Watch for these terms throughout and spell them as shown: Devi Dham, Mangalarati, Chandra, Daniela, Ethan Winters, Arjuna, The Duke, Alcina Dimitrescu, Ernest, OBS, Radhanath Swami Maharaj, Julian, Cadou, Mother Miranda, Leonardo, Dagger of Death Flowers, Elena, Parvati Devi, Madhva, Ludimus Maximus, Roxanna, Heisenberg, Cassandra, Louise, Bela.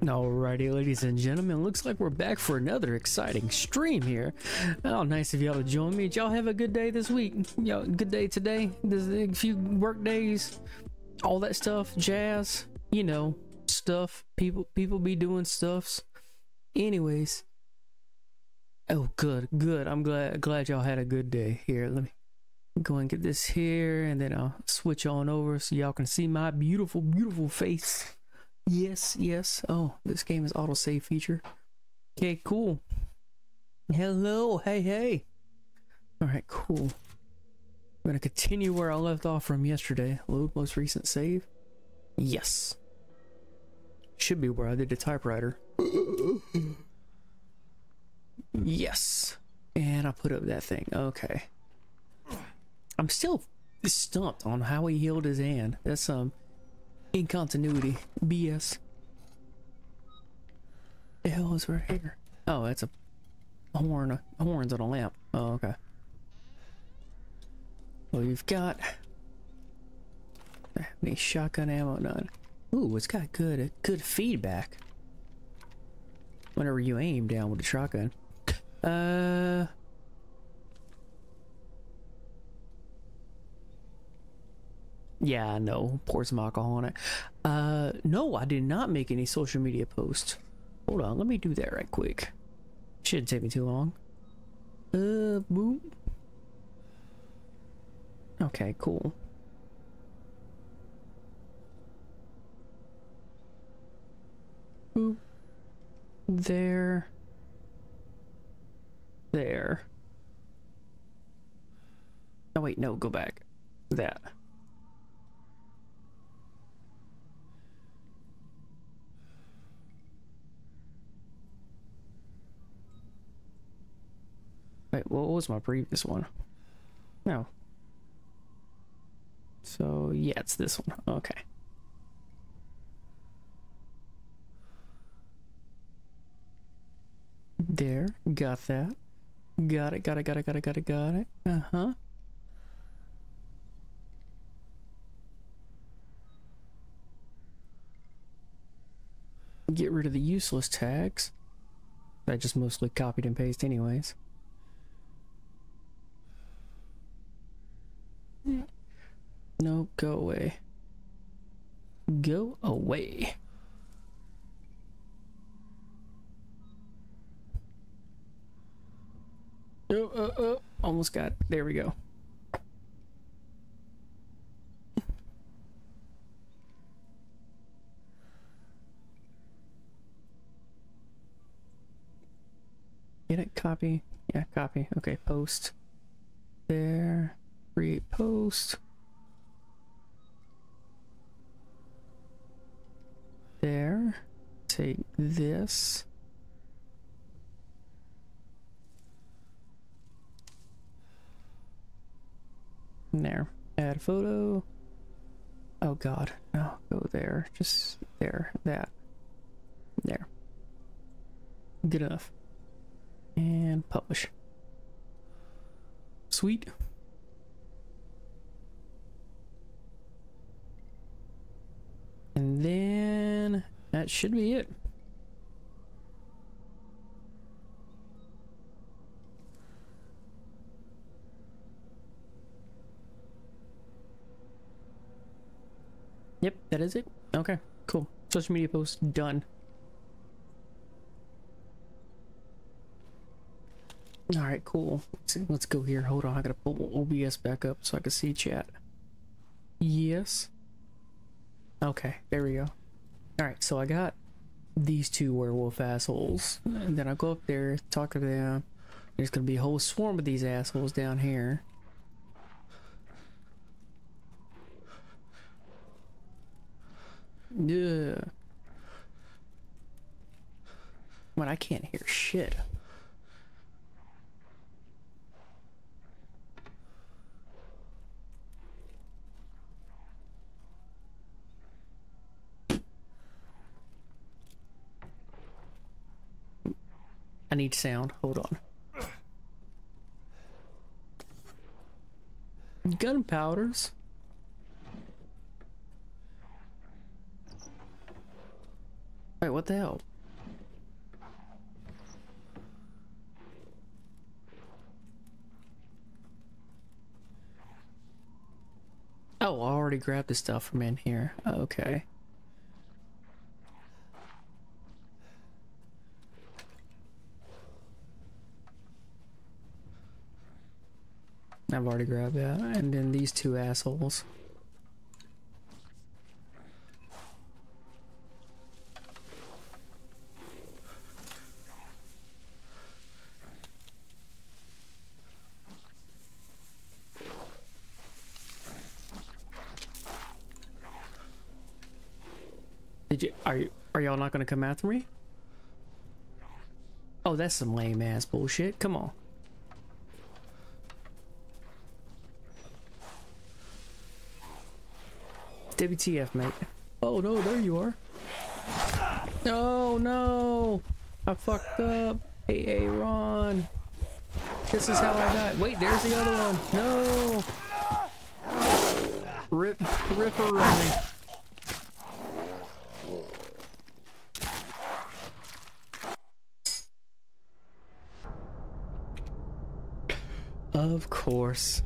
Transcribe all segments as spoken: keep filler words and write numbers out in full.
Alrighty, ladies and gentlemen, looks like we're back for another exciting stream here. Oh, nice of y'all to join me. Did y'all have a good day this week? Y'all, good day today? There's a few work days, all that stuff, jazz, you know, stuff. People, people be doing stuffs. Anyways, oh, good, good. I'm glad, glad y'all had a good day. Here, let me go and get this here, and then I'll switch on over so y'all can see my beautiful, beautiful face. Yes, yes. Oh, this game is autosave feature. Okay, cool. Hello, hey, hey. All right, cool. I'm gonna continue where I left off from yesterday. Load most recent save. Yes. Should be where I did the typewriter. Yes. And I put up that thing. Okay. I'm still stumped on how he healed his hand. That's um. in continuity B S. The hell is right here? Oh, that's a horn. Horns on a lamp. Oh, okay. Well, you've got me shotgun ammo. None. Ooh, it's got good good feedback whenever you aim down with the shotgun. Uh. Yeah, I know. Pour some alcohol on it. Uh, no, I did not make any social media posts. Hold on, let me do that right quick. Shouldn't take me too long. Uh, boop. Okay, cool. Boop. There. There. Oh, wait, no, go back. That. Wait, what was my previous one? No. So, yeah, it's this one. Okay. There. Got that. Got it, got it, got it, got it, got it, got it. Uh-huh. Get rid of the useless tags. I just mostly copied and pasted anyways. No, go away. Go away. Oh, oh, oh. Almost got it. There we go. Get it? Copy. Yeah, copy. Okay, post. There. Create post. There. Take this. There. Add photo. Oh god. No. Go there. Just there. That. There. Good enough. And publish. Sweet. And then that should be it. Yep, that is it. Okay, cool. Social media post done. All right, cool. Let's, let's go here. Hold on, I gotta pull O B S back up so I can see chat. Yes. Okay, there we go. Alright, so I got these two werewolf assholes. And then I go up there, talk to them. There's gonna be a whole swarm of these assholes down here. Yeah. But I can't hear shit. I need sound. Hold on. Gunpowders. Wait, what the hell? Oh, I already grabbed the stuff from in here. Okay. I've already grabbed that. And then these two assholes. Did you, are you, are y'all not gonna come after me? Oh, that's some lame ass bullshit. Come on. W T F, mate. Oh no, there you are. Oh no! I fucked up. Hey, hey, Ron. This is how I died. Wait, there's the other one. No! Rip, ripper. Of course.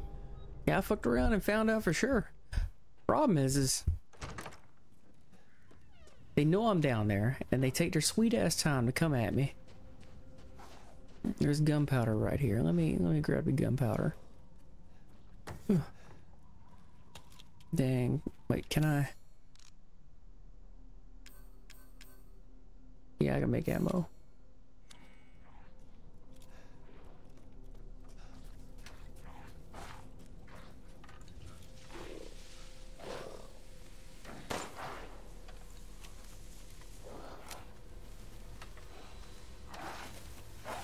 Yeah, I fucked around and found out for sure. Problem is, is they know I'm down there and they take their sweet ass time to come at me. There's gunpowder right here. Let me let me grab the gunpowder. Dang. Wait, can I? Yeah, I can make ammo.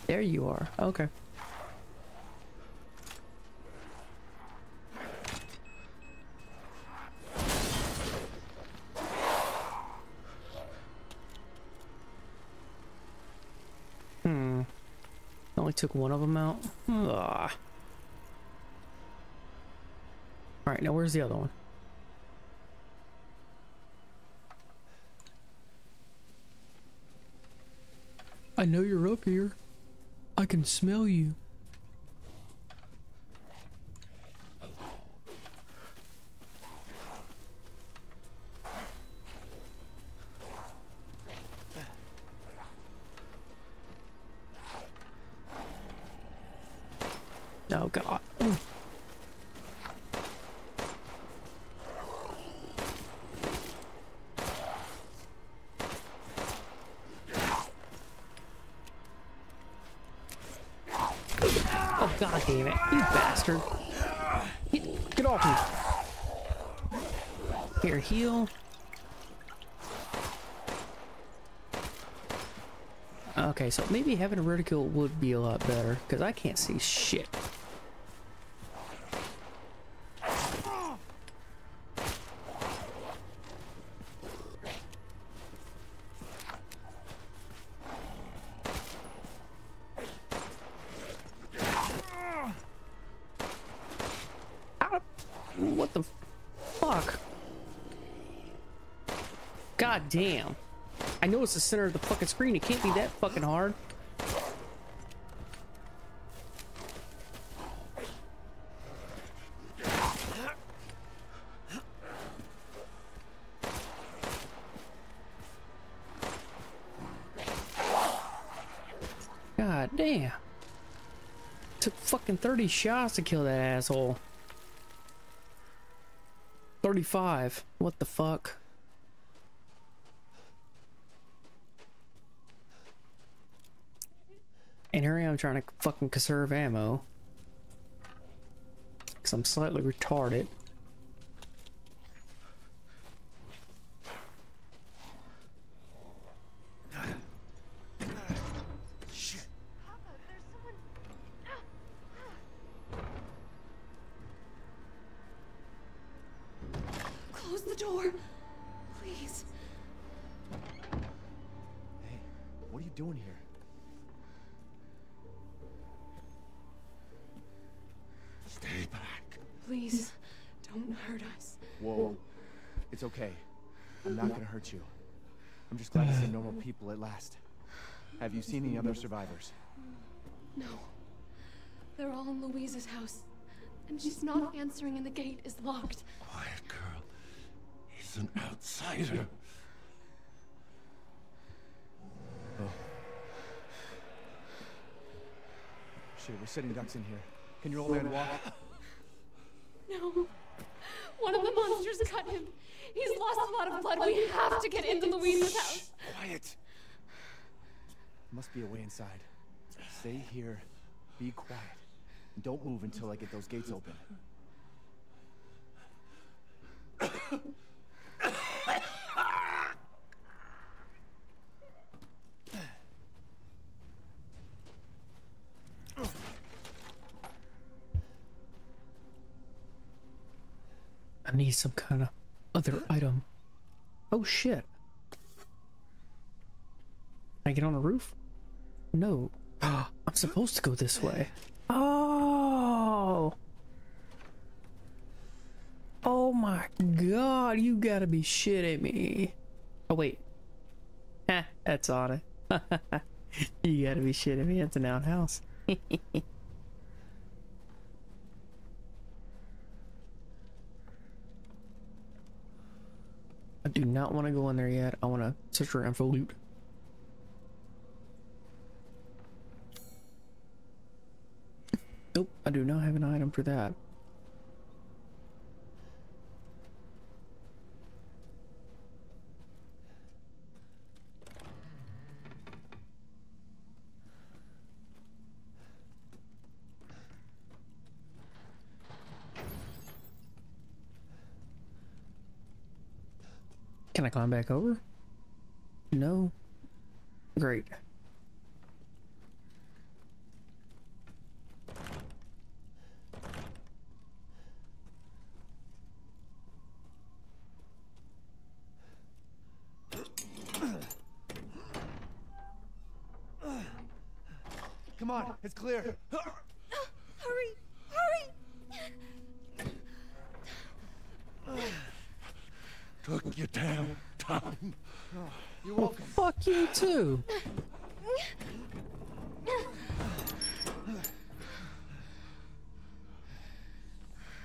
There you are. Okay. Hmm. Only took one of them out. Ugh. All right, now where's the other one? I know you're up here. I can smell you. Oh God. Ooh. God damn it, you bastard. Get, get off me. Here, heal. Okay, so maybe having a ridicule would be a lot better, because I can't see shit. Damn. I know it's the center of the fucking screen. It can't be that fucking hard. God damn. Took fucking thirty shots to kill that asshole. thirty-five. What the fuck? And here I am trying to fucking conserve ammo. Because I'm slightly retarded. Shit. Close the door, please. Hey, what are you doing here? Please, don't hurt us. Whoa. It's okay. I'm not gonna hurt you. I'm just glad to see normal people at last. Have you seen any other survivors? No. They're all in Louise's house. And she's not answering and the gate is locked. Quiet, girl. He's an outsider. Oh. Shit, we're sitting ducks in here. Can your old man walk? No. One of the monsters cut him. He's lost a lot of blood. We have to get into Louise's house. Quiet. Must be a way inside. Stay here. Be quiet. And don't move until I get those gates open. I need some kind of other item. Oh shit. Can I get on a roof? No. I'm supposed to go this way. Oh! Oh my god, you gotta be shitting me. Oh wait. Heh, that's on it. You gotta be shitting me, it's an outhouse. I do not want to go in there yet. I want to search around for loot. Nope, I do not have an item for that. Can I climb back over? No. Great. Come on, it's clear. Hurry, hurry. Took your damn time. Oh, you're welcome. Well, fuck you too.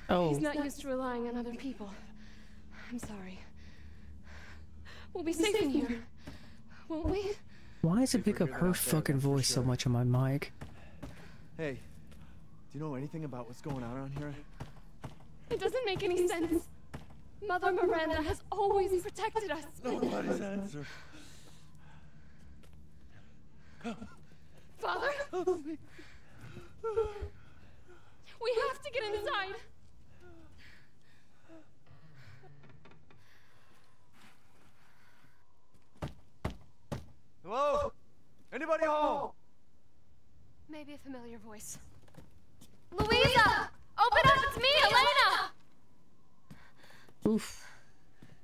Oh. He's not used to relying on other people. I'm sorry. We'll be safe in here, won't we? Why does it pick up her fucking voice so much on my mic? Hey, do you know anything about what's going on around here? It doesn't make any sense. Mother Miranda has always protected us. Nobody's answered. Father? We have to get inside. Hello? Anybody home? Maybe a familiar voice. Louisa! Louisa! Open, Open up, it's me, Elena! Oof.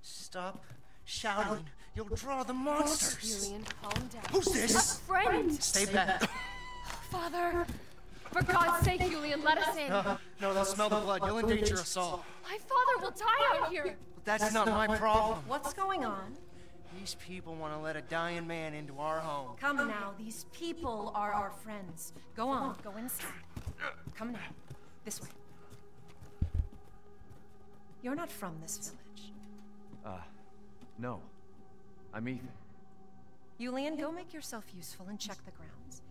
Stop shouting. You'll draw the monsters. Julian, calm down. Who's this? A friend! Stay back. Father, for God's sake, Julian, let us in. No, no, they'll smell the blood. You'll endanger us all. My father will die out here. But that's, that's not, not my problem. What's going on? These people want to let a dying man into our home. Come now, these people are our friends. Go on, go inside. Come now, this way. You're not from this village. Uh, no. I'm Ethan. Julian, go make yourself useful and check the grounds.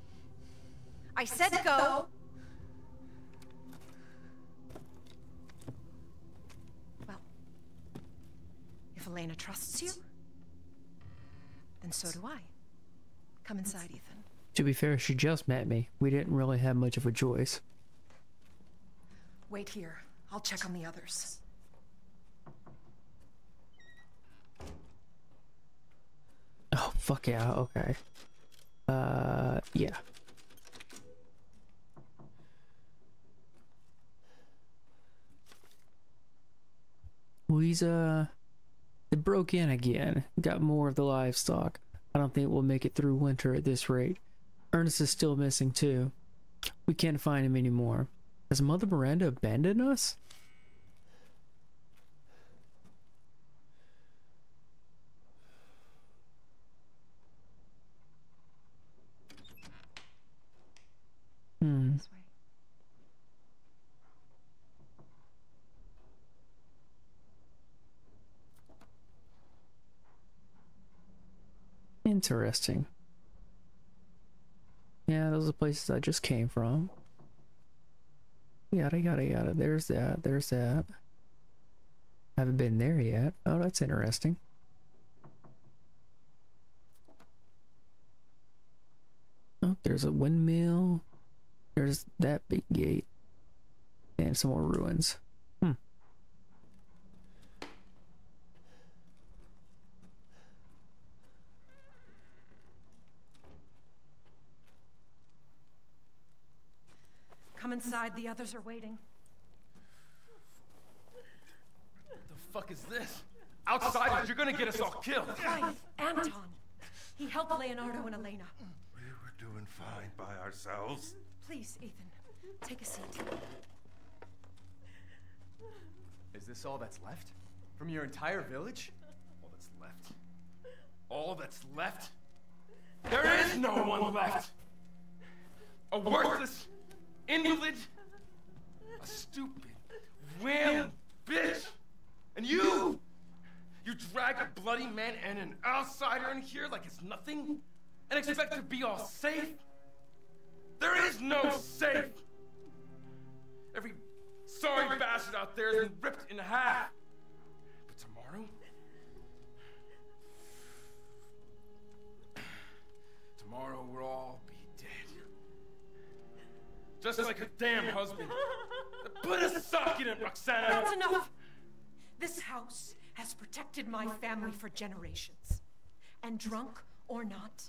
I said go! Well, if Elena trusts you, and so do I. Come inside, Ethan. To be fair, she just met me. We didn't really have much of a choice. Wait here. I'll check on the others. Oh, fuck yeah. Okay. Uh, yeah. Louisa... They broke in again, got more of the livestock. I don't think we'll make it through winter at this rate. Ernest is still missing too. We can't find him anymore. Has Mother Miranda abandoned us? Interesting. Yeah, those are the places I just came from. Yada yada yada. There's that. There's that. Haven't been there yet. Oh, that's interesting. Oh, there's a windmill. There's that big gate. And some more ruins. Hmm. Come inside, the others are waiting. What the fuck is this? Outsiders, Outside. You're gonna get us all killed. Right. Anton. He helped Leonardo and Elena. We were doing fine by ourselves. Please, Ethan, take a seat. Is this all that's left? From your entire village? All that's left? All that's left? There, there is no one left! A worthless, invalid, a stupid, wailing bitch! And you! You drag a bloody man and an outsider in here like it's nothing? And expect to be all safe? There is no safe! Every sorry bastard out there has been ripped in half. But tomorrow? Tomorrow we'll all be dead. Just like her damn husband. Put a sock in it, Roxanna! That's enough! This house has protected my family for generations. And drunk or not,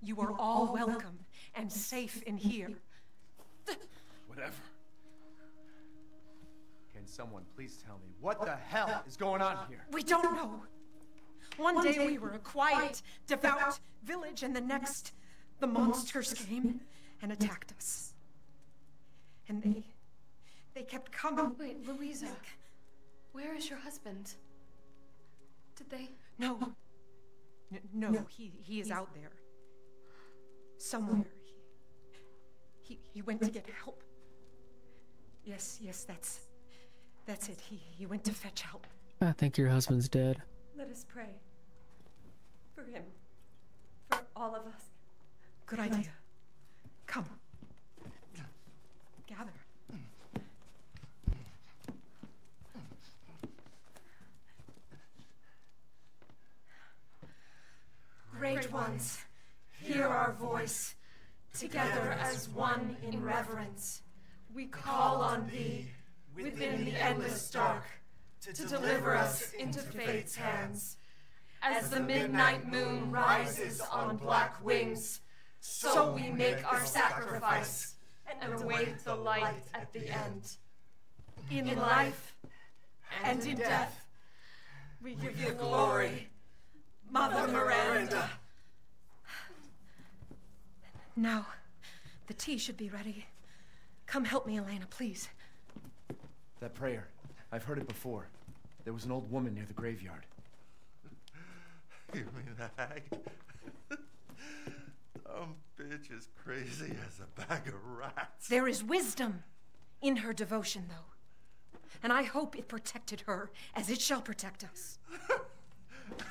you are all welcome and safe in here. Whatever. Can someone please tell me what the hell is going on here? We don't know. One, One day, day we were a quiet, devout village, and the next, the monsters came and attacked us. And they, they kept coming. Wait, Louisa, where is your husband? Did they? No. N no, no, he, he is out there. Somewhere. He, he, he went to get help. Yes, yes, that's... That's it. He, he went to fetch help. I think your husband's dead. Let us pray. For him. For all of us. Good idea. Come. Gather. Great ones, hear our voice. Together as one in reverence, we call on thee. Within the endless dark, to, to deliver us into fate's hands. As the midnight moon rises on black wings, so we make our sacrifice and await the light at the end. In life and in death, we give you glory, Mother Miranda. Now, the tea should be ready. Come help me, Elena, please. That prayer, I've heard it before. There was an old woman near the graveyard. You mean the hag? Dumb bitch is crazy as a bag of rats. There is wisdom in her devotion, though. And I hope it protected her as it shall protect us.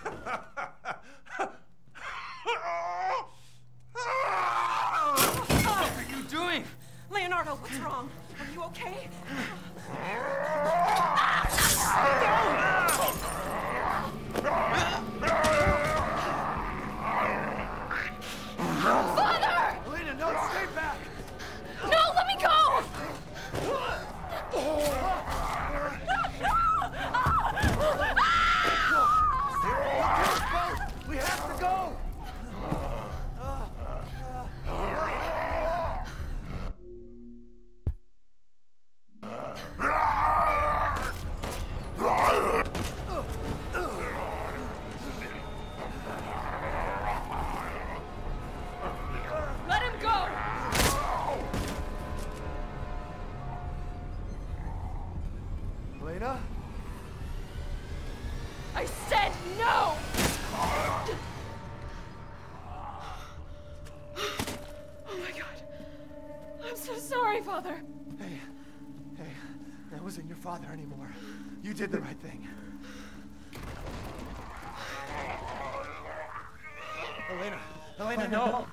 What are you doing? Leonardo, what's wrong? Are you okay? Father! Elena, no, stay back! No, let me go! No! We have to go! Father anymore. You did the right thing. Elena, Elena, no!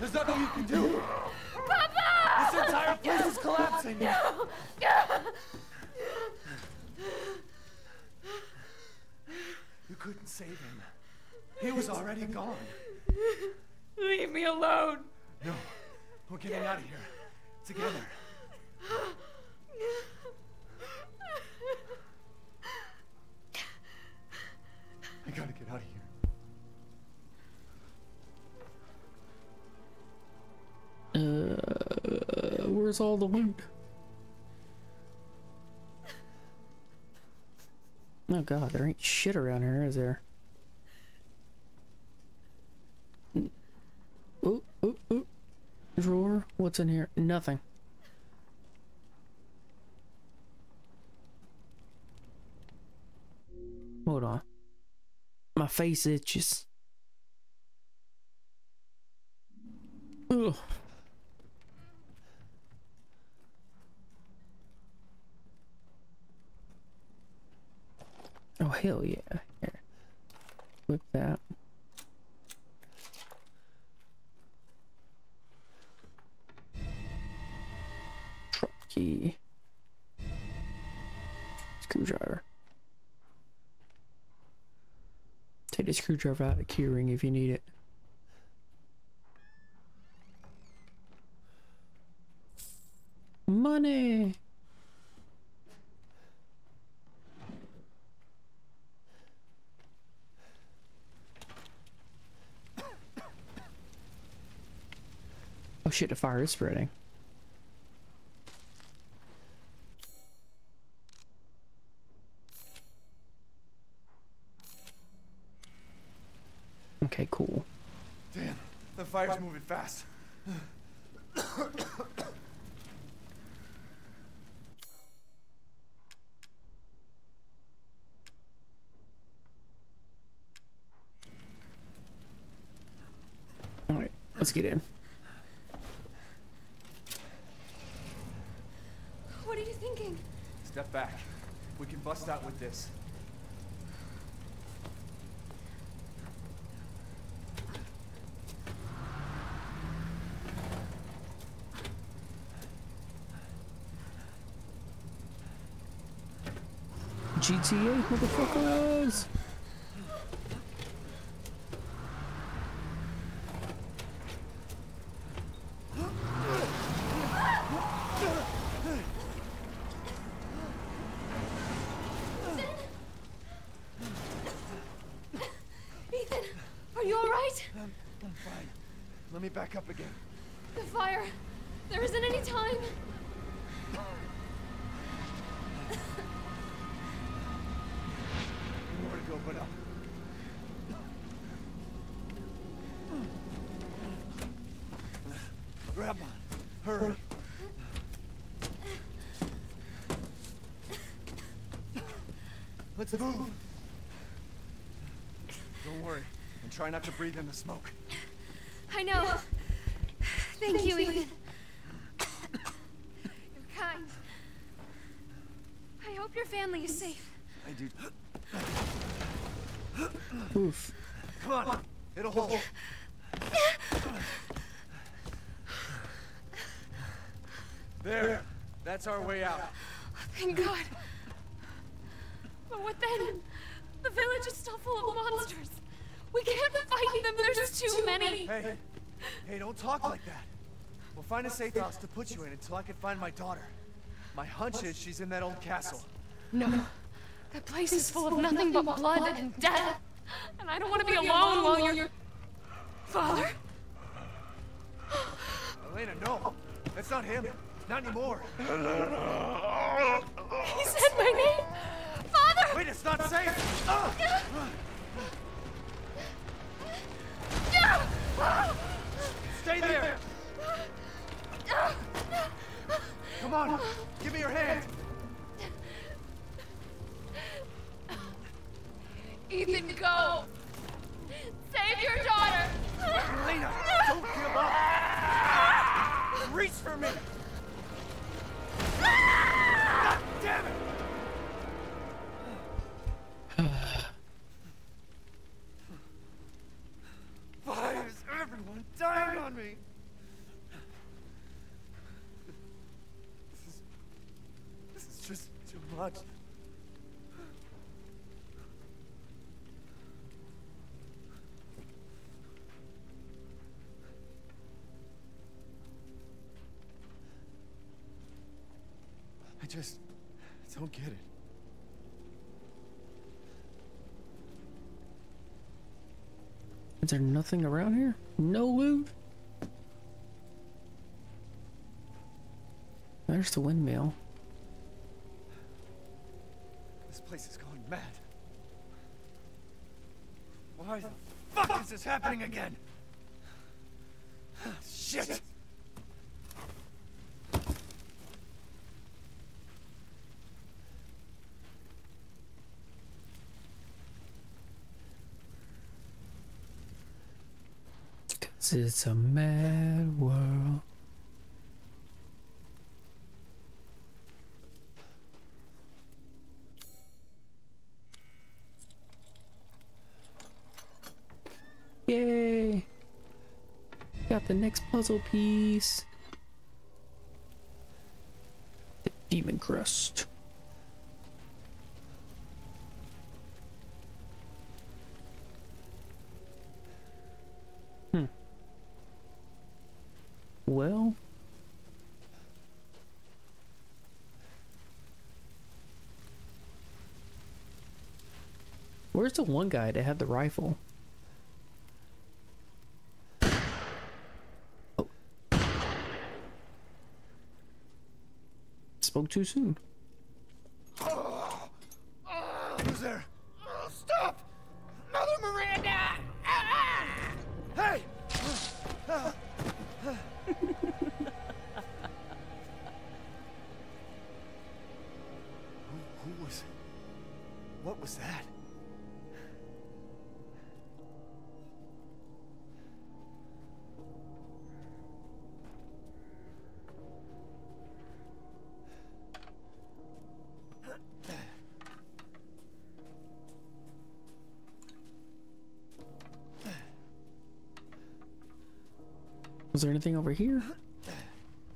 There's nothing you can do! Papa! This entire place is collapsing! No! You couldn't save him. He was already gone. Leave me alone! No, we're getting out of here. Together. I gotta get out of here. Uh, where's all the loot? Oh god, there ain't shit around here, is there? Ooh, ooh, ooh. Drawer? What's in here? Nothing. Hold on. My face itches. Ugh. Oh, hell yeah. Here. Flip that. Truck key. Screwdriver. Take the screwdriver out of the key ring if you need it. Money! Oh shit, the fire is spreading. Okay, cool. Damn, the fire's Fire. moving fast. Alright, let's get in. What are you thinking? Step back. We can bust out with this. G T A, motherfuckers! Ethan, are you all right? I'm, I'm fine. Let me back up again. The fire. There isn't any time. Let's move. Don't worry, and try not to breathe in the smoke. I know. Yeah. Thank, Thank you, Ethan. Ethan. You're kind. I hope your family is safe. I do. Oof. Come on, it'll hold. There. That's our way out. Oh, thank God. But then, the village is still full of monsters. We can't fight them, there's too many. Hey, hey, don't talk like that. We'll find a safe house to put you in until I can find my daughter. My hunch is she's in that old castle. No, that place is full of nothing but blood and death. And I don't want to be alone while you're... Father? Elena, no. That's not him. Not anymore. He said my name. Wait, it's not safe! Oh. No. No. Stay there! Come on, give me your hand! Ethan, go! Save your daughter! Elena, don't give up! Reach for me! God damn it! out. I just don't get it. Is there nothing around here? No loot? There's the windmill. This place is going mad. Why the fuck is this happening again? Shit! Cause it's a mad world. Yay! Got the next puzzle piece. The demon crust. Hmm. Well. Where's the one guy that had the rifle? Spoke too soon. Oh, oh, who's there? Oh, stop! Mother Miranda! Ah! Hey! Uh, uh, uh. who, who was? What was that? Was there anything over here?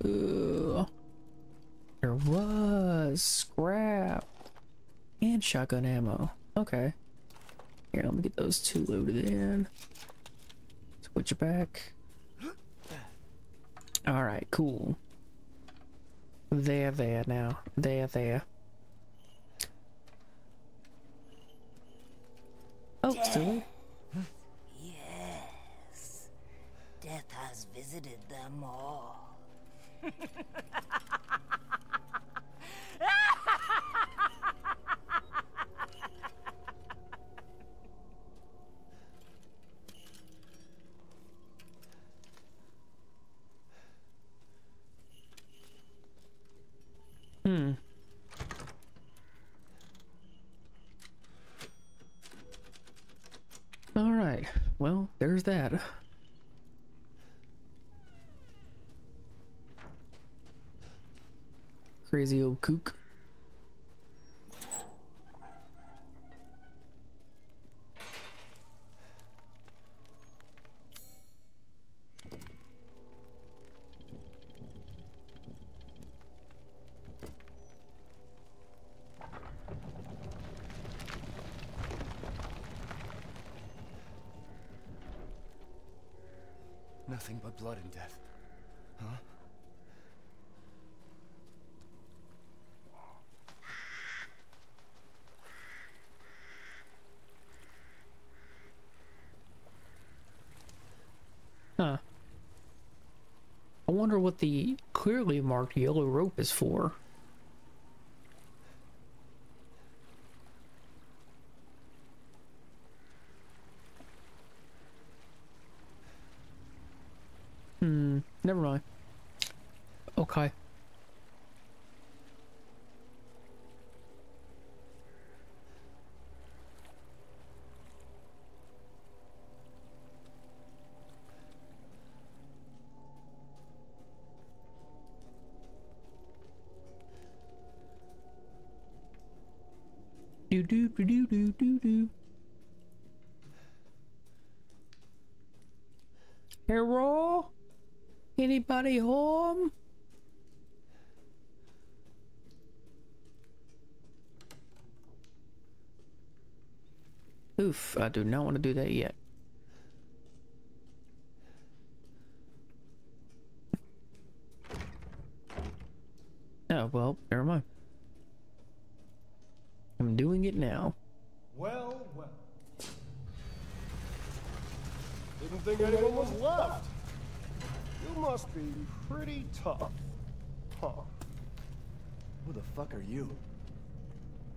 Ugh. There was scrap and shotgun ammo. Okay. Here, let me get those two loaded in. Switch it back. Alright, cool. There, there now. There, there. Oh, still. Death has visited them all. Hmm. All right. Well, there's that. Crazy old kook. Nothing but blood and death. Huh? Huh. I wonder what the clearly marked yellow rope is for. Hmm, never mind. Okay. Do do do do do do. Hello? Anybody home? Oof, I do not want to do that yet. Oh, well, never mind. I'm doing it now. Well, well. Didn't think anyone was left. You must be pretty tough. Huh. Who the fuck are you?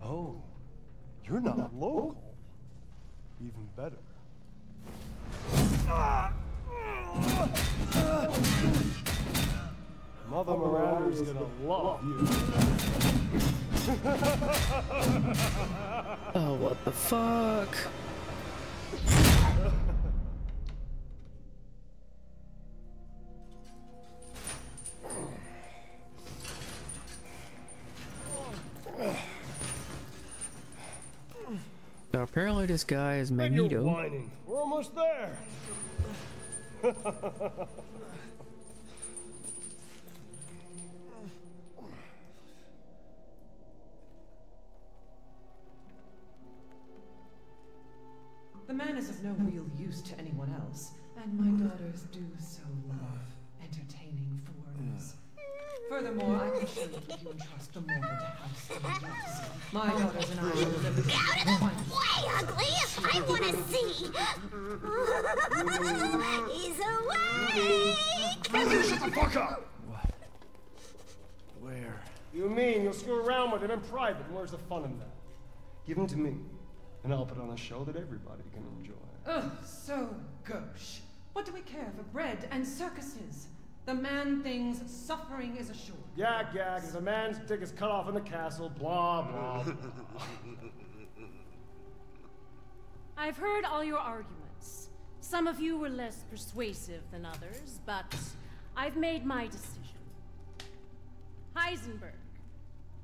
Oh, you're not, not local. Even better. Mother Miranda's gonna love you. Oh, what the fuck? So apparently this guy is Magneto. You're whining. We're almost there. The man is of no real use to anyone else, and my daughters do so love entertaining foreigners. Furthermore, I can show you that you entrust the moral to house and house. My daughters and I will live out of the way, ugly! I wanna see! He's awake! Matthew, shut the fuck up! What? Where? You mean you'll screw around with him in private? Where's the fun in that? Give him to me, and I'll put on a show that everybody can enjoy. Ugh, so gauche. What do we care for bread and circuses? The man-thing's suffering is assured. Yak yak, as a man's dick is cut off in the castle, blah, blah, blah. I've heard all your arguments. Some of you were less persuasive than others, but I've made my decision. Heisenberg,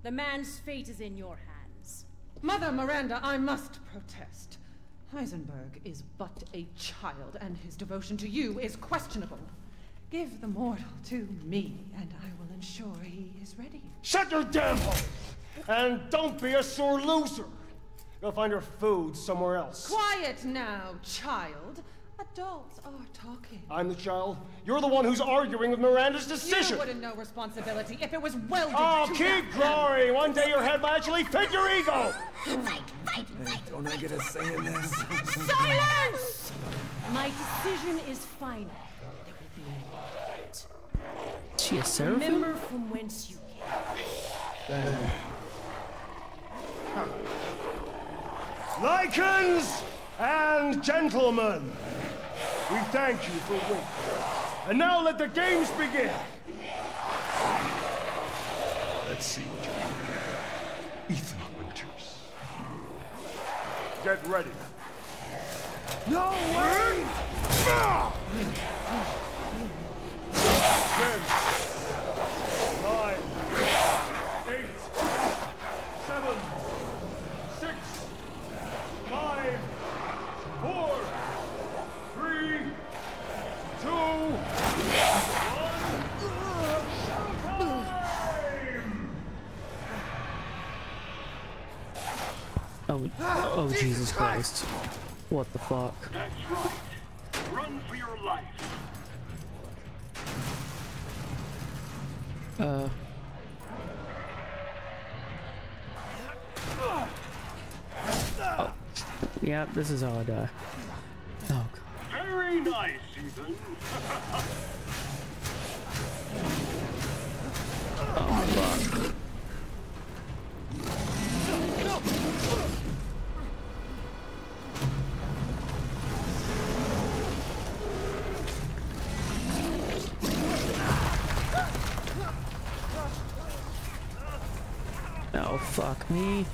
the man's fate is in your hands. Mother Miranda, I must protest. Heisenberg is but a child, and his devotion to you is questionable. Give the mortal to me, and I will ensure he is ready. Shut your damn hole! And don't be a sore loser! Go find your food somewhere else. Quiet now, child. Adults are talking. I'm the child. You're the one who's arguing with Miranda's decision. You wouldn't know responsibility if it was welded oh, to keep growing! One day your head might actually fit your ego! Fight, fight, fight! Don't I get a say in this? Silence! My decision is final. She a seraphim? Remember from whence you came. Huh. Lycans and gentlemen, we thank you for winning. And now let the games begin. Let's see what you do. Ethan Winters. Get ready. No way! No! Oh, oh, Jesus Christ. What the fuck? That's right. Run for your life. Uh. Oh. Yeah, this is how I die. Oh, God. Very nice, Ethan. Oh, fuck. Fuck me.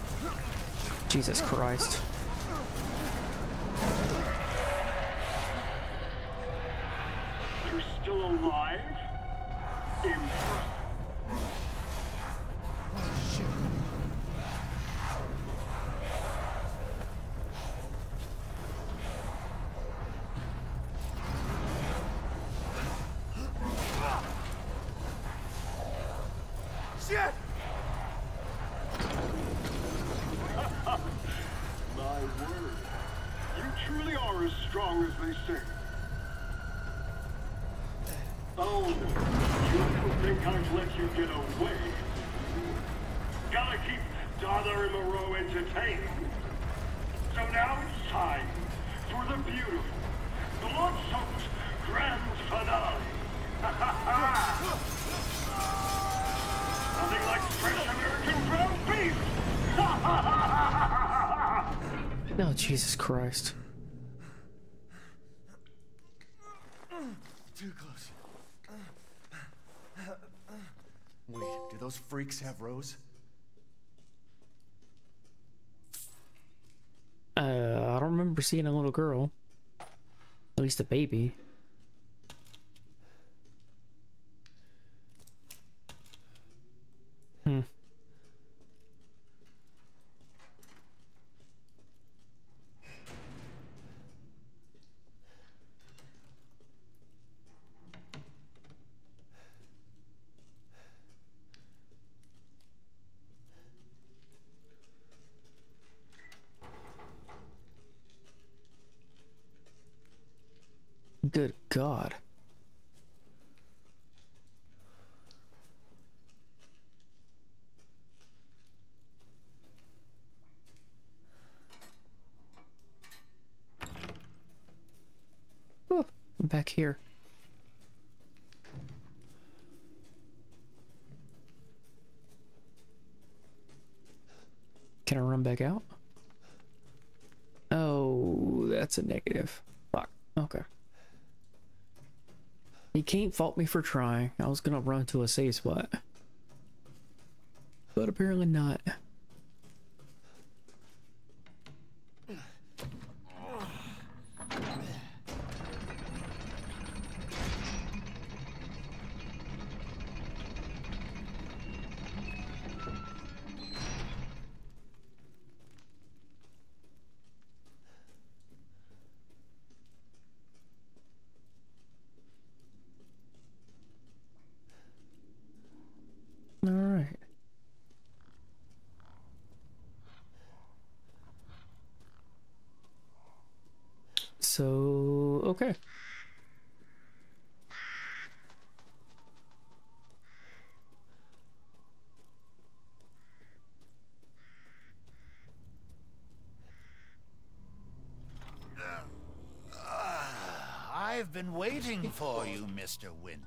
Jesus Christ. You're still alive? Impressive. strong as they say. Oh, no. You don't think I'd let you get away. Gotta keep Donna and Moreau entertained. So now it's time for the beautiful, blood-soaked grand finale. Ha ha ha! Nothing like fresh American ground beef! Ha ha ha ha ha! No, Jesus Christ. Too close. Wait, do those freaks have Rose? Uh, I don't remember seeing a little girl. At least a baby. Hmm. Good God. Oh, I'm back here. Can I run back out? Oh, that's a negative. Fuck. Okay. You can't fault me for trying. I was gonna run to a safe spot. But apparently not. So, okay. I've been waiting for you, Mister Winters.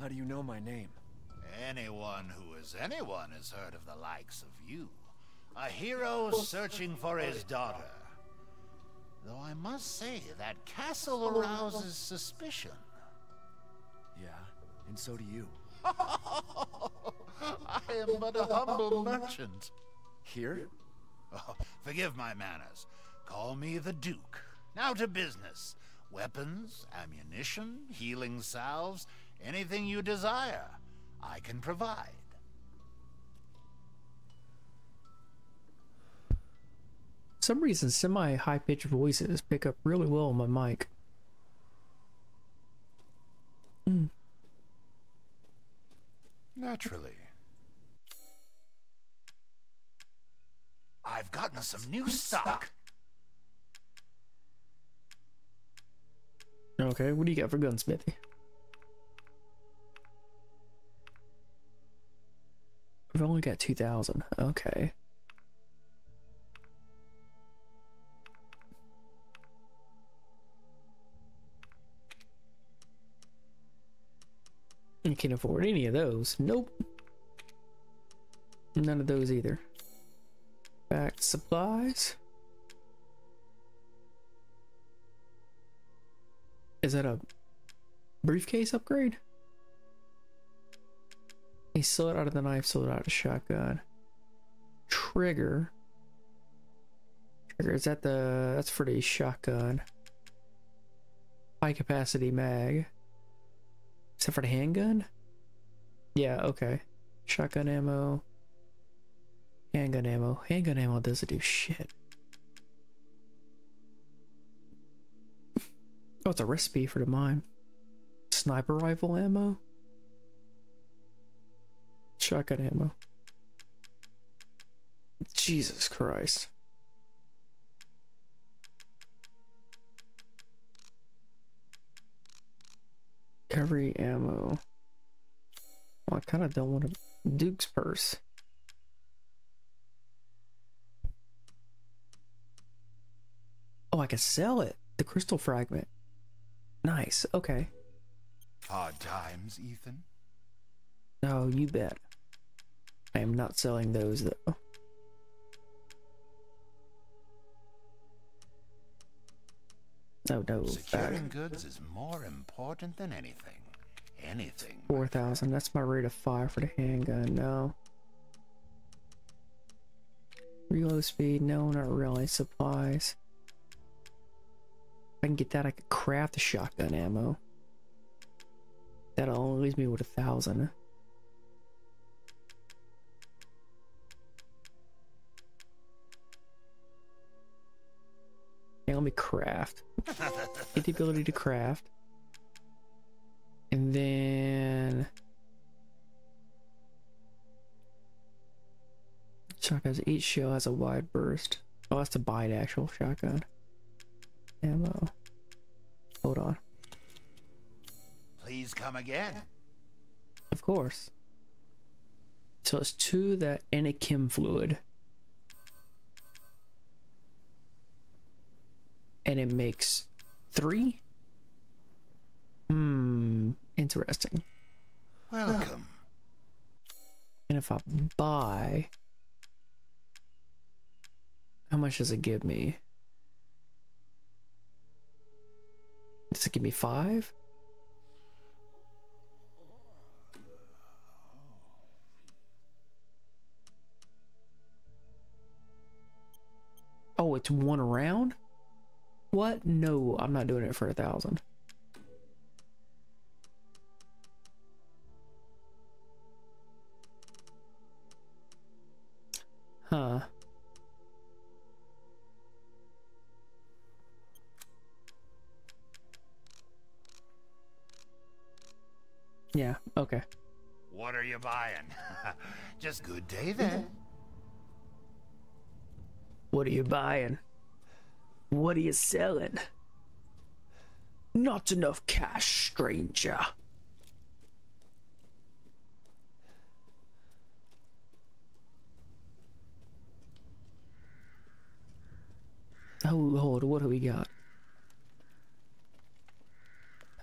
How do you know my name? Anyone who is anyone has heard of the likes of you. A hero searching for his daughter. Though I must say, that castle arouses suspicion. Yeah, and so do you. I am but a humble merchant. Here? Oh, forgive my manners. Call me the Duke. Now to business. Weapons, ammunition, healing salves, anything you desire, I can provide. For some reason, semi-high-pitched voices pick up really well on my mic. Mm. Naturally. I've gotten some new stock. Okay, what do you got for gunsmithy? I've only got two thousand. Okay. I can't afford any of those. Nope. None of those either. Back to supplies. Is that a briefcase upgrade? He sold out of the knife, sold out of the shotgun. Trigger. Trigger, is that the... That's for the shotgun. High capacity mag. Except for the handgun? Yeah, okay. Shotgun ammo. Handgun ammo. Handgun ammo doesn't do shit. Oh, it's a recipe for the mine. Sniper rifle ammo? Shotgun ammo. Jesus Christ. Recovery ammo. Well, I kind of don't want a Duke's purse. Oh, I can sell it. The crystal fragment. Nice. Okay. Hard times, Ethan. Oh, you bet. I am not selling those though. No, no. Securing goods is more important than anything. Anything. Four thousand. That's my rate of fire for the handgun. No. Reload speed. No, not really. Supplies. If I can get that, I could craft the shotgun ammo. That'll only leave me with a thousand. Now let me craft. Get the ability to craft. And then shotguns, each shell has a wide burst. Oh, that's to buy the actual shotgun. Ammo. Hold on. Please come again. Of course. So it's to that enechem fluid. And it makes three? Hmm. Interesting. Welcome. And if I buy, how much does it give me? Does it give me five? Oh, it's one round? What? No, I'm not doing it for a thousand. Huh. Yeah, okay. What are you buying? Just good day then. What are you buying? What are you selling? Not enough cash, stranger. Hold, hold, what do we got?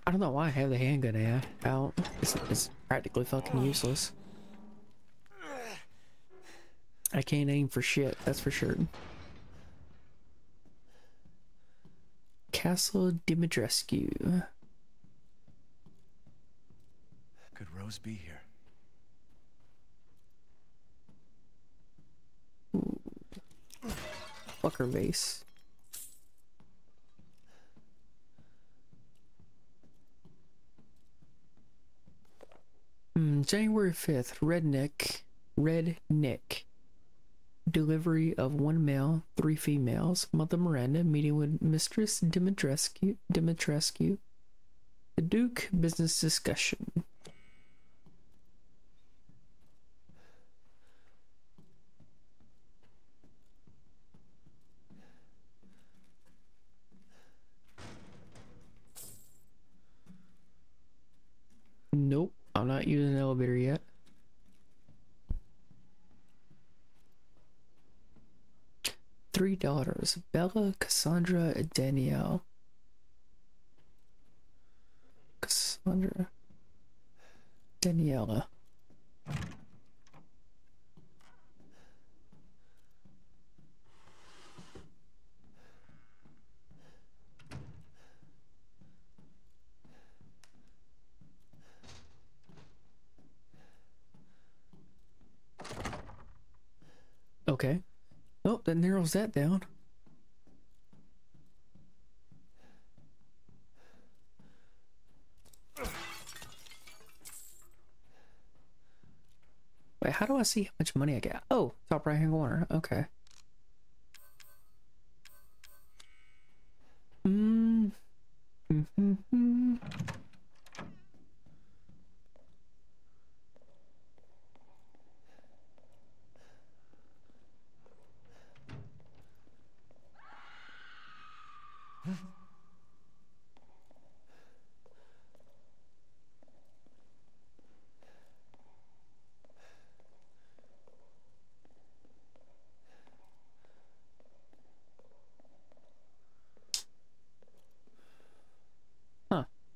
I don't know why I have the handgun out. It's, it's practically fucking useless. I can't aim for shit, that's for sure. Castle Dimitrescu. Could Rose be here? Ooh. Fucker vase. Mm, January fifth, redneck, redneck. Delivery of one male, three females. Mother Miranda meeting with Mistress Dimitrescu. Dimitrescu. The Duke business discussion. Nope, I'm not using an elevator yet. Three daughters, Bela, Cassandra, and Daniela. Cassandra. Daniela. Okay. Nope, that narrows that down. Wait, how do I see how much money I got? Oh, top right hand corner. Okay. Mm. Mm-hmm-hmm.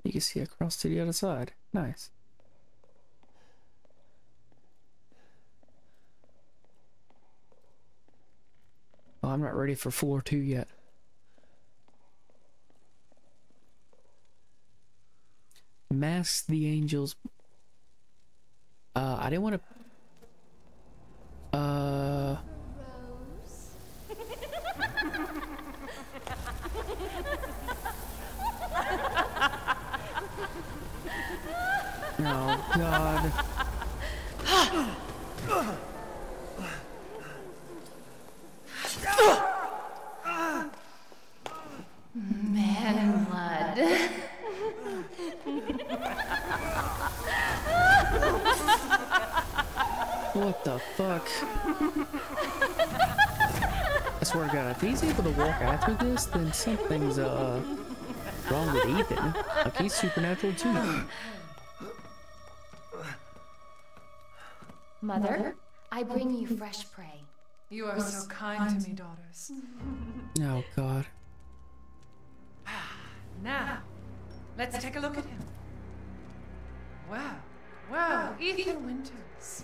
You can see across to the other side. Nice. Well, I'm not ready for floor two yet. Mask the angels. Uh, I didn't want to. Uh. Oh, God. Man, lad. What the fuck? I swear to God, if he's able to walk out through this, then something's, uh, wrong with Ethan. Like, he's supernatural, too. Mother, I bring you fresh prey. You are so kind to me, daughters. Oh, God. Now, let's take a look at him. Wow, wow, Ethan Winters.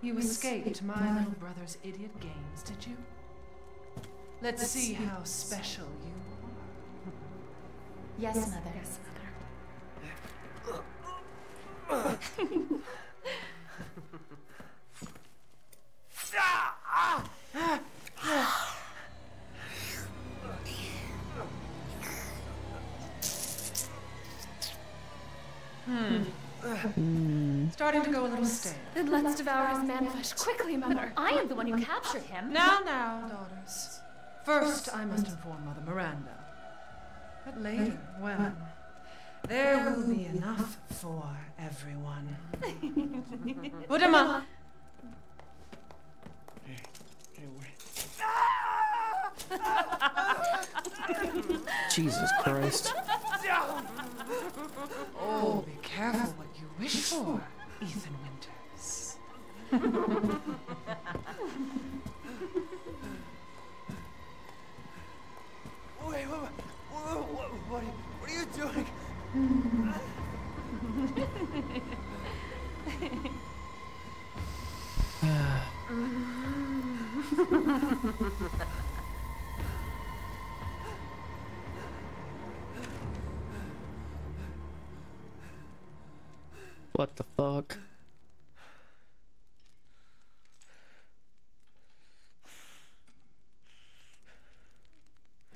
You escaped my little brother's idiot games, did you? Let's see how special you are. Yes, Mother. Yes, Mother. Hmm. Mm. Starting to go a little stale. Then let's devour his man flesh quickly, Mother. But I am the one who captured him. Now, now, daughters. First, I must inform Mother Miranda. But later, well, there will be enough for everyone. Budama. Jesus Christ. Oh, be careful what you wish for, Ethan Winters. Wait, what, what, what, what are you doing? What the fuck?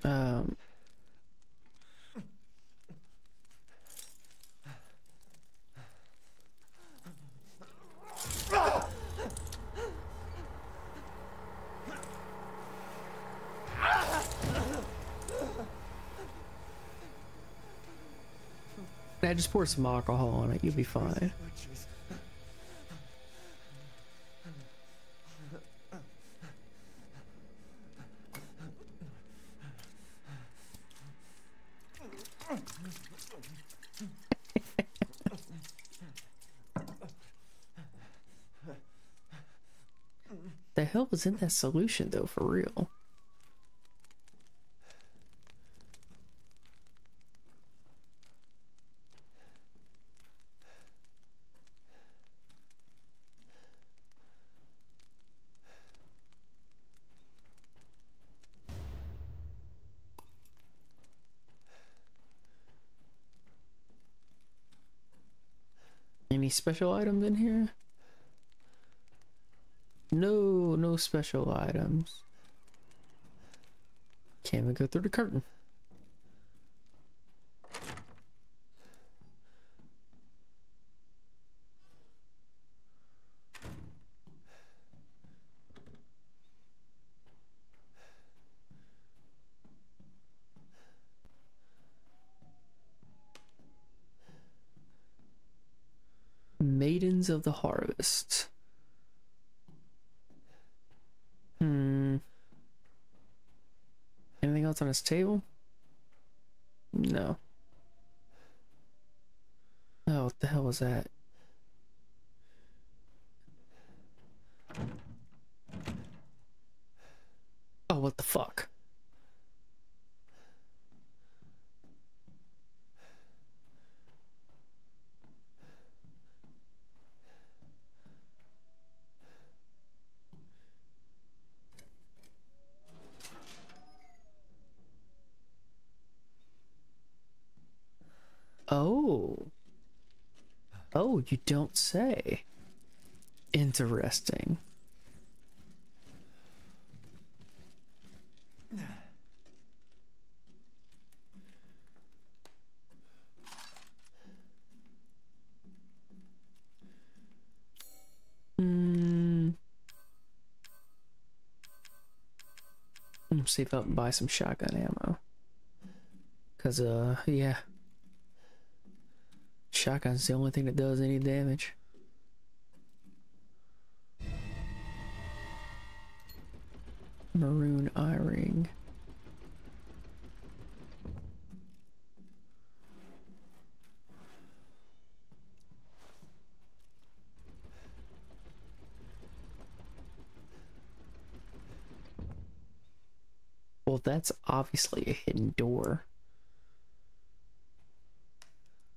Um. Now just pour some alcohol on it, you'll be fine. The hell was in that solution though, for real? Any special items in here? No, no special items. Can't even go through the curtain. Maidens of the Harvest. Hmm. Anything else on his table? No. Oh, what the hell was that? Oh, what the fuck? Oh. Oh, you don't say. Interesting. Mm. Let's see if I can buy some shotgun ammo. Cause uh yeah. Shotgun's the only thing that does any damage. Maroon eye ring. Well, that's obviously a hidden door.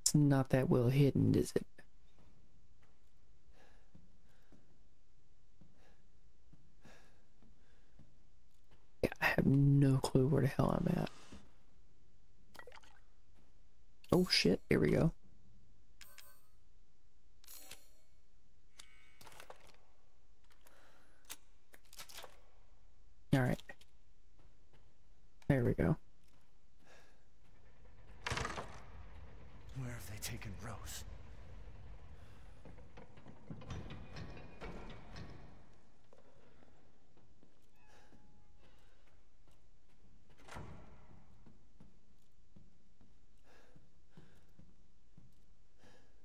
It's not that well hidden, is it? Yeah, I have no clue where the hell I'm at. Oh shit, here we go. All right. There we go. Where have they taken Rose?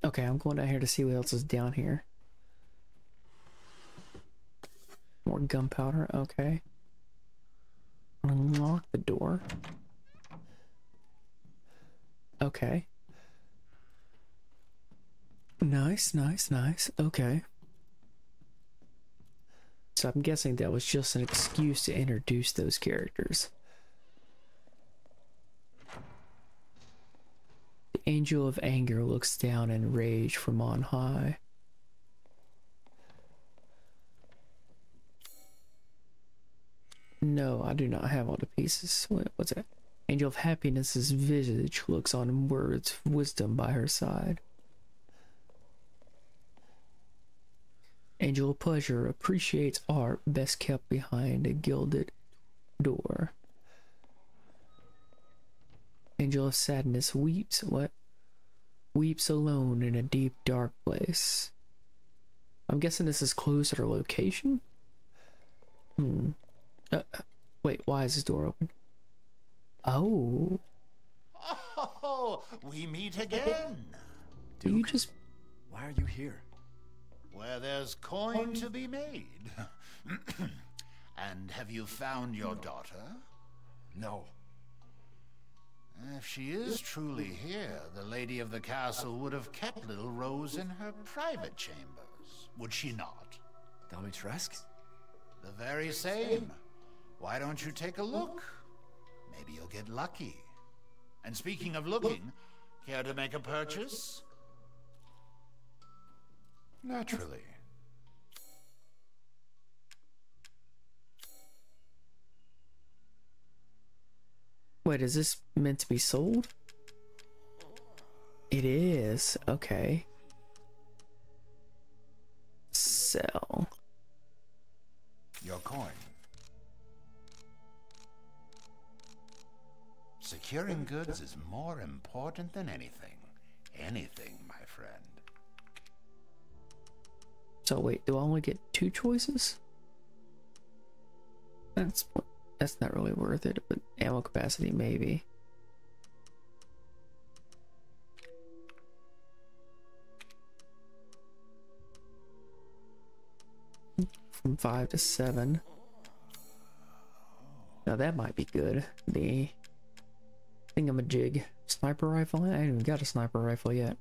Okay, I'm going down here to see what else is down here. More gunpowder, okay. Unlock the door. Okay. Nice, nice, nice. Okay. So I'm guessing that was just an excuse to introduce those characters. The Angel of Anger looks down in rage from on high. No, I do not have all the pieces. What's that? Angel of Happiness's visage looks on words of wisdom by her side. Angel of Pleasure appreciates art best kept behind a gilded door. Angel of Sadness weeps, what? Weeps alone in a deep dark place. I'm guessing this is clues at her location? Hmm. Uh, wait, why is this door open? Oh. Oh, we meet again. Duke, you just... why are you here? Where there's coin to be made. And have you found your daughter? No. If she is truly here, the lady of the castle would have kept little Rose in her private chambers, would she not? Dimitrescu? The very same. Why don't you take a look? Maybe you'll get lucky. And speaking of looking, care to make a purchase? Naturally. Wait, is this meant to be sold? It is. Okay. Sell. Your coin. Securing goods is more important than anything. Anything, my friend. So wait, do I only get two choices? That's that's not really worth it, but ammo capacity maybe. From five to seven. Now that might be good. The thingamajig. Sniper rifle? I ain't even got a sniper rifle yet.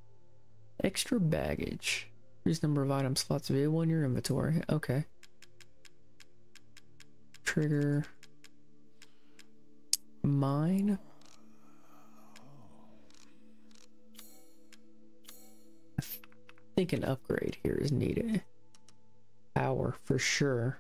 Extra baggage. Use number of item slots available in your inventory. Okay. Trigger. Mine. I think an upgrade here is needed. Power for sure.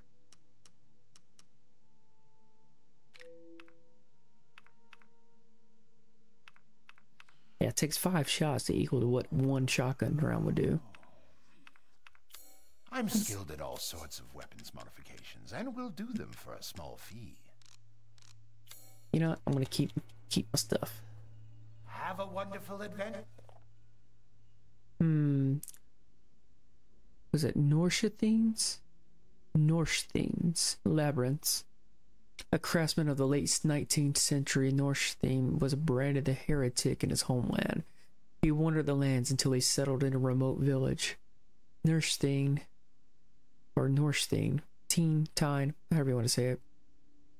Yeah, It takes five shots to equal to what one shotgun round would do. I'm skilled at all sorts of weapons modifications and will do them for a small fee. You know, I'm gonna keep keep my stuff. Have a wonderful adventure. Hmm. Was it Norshethines? Norshethines. Labyrinths. A craftsman of the late nineteenth century, Nordstein was branded a heretic in his homeland. He wandered the lands until he settled in a remote village. Nordstein, or Nordstein, Teen, Tyne, however you want to say it,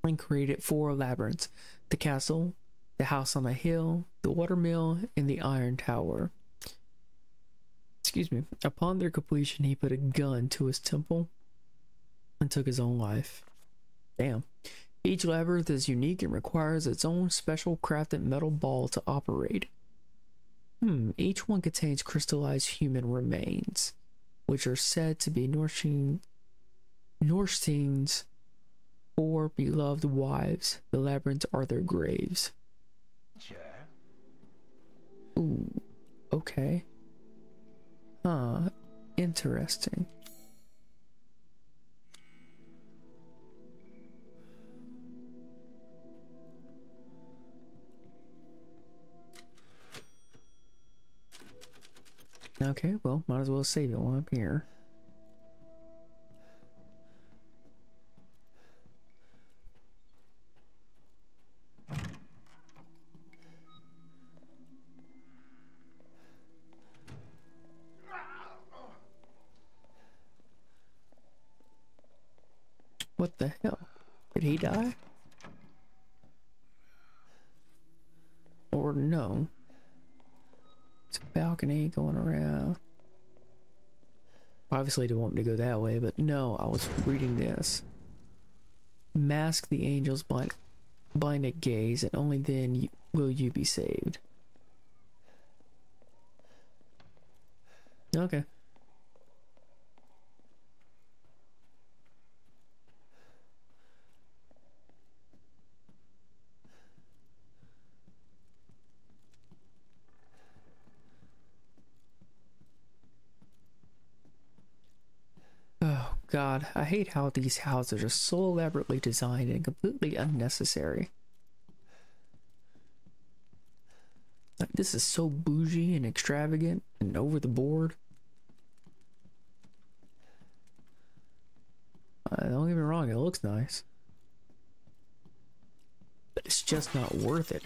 and created four labyrinths: the castle, the house on the hill, the watermill, and the iron tower. Excuse me. Upon their completion, he put a gun to his temple and took his own life. Damn. Each labyrinth is unique and requires its own special crafted metal ball to operate. Hmm, each one contains crystallized human remains, which are said to be Norstein, Norstein's four beloved wives. The labyrinths are their graves. Sure. Ooh, okay. Huh, interesting. Okay, well, might as well save it while I'm here. What the hell? Did he die? Or no? Balcony going around. Obviously, didn't want me to go that way, but no, I was reading this. Mask the angel's blind, blinded gaze, and only then you, will you be saved. Okay. God, I hate how these houses are so elaborately designed and completely unnecessary. Like, this is so bougie and extravagant and over the board. Uh, don't get me wrong, it looks nice. But it's just not worth it.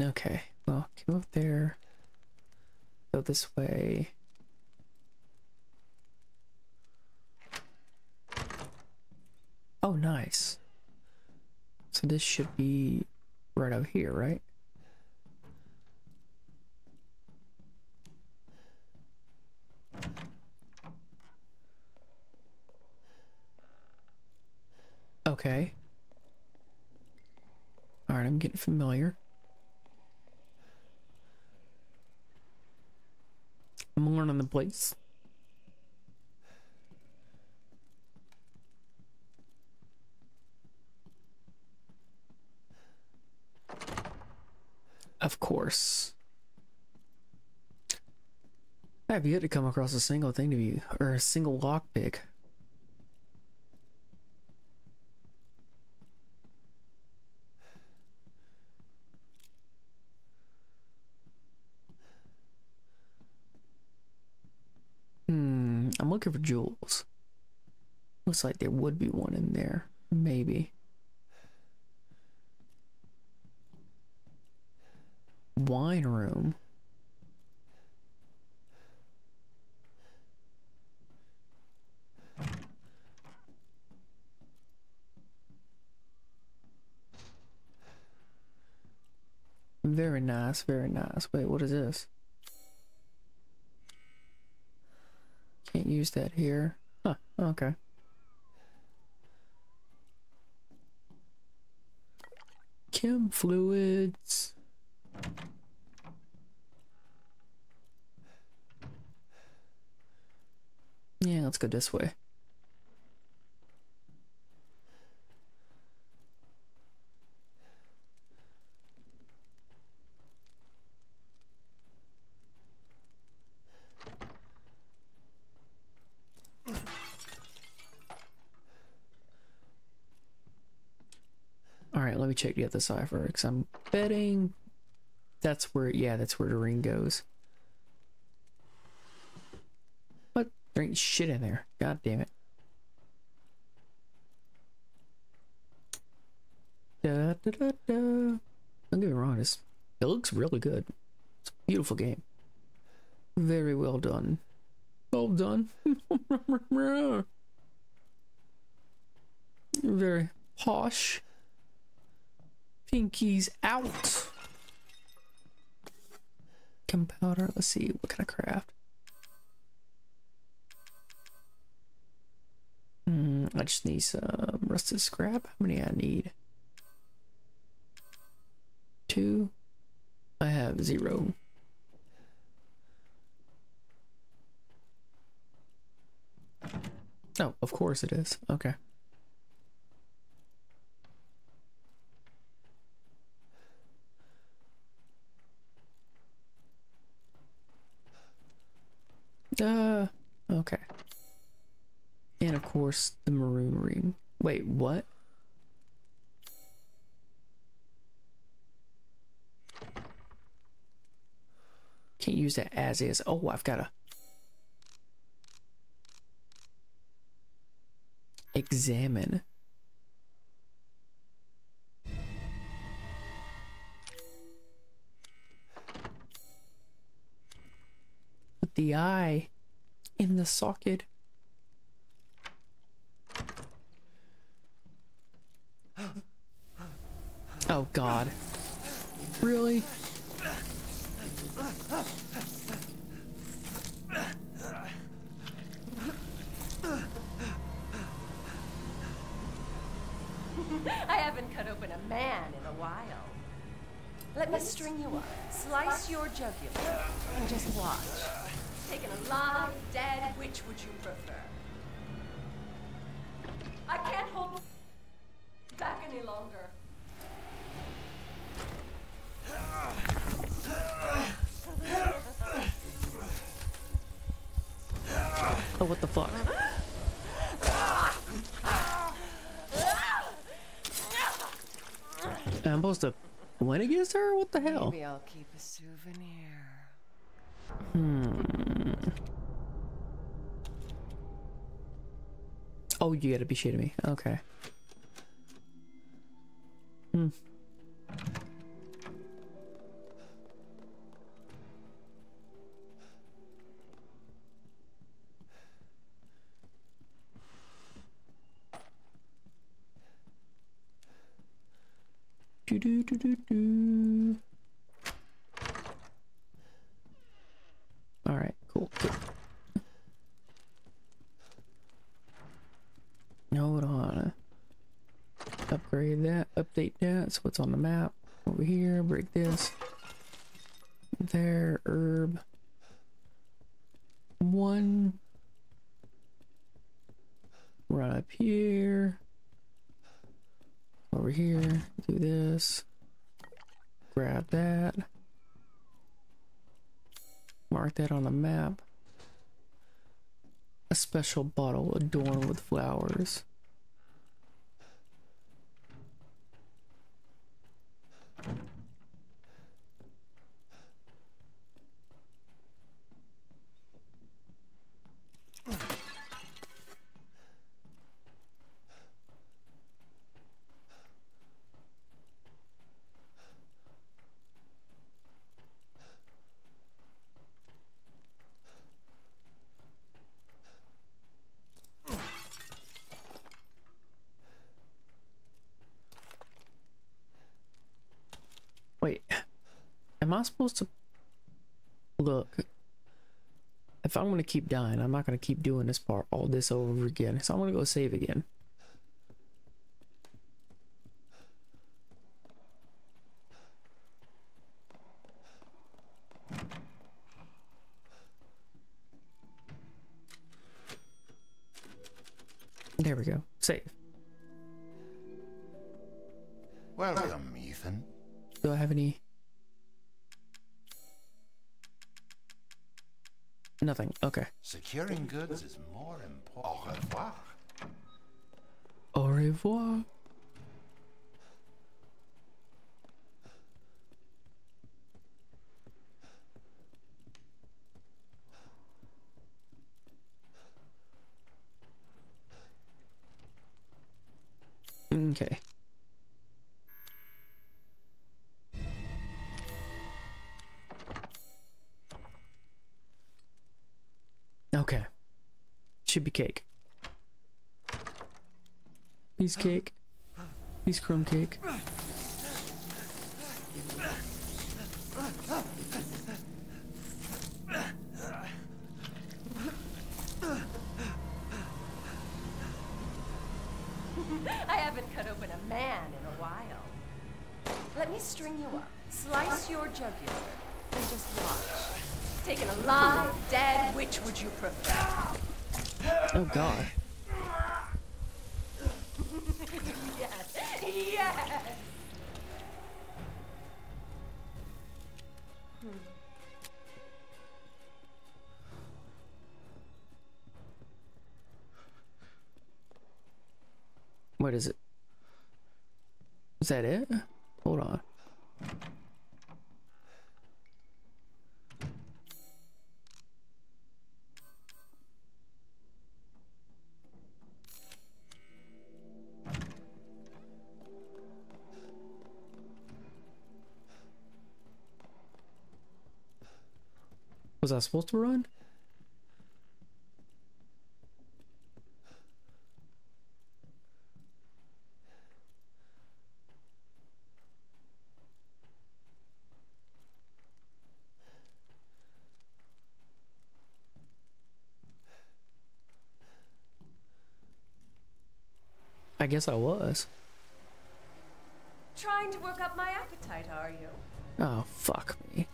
Okay, well, come up there. Go this way. Oh, nice. So this should be right over here, right? Okay. All right, I'm getting familiar. I'm learning the place. Of course. I'd be good to come across a single thing to be, or a single lockpick. I'm looking for jewels. Looks like there would be one in there. Maybe. Wine room. Very nice, very nice. Wait, what is this? Can't use that here. Huh, okay. Chem fluids. Yeah, let's go this way. check the other cipher, because I'm betting that's where, yeah, that's where the ring goes. But there ain't shit in there. God damn it. Da, da, da, da. Don't get me wrong, it looks really good. It's a beautiful game. Very well done. Well done. Very posh. Pinkies out. Gunpowder. Let's see what kind of craft. Mm, I just need some rusted scrap. How many I need? Two. I have zero. Oh, of course it is. Okay. Uh, okay. And of course, the maroon ring. Wait, what? Can't use that as is. Oh, I've got to examine. Put the eye in the socket. Oh God. Really? I haven't cut open a man in a while. Let me string you up, slice your jugular, and just watch. Taken alive, dead, which would you prefer? I can't hold back any longer. Oh, what the fuck? I'm supposed to win against her? What the hell? Maybe I'll keep a souvenir. Hmm. Oh, you gotta be shitting me. Okay. Hmm. Do, do, do, do, do. All right, cool, cool. Hold on. Upgrade that, update that. So what's on the map over here? Break this. There, herb. One. Right up here. Over here, do this, grab that, mark that on the map. A special bottle adorned with flowers. Am I supposed to look? If I'm gonna keep dying, I'm not gonna keep doing this part, all this over again. So I'm gonna go save again. There we go. Save. Welcome, Ethan. Do I have any? Nothing. Okay. Securing goods is more important. Au revoir. Au revoir. Okay. Okay. Should be cake. Piece cake. Piece crumb cake. I haven't cut open a man in a while. Let me string you up, slice your jugular, and just watch. Take an alive, dead, which would you prefer? Oh God. Yes, yes. Hmm. What is it? Is that it? Hold on. Was I supposed to run? I guess I was. Trying to work up my appetite, are you? Oh, fuck me.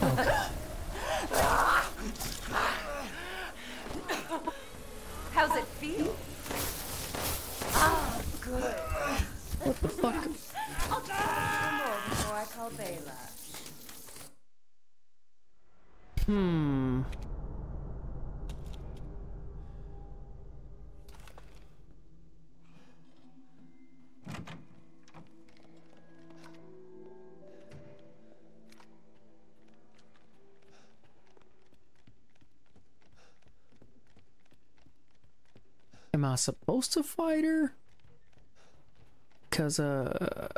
Oh, God. How's it feel? Ah, oh, good. What the fuck? I'll try some more before I call Bela. Hmm. Am I supposed to fight her? Cause uh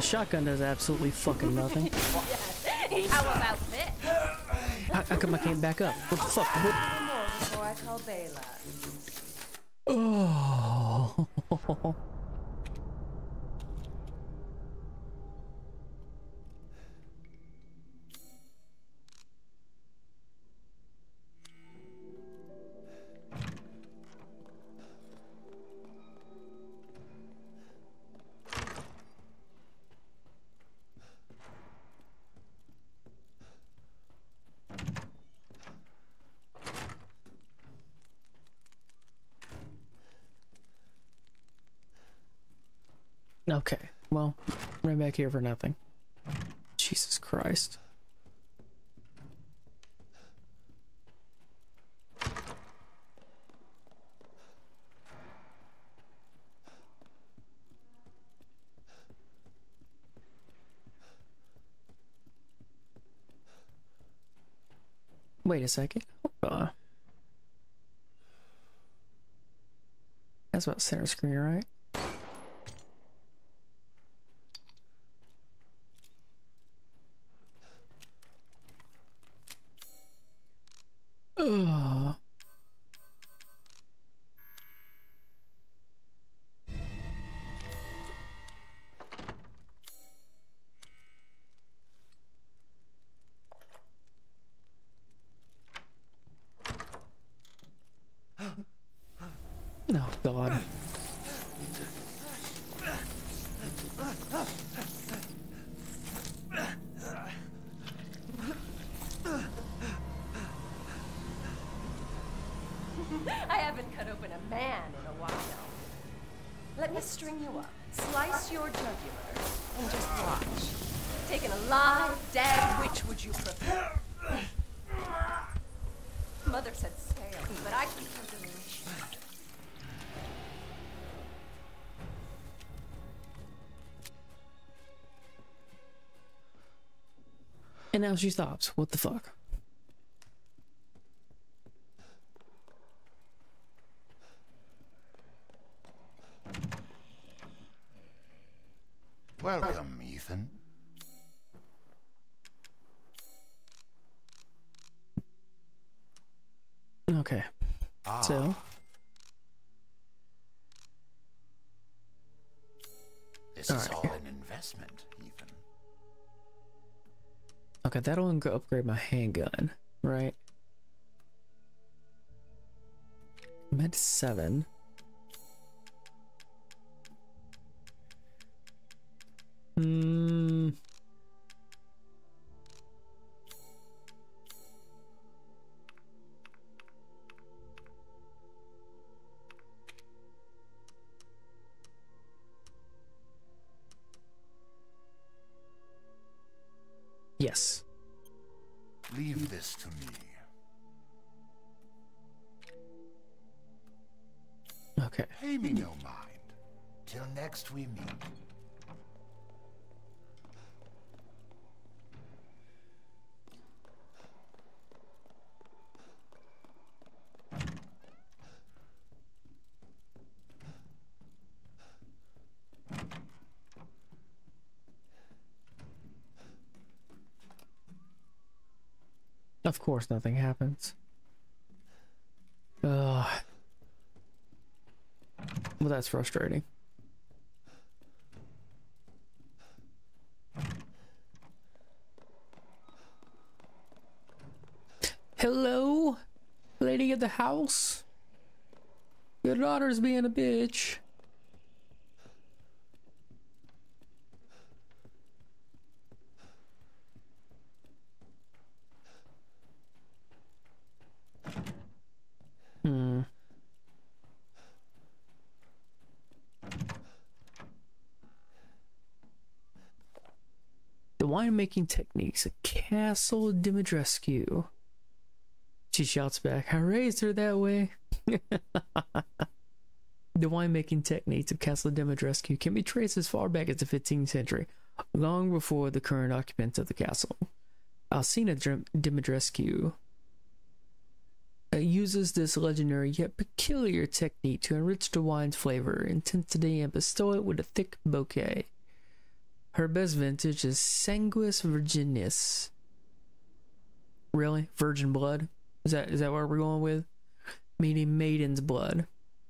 shotgun does absolutely fucking nothing. How about this? How, how come I came back up? What the fuck? What? Before I call Bela. Oh. Okay, well, I'm back here for nothing. Jesus Christ. Wait a second. Hold on. That's about center screen, right? Ugh. No, God. I haven't cut open a man in a while. Let me string you up, slice your jugular, and just watch. Taking a live dead, which would you prefer? Mother said scale, but I can tell the relation. And now she stops. What the fuck? Welcome, Ethan. Okay. Ah. So. This is all an investment, Ethan. Okay, that'll upgrade my handgun, right? Med seven. Hmm. Yes. Leave this to me. Okay. Pay me no mind. Till next we meet. Of course, nothing happens. Ugh. Well, that's frustrating. Hello, lady of the house. Your daughter's being a bitch. Hmm. The winemaking techniques at Castle Dimitrescu. She shouts back, I raised her that way. The winemaking techniques of Castle Dimitrescu can be traced as far back as the fifteenth century, long before the current occupants of the castle. Alcina Dimitrescu It uses this legendary yet peculiar technique to enrich the wine's flavor, intensity, and bestow it with a thick bouquet. Her best vintage is Sanguis Virginis. Really? Virgin blood? Is that is that what we're going with? Meaning maiden's blood.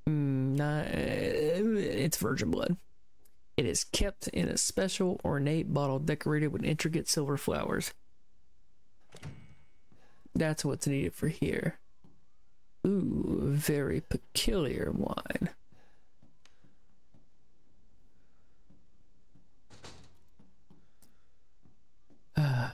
Mm, not, it's virgin blood. It is kept in a special ornate bottle decorated with intricate silver flowers. That's what's needed for here. Ooh, very peculiar wine. Uh.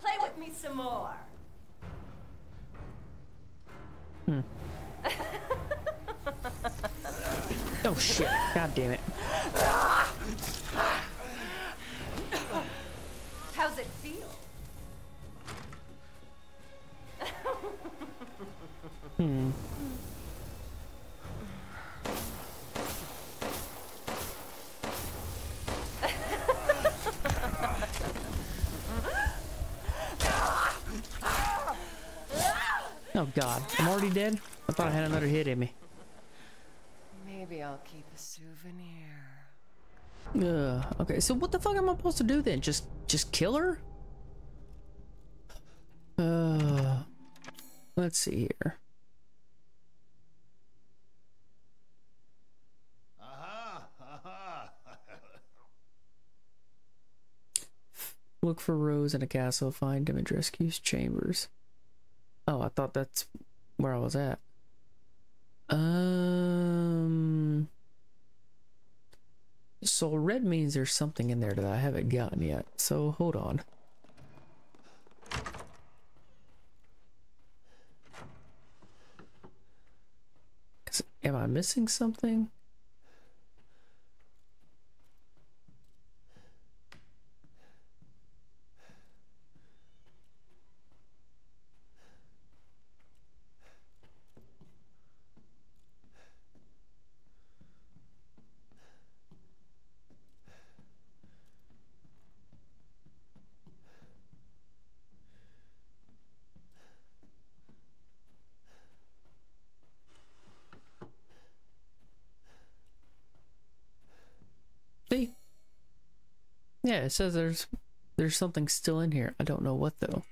Play with me some more. Hmm. Oh shit, god damn it. How's it feel? Hmm. Oh god, I'm already dead? I thought I had another hit in me. Maybe I'll keep a souvenir. Ugh, okay, so what the fuck am I supposed to do then? Just just kill her? Uh, let's see here. Look for Rose in a castle, find Dimitrescu's chambers. Oh, I thought that's where I was at. Um, so red means there's something in there that I haven't gotten yet. So hold on. Am I missing something? Yeah, it says there's there's something still in here. I don't know what though.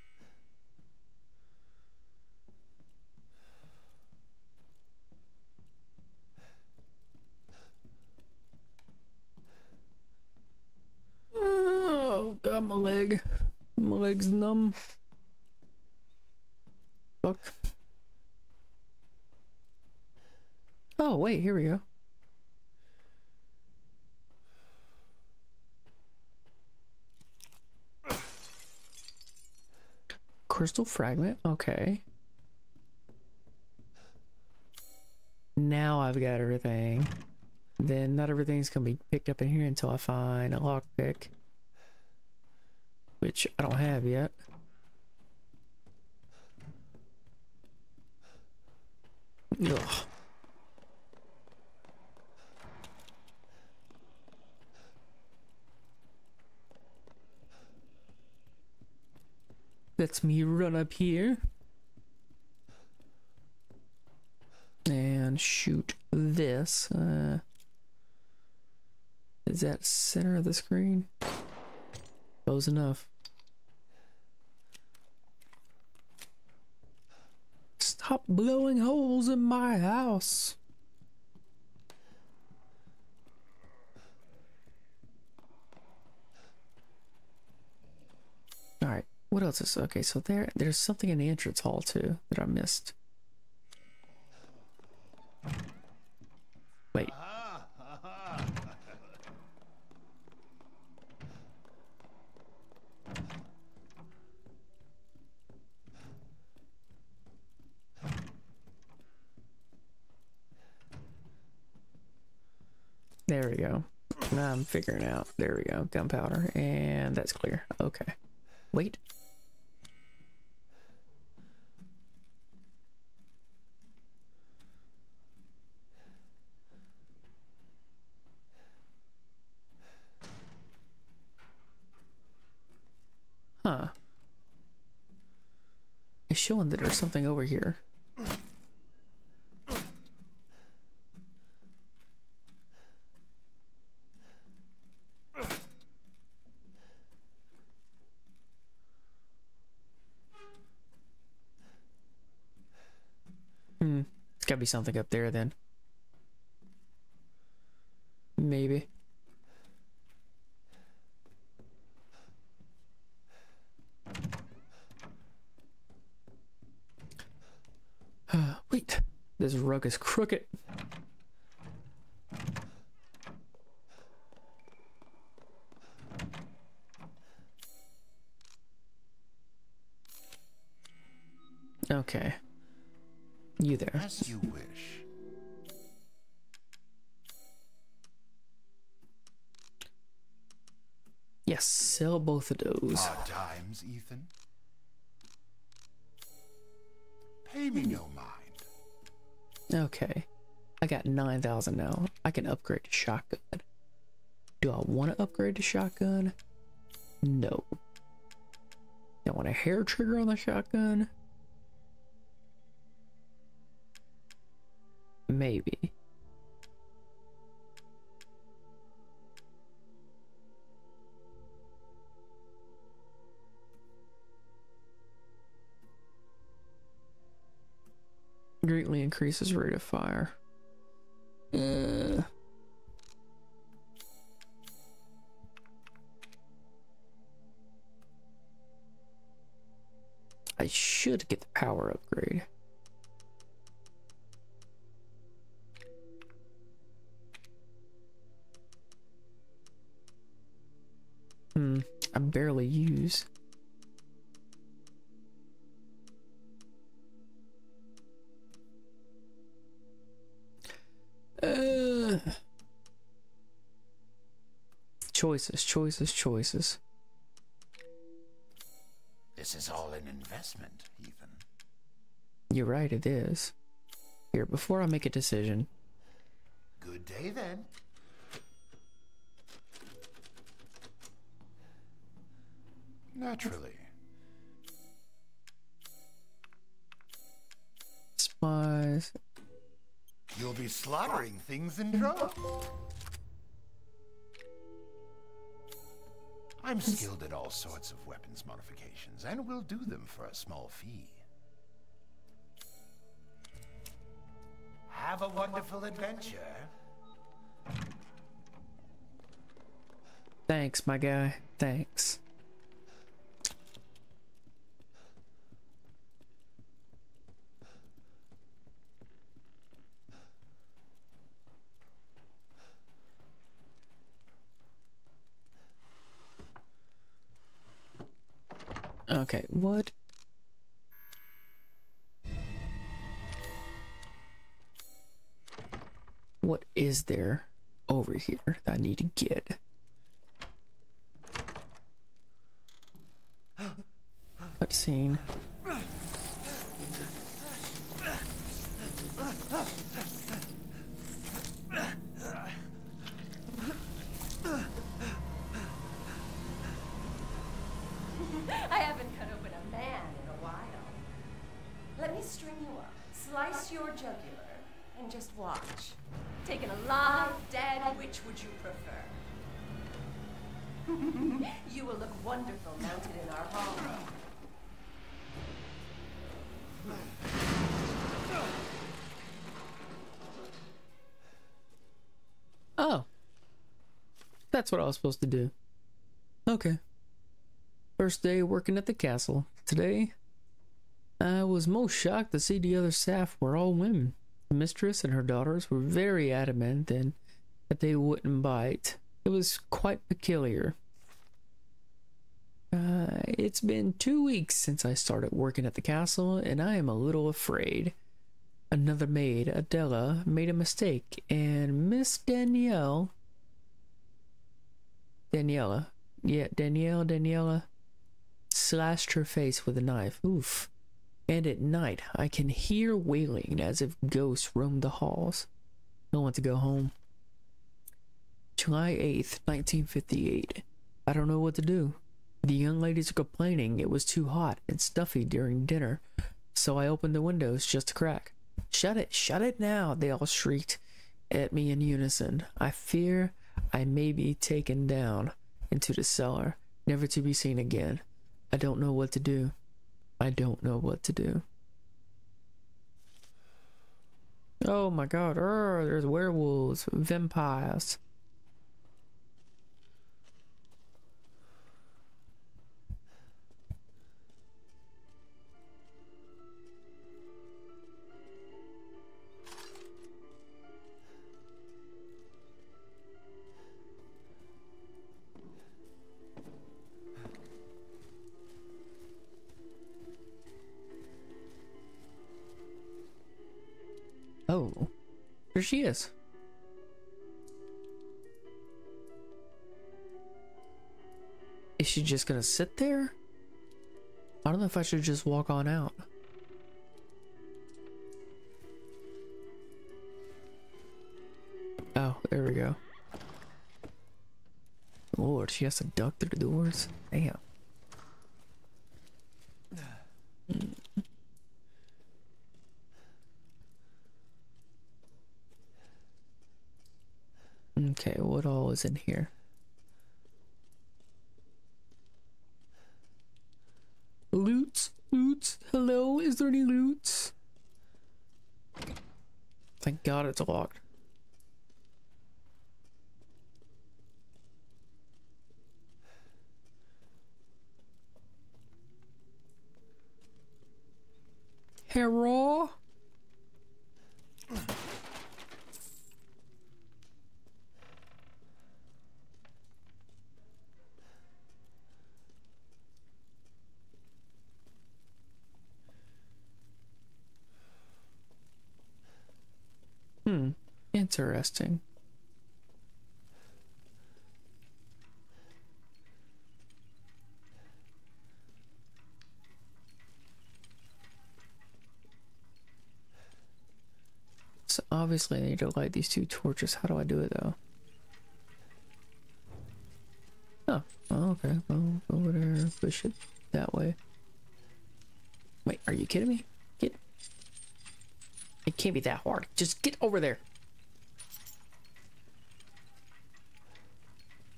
Oh god, my leg. My leg's numb. Fuck. Oh wait, here we go. Crystal fragment, okay. Now I've got everything. Then not everything's gonna be picked up in here until I find a lockpick, which I don't have yet. Ugh. Let's me run up here and shoot this. Uh, is that center of the screen? Close enough. Stop blowing holes in my house. All right. What else is okay? So there, there's something in the entrance hall too that I missed. Wait. There we go. I'm figuring out. There we go. Gunpowder, and that's clear. Okay. Wait. Huh. It's showing that there's something over here. Hmm. It's gotta be something up there then. Maybe. Wait, this rug is crooked. Okay. You there. As you wish. Yes, sell both of those. Hard times, Ethan. Pay me no mind. Okay, I got nine thousand now. I can upgrade to shotgun. Do I want to upgrade to shotgun? No. Do I want a hair trigger on the shotgun? Maybe. Greatly increases rate of fire. Uh. I should get the power upgrade. Hmm, I barely use. Uh, choices, choices, choices. This is all an investment, Ethan. You're right, it is. Here, before I make a decision. Good day, then. Naturally. Spies. You'll be slaughtering things in droves. I'm skilled at all sorts of weapons modifications, and will do them for a small fee. Have a wonderful adventure. Thanks, my guy. Thanks. Okay, what? What is there over here that I need to get? Cutscene. That's what I was supposed to do. Okay. First day working at the castle. Today, I was most shocked to see the other staff were all women. The mistress and her daughters were very adamant then that they wouldn't bite. It was quite peculiar. Uh, it's been two weeks since I started working at the castle, and I am a little afraid. Another maid, Adela, made a mistake, and Miss Danielle... Daniela, yeah, Danielle, Daniela slashed her face with a knife. Oof. And at night, I can hear wailing as if ghosts roamed the halls. I want to go home. July eighth, nineteen fifty-eight. I don't know what to do. The young ladies are complaining it was too hot and stuffy during dinner, so I opened the windows just a crack. Shut it, shut it now, they all shrieked at me in unison. I fear... I may be taken down into the cellar, never to be seen again. I don't know what to do. I don't know what to do. Oh my god, er, there's werewolves, vampires. Oh, there she is. Is she just gonna sit there? I don't know if I should just walk on out. Oh, there we go. Lord, she has to duck through the doors. Damn. Mm. Okay, what all is in here? Loot, loot, hello, is there any loot? Thank God it's locked. Hero. Hmm, interesting. So obviously I need to light these two torches. How do I do it though? Oh, oh okay. Well, over there, push it that way. Wait, are you kidding me? Get. It can't be that hard. Just get over there.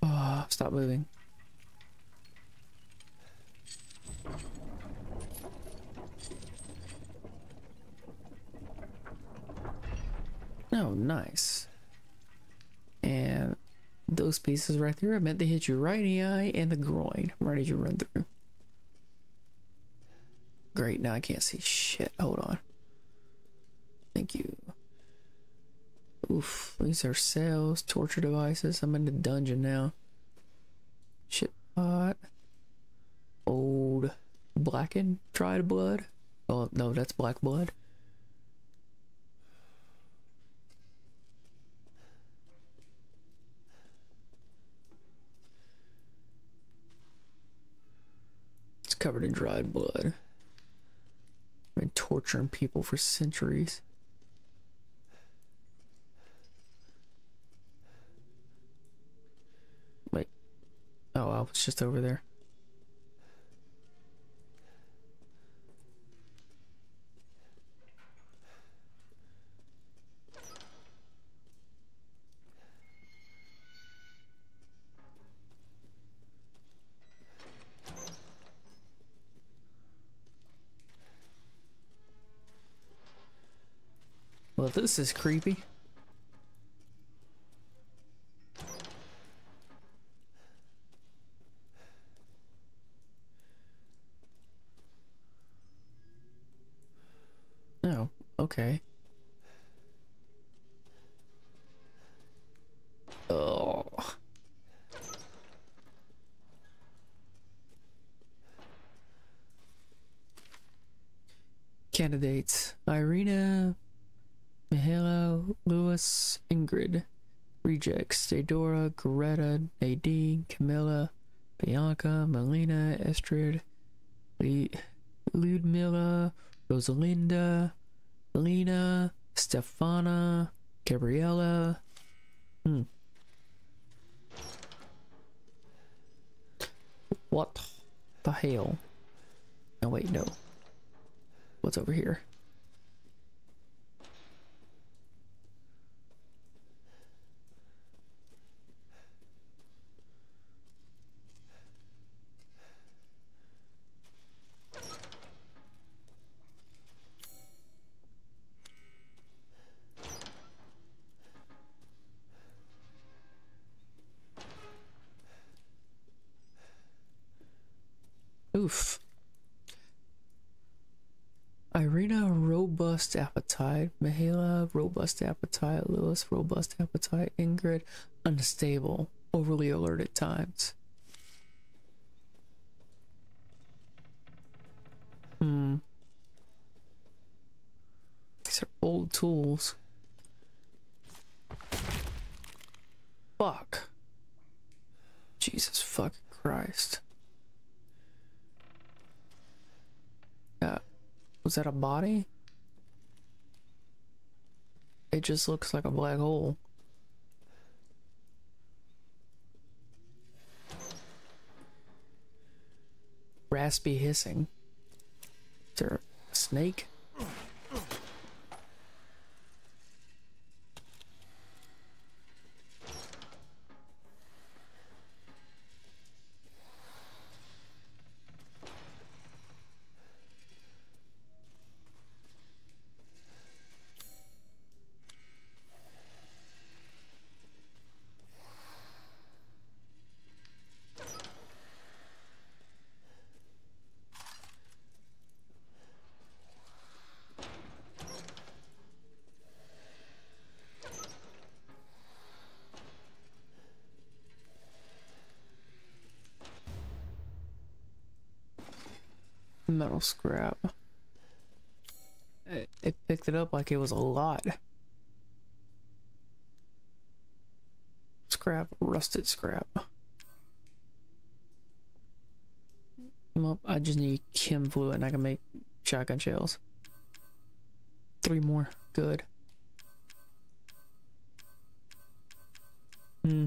Oh, stop moving. Oh, nice. And those pieces right there, I meant they hit you right in the eye and the groin right as you run through. Great, now I can't see shit. Hold on. Thank you. Oof, these are cells, torture devices. I'm in the dungeon now. Shit pot. Old blackened dried blood. Oh, no, that's black blood. Covered in dried blood. I've been torturing people for centuries. Wait. Oh, I was just over there. Well, this is creepy. Oh, okay. Oh. Candidates. Irina. Hello, Louis, Ingrid, Rejects, Theodora, Greta, Nadine, Camilla, Bianca, Melina, Estrid, Le Ludmilla, Rosalinda, Lena, Stefana, Gabriella. Hmm. What the hell? Oh, wait, no. What's over here? Oof. Irina, robust appetite. Mihaela, robust appetite. Lilith, robust appetite. Ingrid, unstable. Overly alert at times. Hmm. These are old tools. Fuck. Jesus fucking Christ. Uh, was that a body? It just looks like a black hole. Raspy hissing. Is there a snake? metal scrap. It, it picked it up like it was a lot. Scrap, rusted scrap. Well, I just need chem fluid and I can make shotgun shells. Three more. Good. Hmm.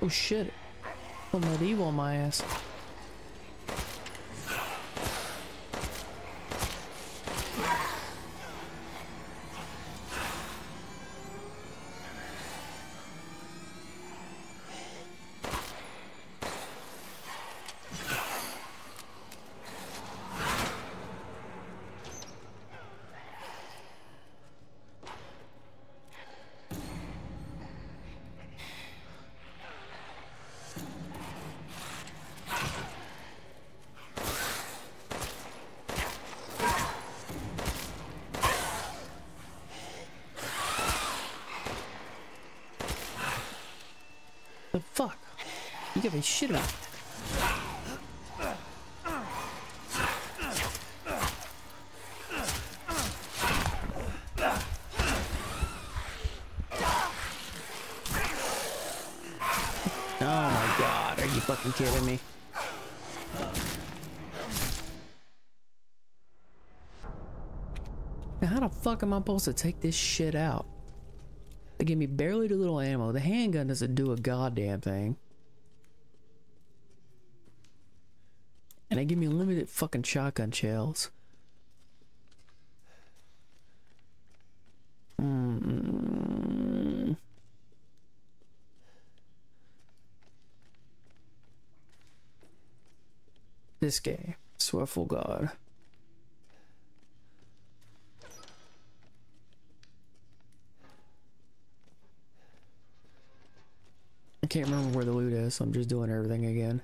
Oh shit, I'm medieval on my ass. Holy shit, man. Oh my god, are you fucking kidding me? Now how the fuck am I supposed to take this shit out? They give me barely too little ammo. The handgun doesn't do a goddamn thing. They give me limited fucking shotgun shells. Mm-mm. This game, swear for God. I can't remember where the loot is, so I'm just doing everything again.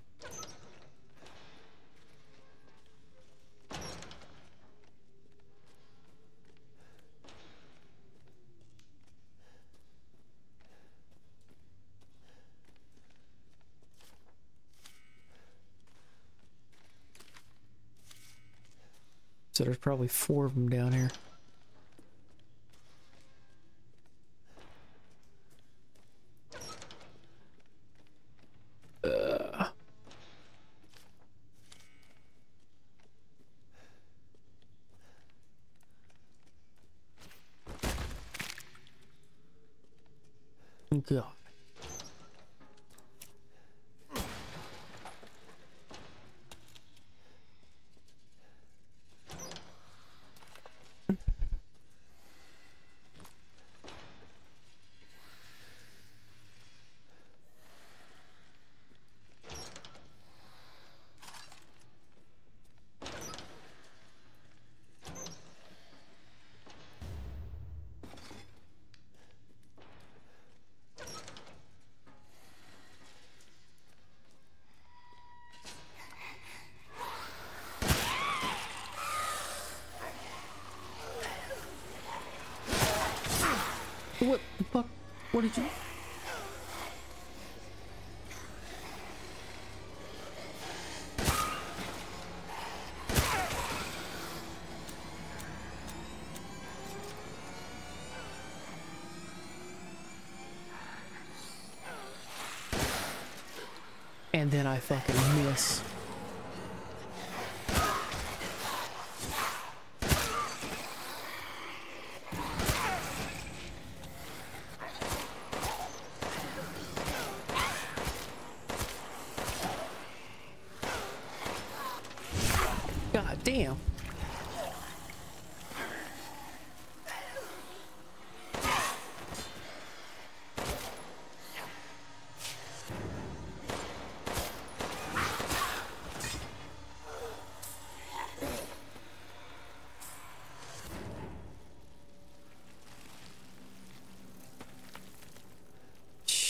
So there's probably four of them down here. Uh. God. What the fuck? What did you? And then I fucking miss.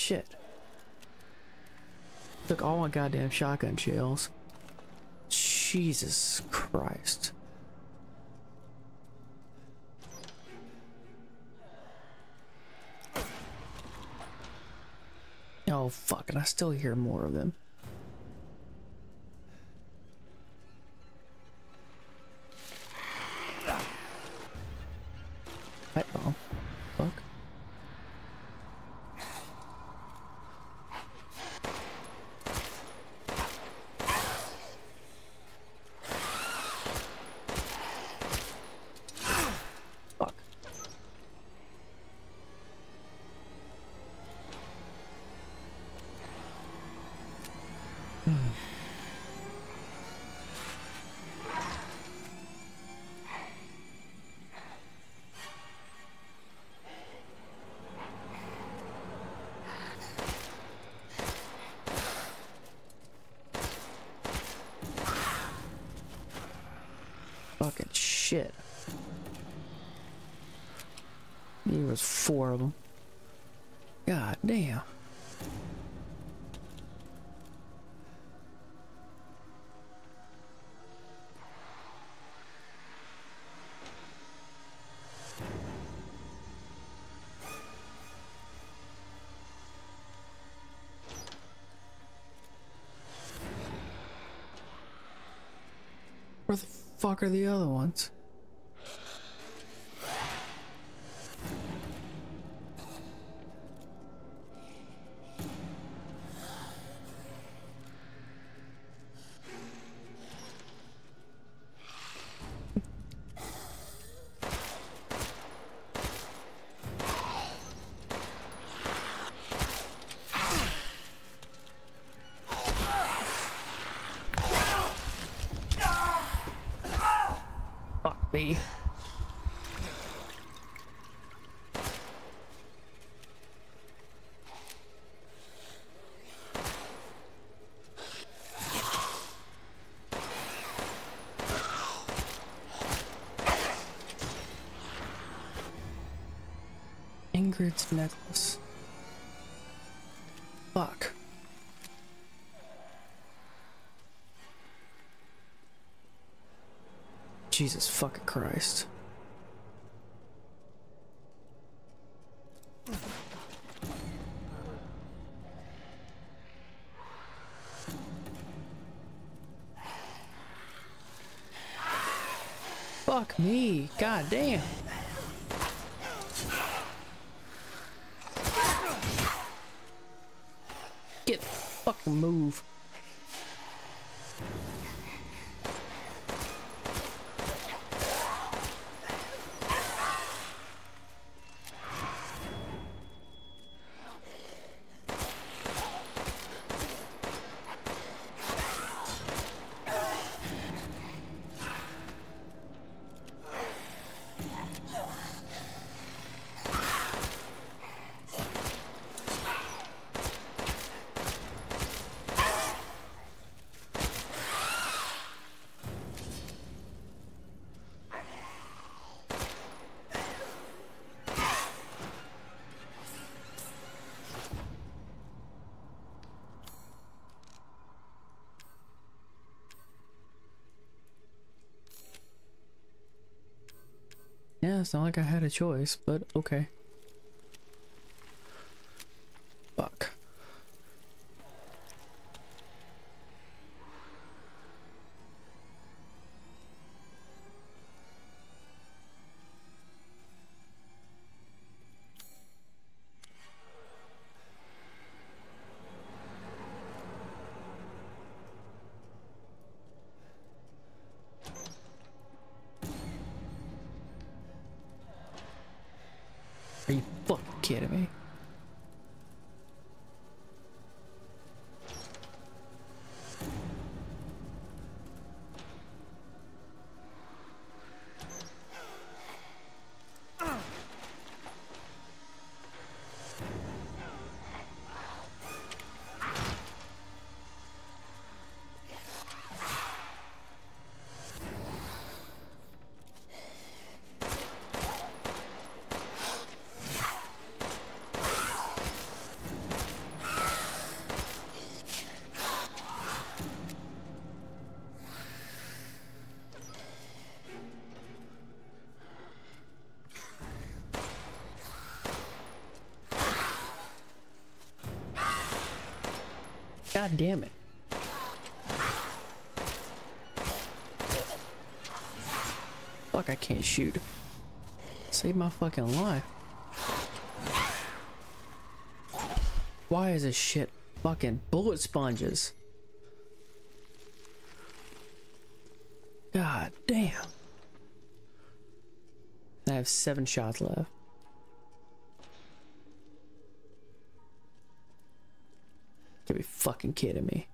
shit. Took all my goddamn shotgun shells. Jesus Christ. Oh fuck, and I still hear more of them. Uh-oh. Fuck. Fuck. Fucking shit. There was four of them. God damn. Where the fuck are the other ones? Me. Ingrid's necklace. Fuck. Jesus fucking Christ. Fuck me, god damn. Get the fucking move. Yeah, it's not like I had a choice, but okay. Fuck. Are you fucking kidding me? God damn it. Fuck, I can't shoot. Save my fucking life. Why is this shit fucking bullet sponges? God damn. I have seven shots left. You'll be fucking kidding me.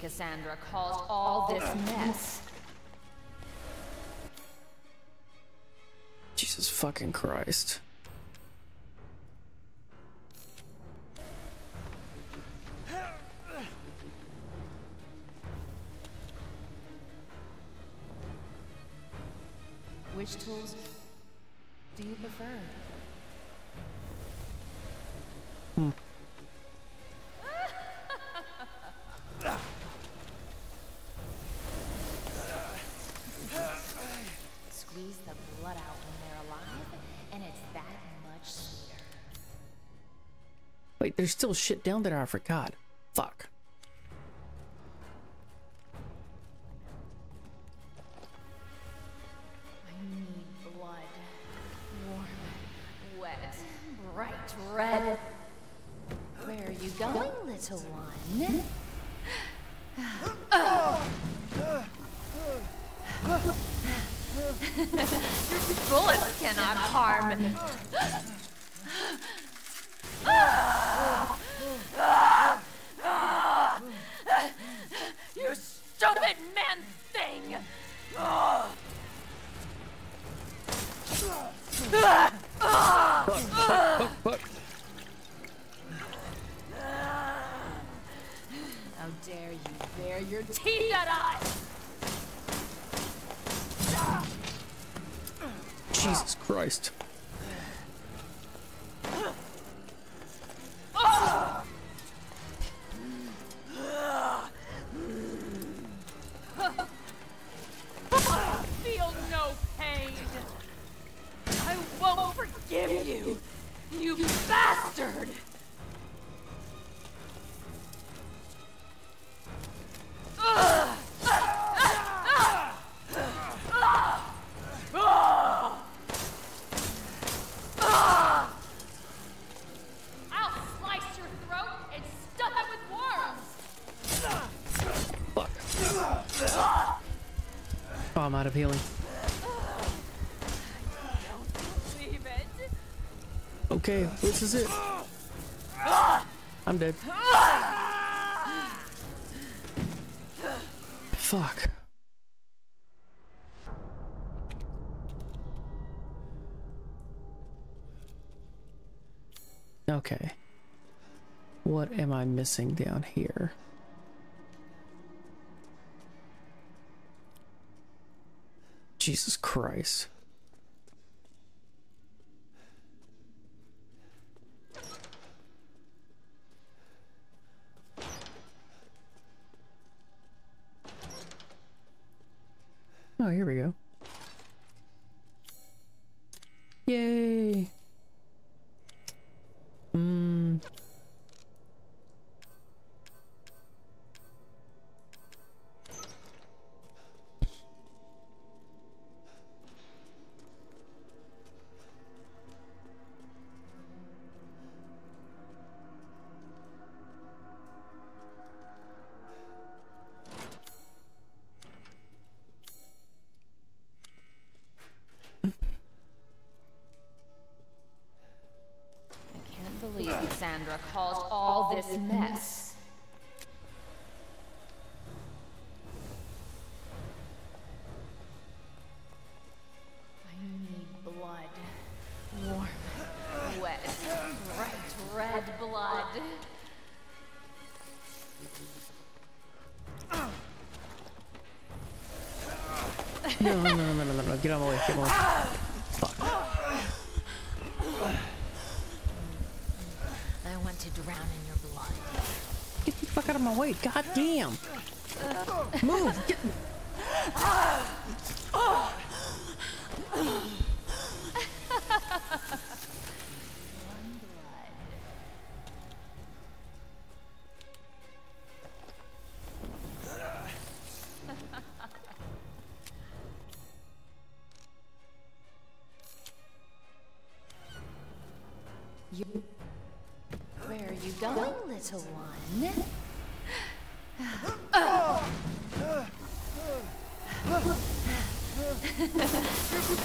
Cassandra caused all this mess. Jesus fucking Christ. Which tools do you prefer? Hmm. There's still shit down there I forgot. Fuck. I need blood. Warm, wet, bright red. Where are you going, little one? Oh. Bullets cannot harm. You stupid man thing! Fuck, fuck, fuck. How dare you bare your teeth at us! Jesus Christ. Out of healing. Don't believe it. Okay, this is it. I'm dead. Fuck. Okay. What am I missing down here? Jesus Christ. Oh, here we go. Yay. Mm. Cassandra caused all this mess. I need blood. Warm, wet, bright red blood. No, no, no, no, no, no, get out of my way, get out of my way. Fuck. I want to drown in your blood. Get the fuck out of my way, goddamn. Move, get... To one.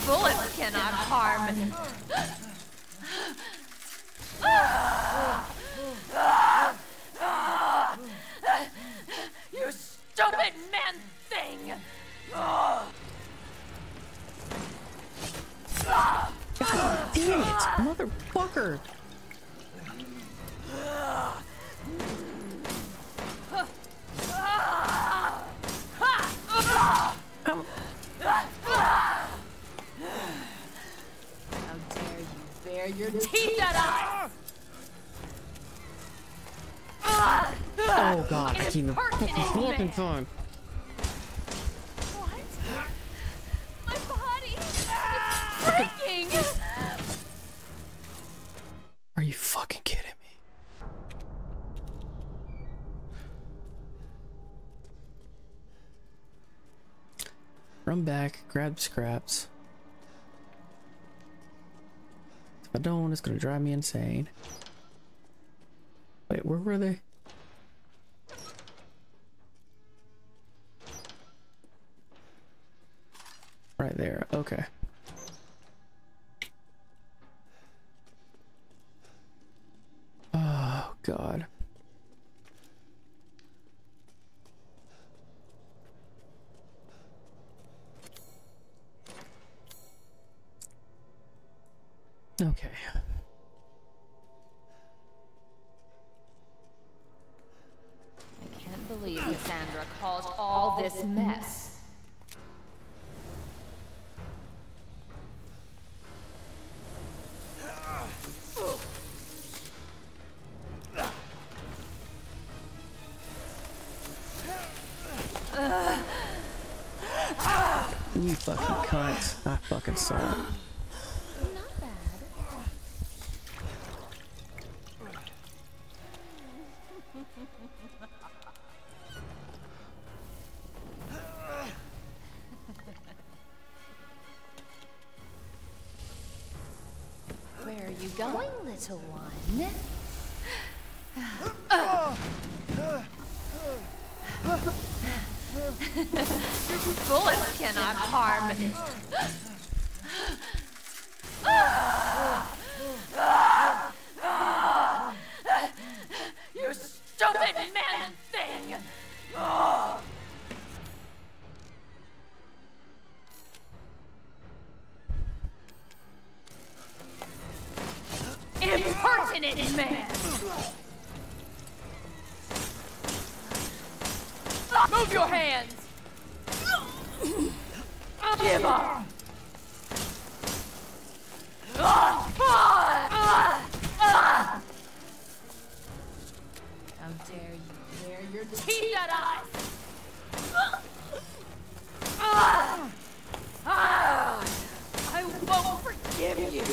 Bullets cannot harm. You stupid man thing! God damn it, motherfucker! Your teeth at us! Oh god, I keep fucking time. What? My body is breaking! Are you fucking kidding me? Run back, grab scraps. If I don't, it's gonna drive me insane. Wait, where were they? Right there, okay. Oh, God. Okay. I can't believe Cassandra caused all this mess. You fucking cunt. I fucking saw it. To one. Bullets cannot harm. You stupid man thing! Impertinent man! Move your hands! Give up! How dare you wear your teeth at us! I won't forgive you!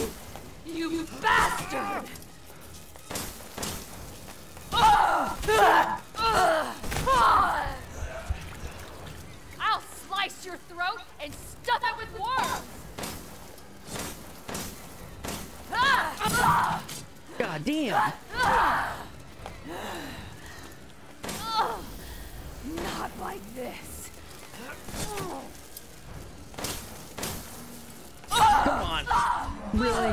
You bastard! I'll slice your throat and stuff it with worms! God damn! Not like this! Come on! Really?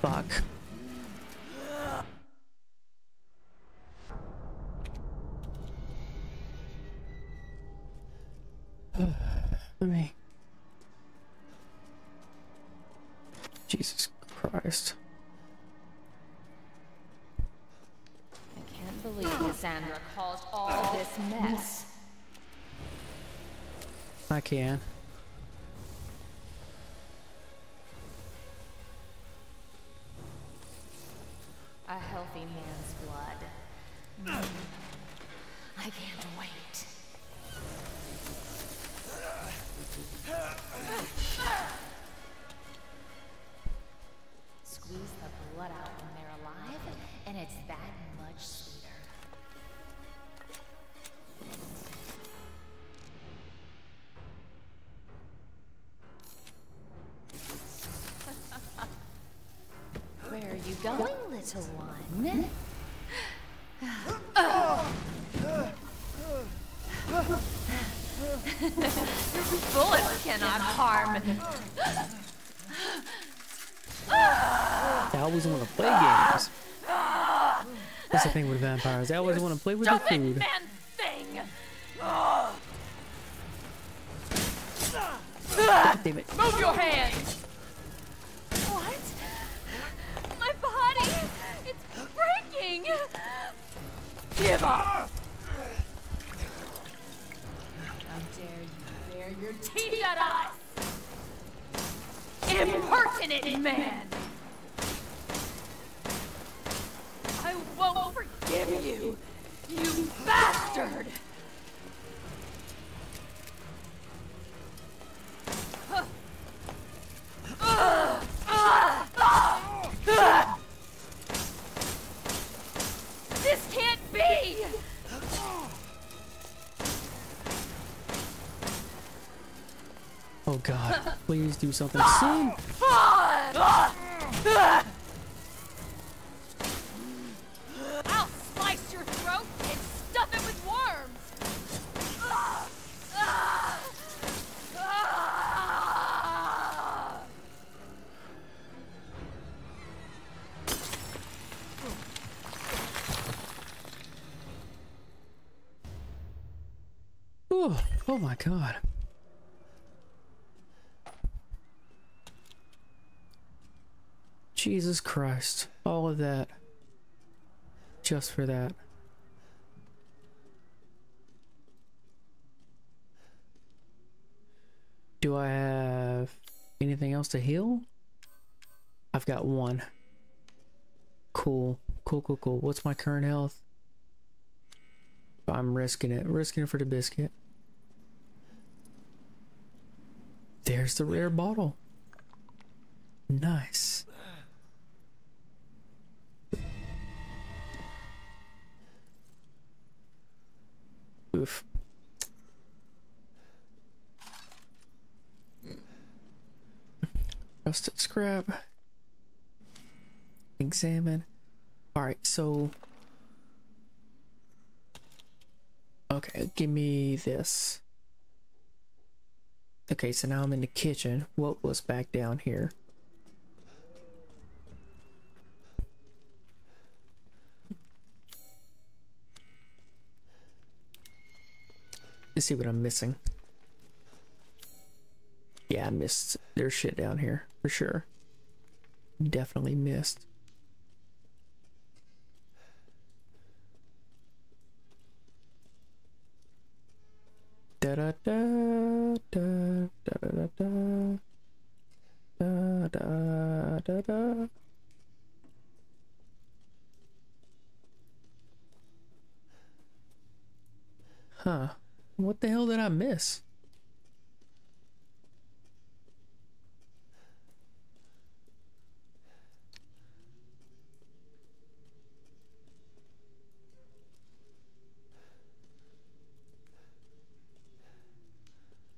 Fuck. Let me. Jesus Christ. Cassandra caused all this mess. I can. A healthy man's blood. Mm. I can't wait. Squeeze the blood out when they're alive, and it's that much sweeter. Where are you going, little one? Bullets cannot harm. I always want to play games. That's the thing with vampires. They always want to play with the food. Man thing. God damn it. Move your hands. What? My body, it's breaking. Give up. Your teeth at us! Impertinent man! I won't forgive you, you bastard! This can't be! Oh God, please do something soon. I'll slice your throat and stuff it with worms. Oh, oh my God. Jesus Christ, all of that just for that. Do I have anything else to heal? I've got one. Cool, cool, cool, cool. What's my current health? I'm risking it, risking it for the biscuit. There's the rare bottle. Nice. Oof. Rusted scrap. Examine. Alright, so. Okay, give me this. Okay, so now I'm in the kitchen. What was back down here? Let's see what I'm missing. Yeah, I missed. There's shit down here, for sure. Definitely missed. Da da da da da da da da da da da. Huh. What the hell did I miss?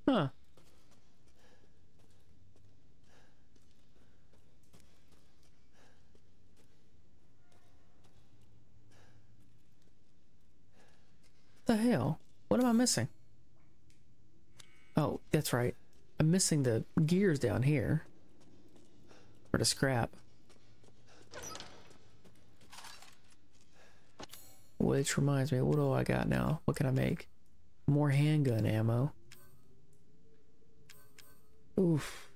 Huh. The hell? What am I missing? Oh, that's right. I'm missing the gears down here. Or the scrap. Which reminds me, what do I got now? What can I make? More handgun ammo. Oof.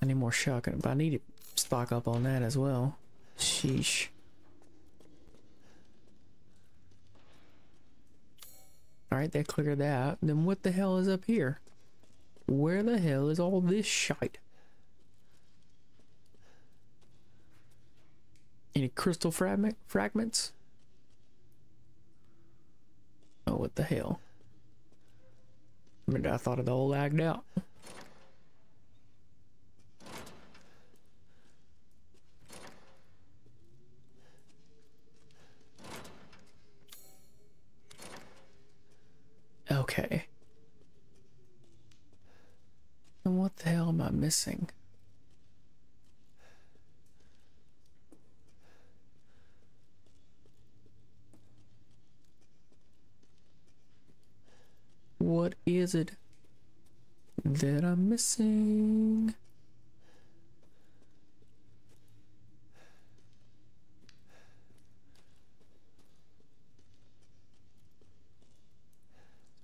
I need more shotgun, but I need to stock up on that as well. Sheesh. Alright, that cleared that. Then what the hell is up here? Where the hell is all this shite? Any crystal fragment fragments? Oh, what the hell? I mean, I thought it all lagged out. Okay. And what the hell am I missing? What is it that I'm missing?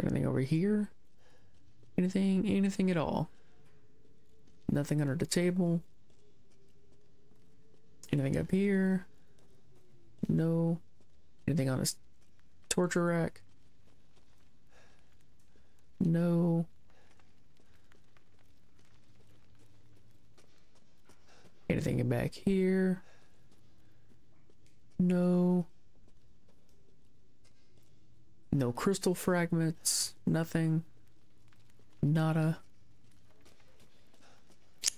Anything over here? Anything, anything at all? Nothing under the table? Anything up here? No. Anything on this torture rack? No. Anything back here? No. No crystal fragments, nothing, nada.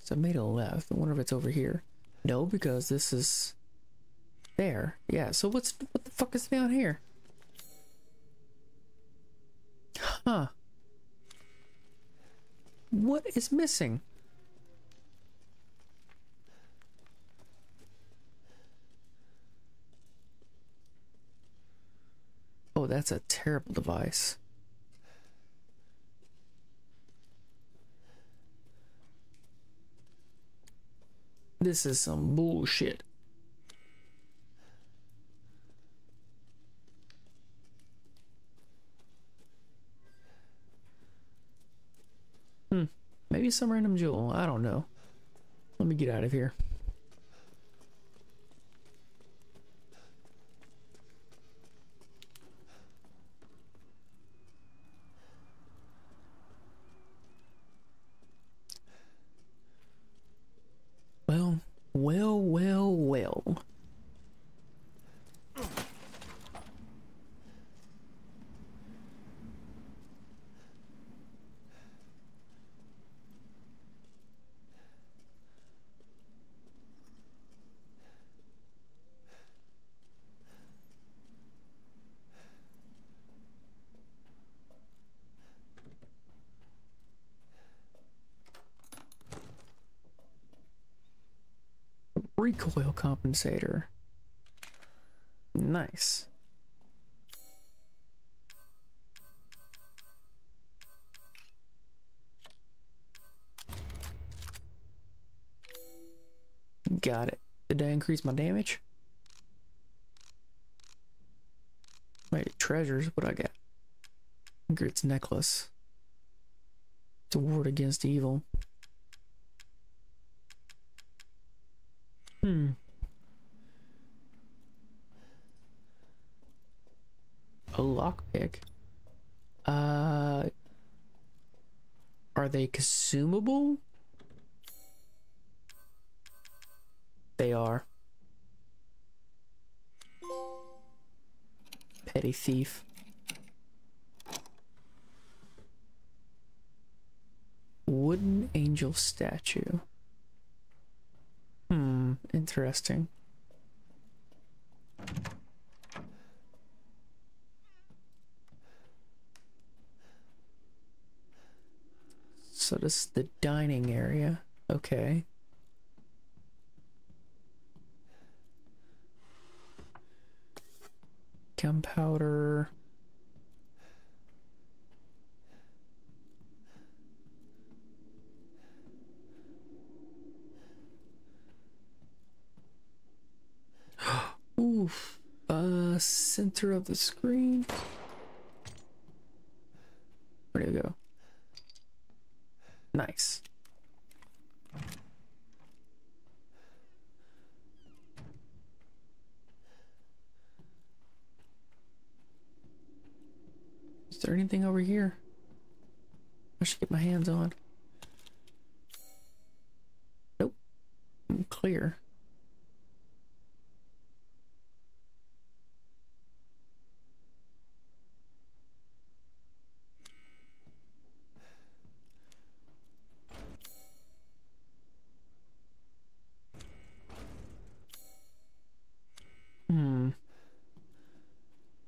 So I made a left. I wonder if it's over here. No, because this is there. Yeah, so what's what the fuck is down here? Huh. What is missing? Oh, that's a terrible device. This is some bullshit. Hmm. Maybe some random jewel. I don't know. Let me get out of here. Well, well, well, well. Recoil compensator. Nice. Got it. Did I increase my damage? Wait, treasures. What I got? Grit's necklace. It's a ward against evil. Hmm. A lockpick. Uh, are they consumable? They are. Petty thief. Wooden angel statue. Hmm, interesting. So this is the dining area. Okay. Gunpowder. Oof. Uh, center of the screen. Where do we go? Nice. Is there there anything over here I should get my hands on? Nope. I'm clear. Hmm.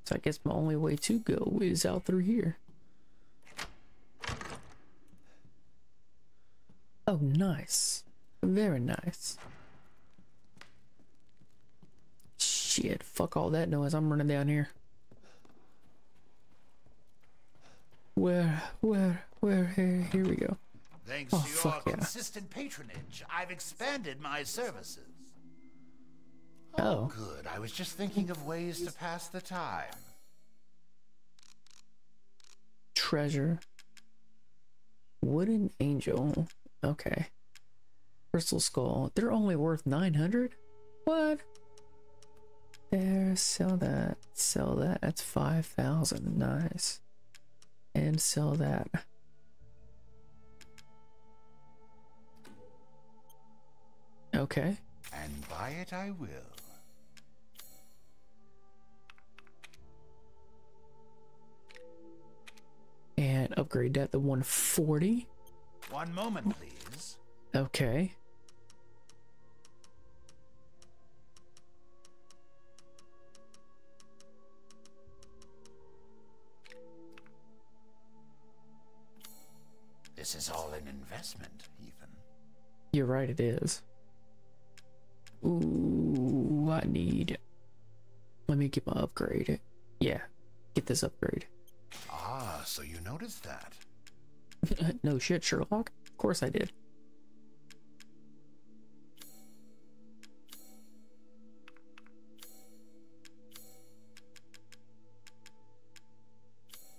So I guess my only way to go is out through here. Oh, nice. Very nice. Shit, fuck all that noise. I'm running down here. Where, where, where, here, here we go. Thanks oh, to your yeah. consistent patronage, I've expanded my services. Oh, good. I was just thinking of ways to pass the time. Treasure. Wooden angel. Okay. Crystal skull. They're only worth nine hundred? What? There, sell that. Sell that. That's five thousand. Nice. And sell that. Okay. And buy it I will. And upgrade that to one forty. One moment, please. Okay. This is all an investment, Ethan. You're right, it is. Ooh, I need. Let me get my upgrade. Yeah, get this upgrade. Ah, so you noticed that. No shit, Sherlock. Of course I did.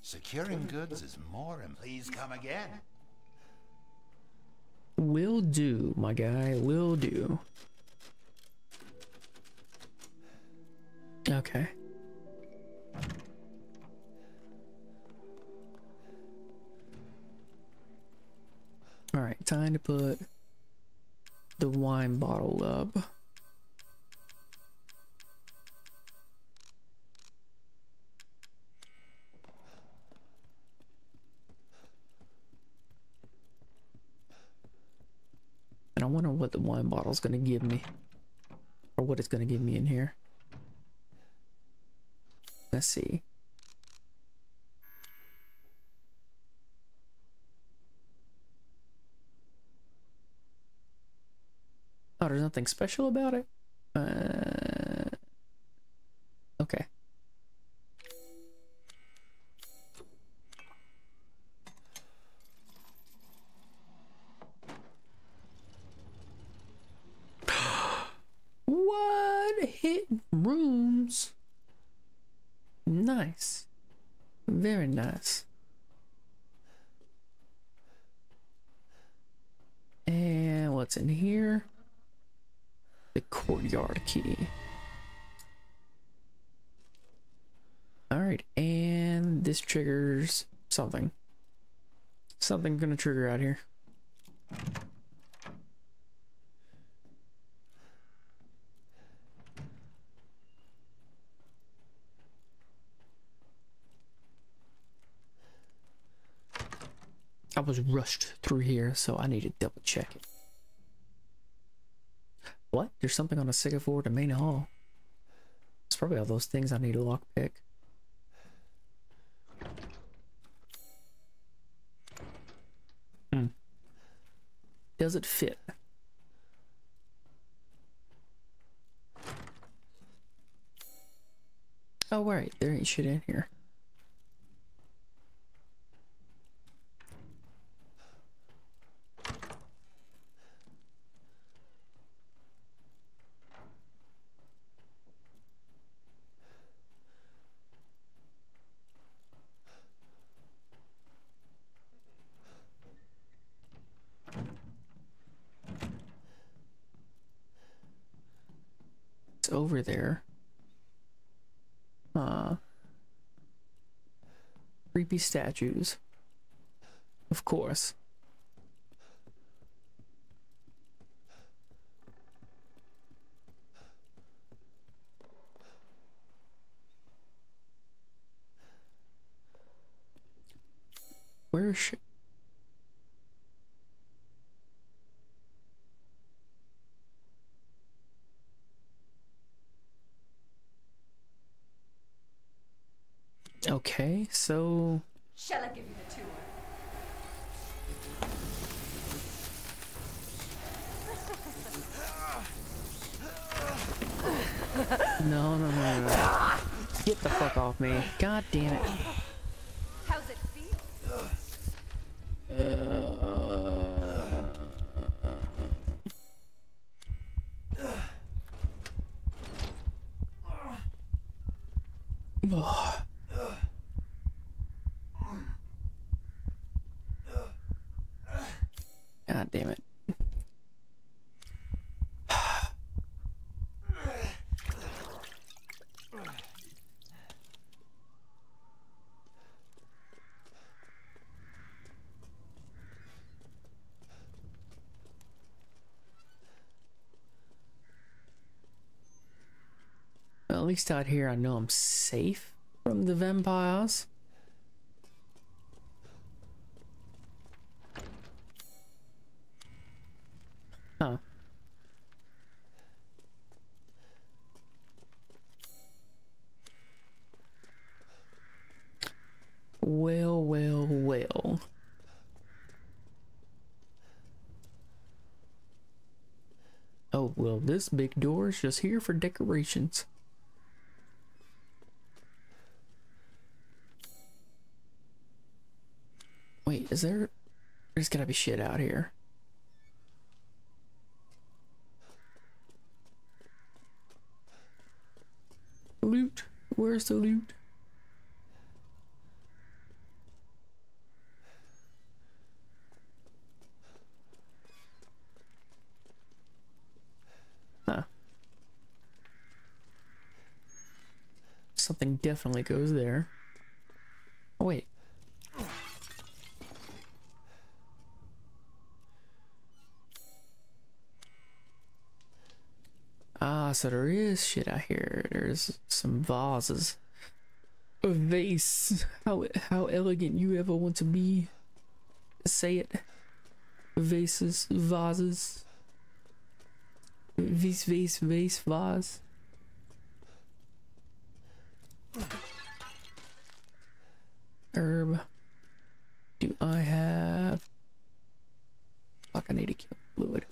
Securing goods is more, and please come again. Will do, my guy. Will do. Okay. All right, time to put the wine bottle up. And I wonder what the wine bottle is going to give me, or what it's going to give me in here. Let's see. Oh, there's nothing special about it. Uh, okay. What? Hit rooms. Nice. Very nice. And what's in here? The courtyard key. Alright, and this triggers something. Something's gonna trigger out here. I was rushed through here, so I need to double check it. What? There's something on a sycamore to main hall. It's probably all those things I need to lockpick. Hmm. Does it fit? Oh, right. There ain't shit in here. Over there. Uh, three creepy statues. Of course. Where is she? Okay, so... Shall I give you the tour? No, no, no, no, no. Get the fuck off me. God damn it. How's it feel? Uh... God damn it. Well, at least out here I know I'm safe from the vampires. Huh. Well, well, well. Oh, well, this big door is just here for decorations. Wait, is there... There's gotta be shit out here. Loot. Where's the loot? Huh. Something definitely goes there. Oh, wait. Ah, so there is shit out here. There's some vases. A vase. How how elegant you ever want to be. Say it. Vases, vases. Vase, vase, vase, vase. Herb. Do I have? Fuck! I need to kill fluid.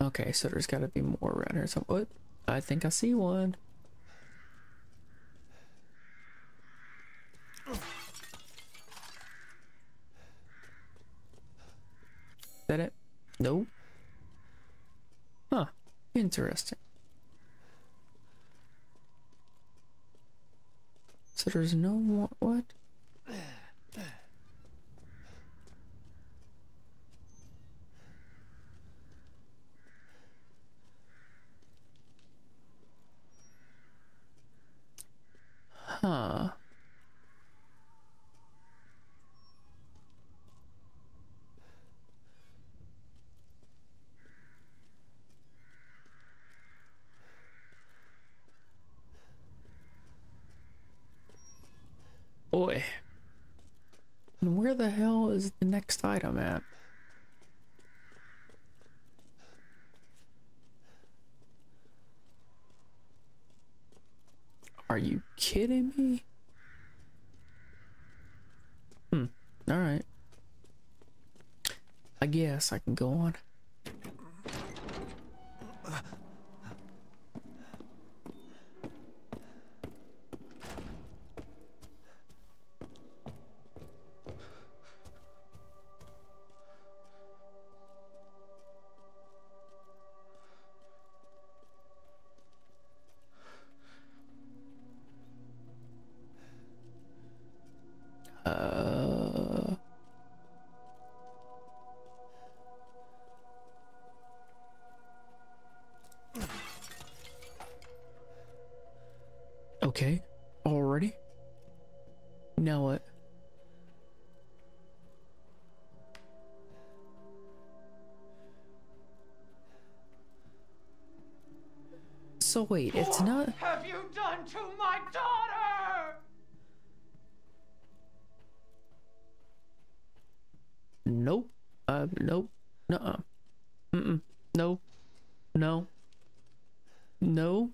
Okay, so there's gotta be more around here. So what? I think I see one. Is that it? Nope. Huh. Interesting. So there's no more. What? Huh. Boy. And where the hell is the next item at? Are you kidding me? Hmm. All right. I guess I can go on. Okay, already? Now what? So wait, it's not- What have you done to my daughter? Nope. Uh, nope. Nuh-uh. Mm-mm. No. No. No.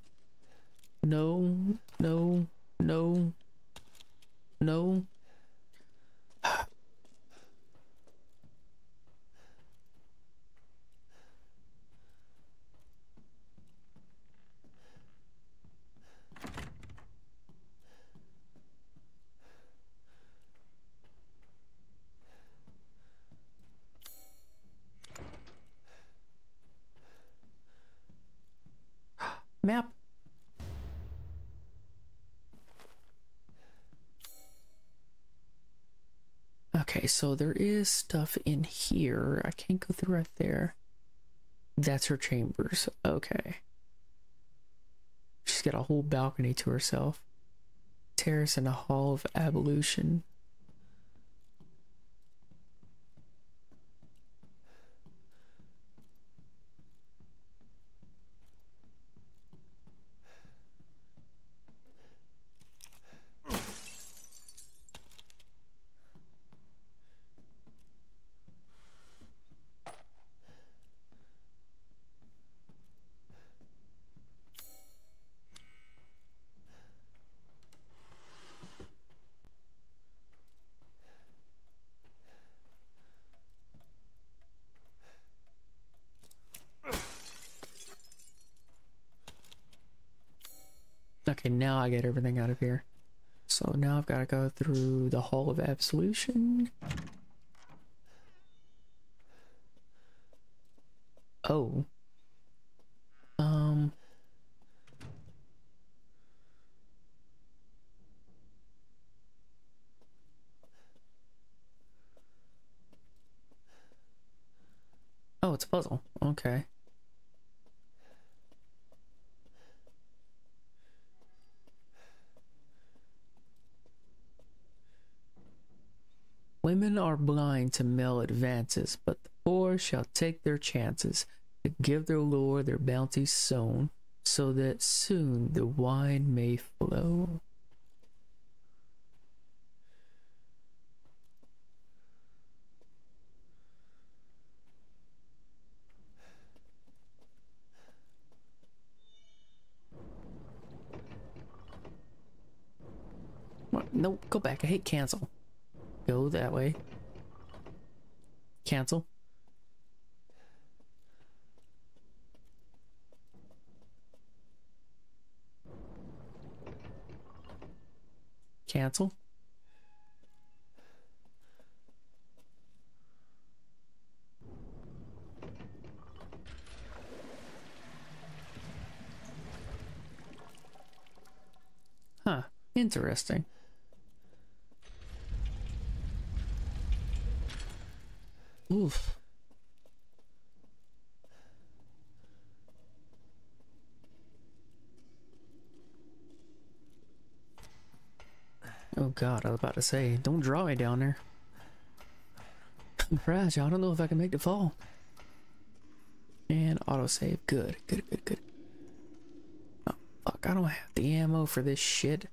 No. No. No. No. Map. Okay, so there is stuff in here. I can't go through right there. That's her chambers. Okay. She's got a whole balcony to herself. Terrace and a hall of ablution. Okay, now I get everything out of here. So now I've got to go through the Hall of Absolution. Oh. Um. Oh, it's a puzzle. Okay. Women are blind to male advances, but the poor shall take their chances to give their lord their bounty sown, so that soon the wine may flow. What? No, go back. I hate cancel. Go that way. Cancel. Cancel. Huh, interesting. Oof. Oh god, I was about to say, don't draw me down there. I'm fragile, I don't know if I can make the fall. And autosave, good, good, good, good. Oh fuck, I don't have the ammo for this shit.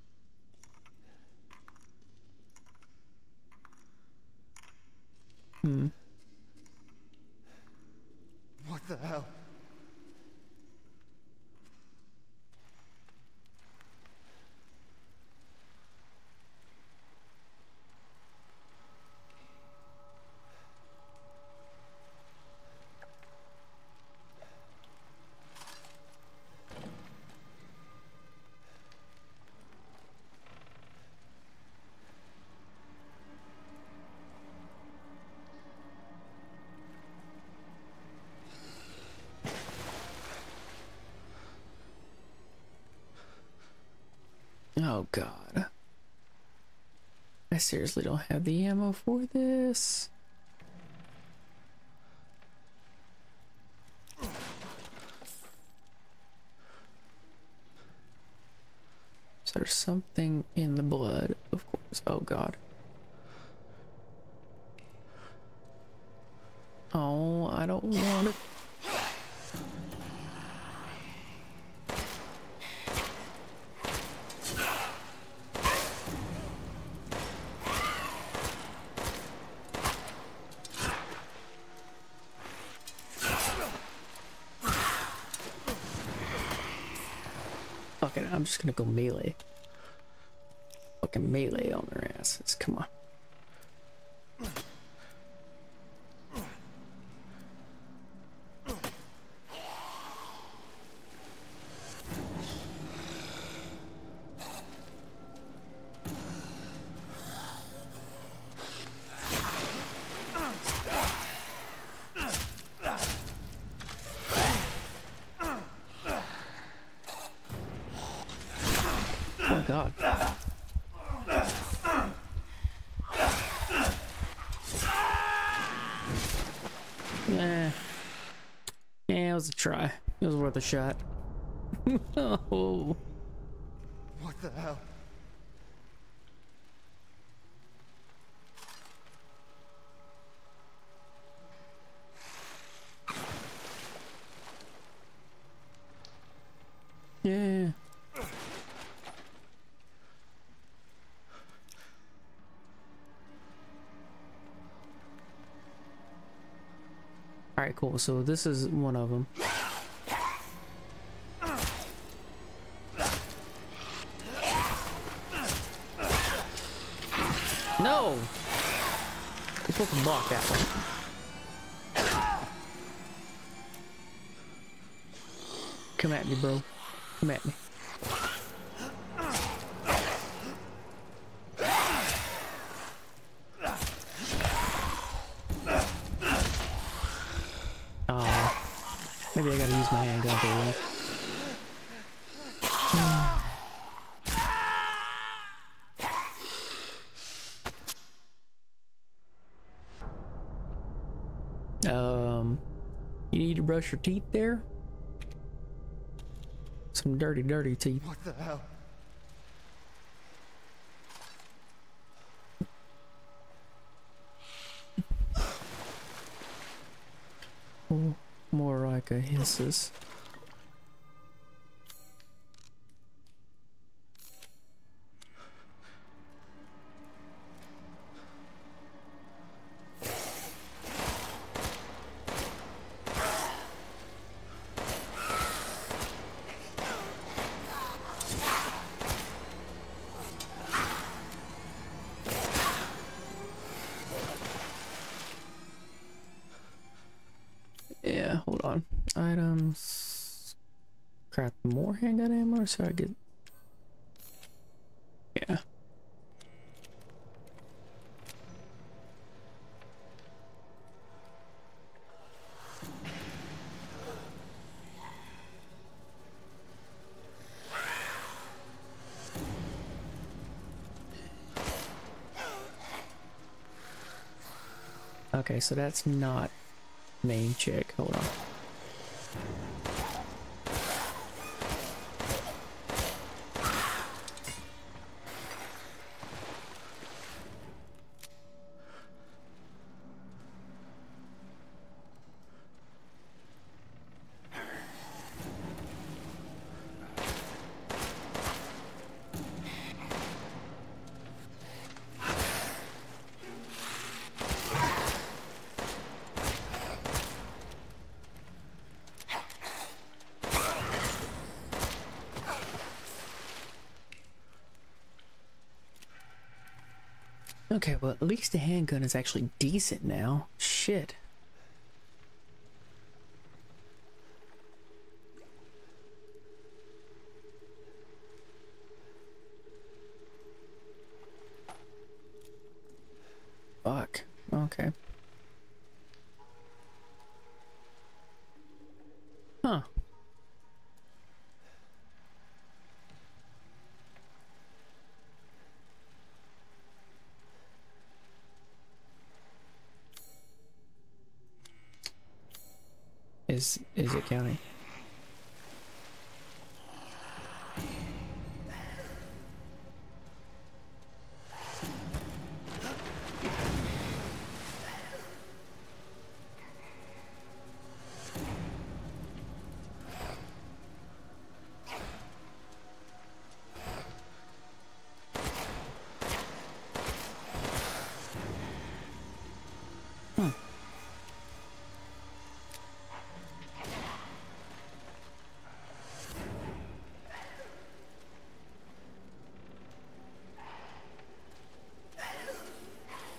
Hmm. What the hell? Oh god. I seriously don't have the ammo for this. So there's something in the blood, of course. Oh god. Oh, I don't want it. Fucking, I'm just gonna go melee. Fucking melee on their asses, come on. Try. It was worth a shot. Oh. What the hell? Yeah. All right, cool. So this is one of them. No! You're supposed to block that one. Come at me, bro. Come at me. Oh, maybe I gotta use my handgun for a while. Brush your teeth there. Some dirty, dirty teeth. What the hell? Oh, more like a hisses. Handgun ammo, so I get. Yeah. Okay, so that's not main chick. Hold on. Okay, well, at least the handgun is actually decent now. Shit. Fuck. Okay. Huh. Is, is it counting?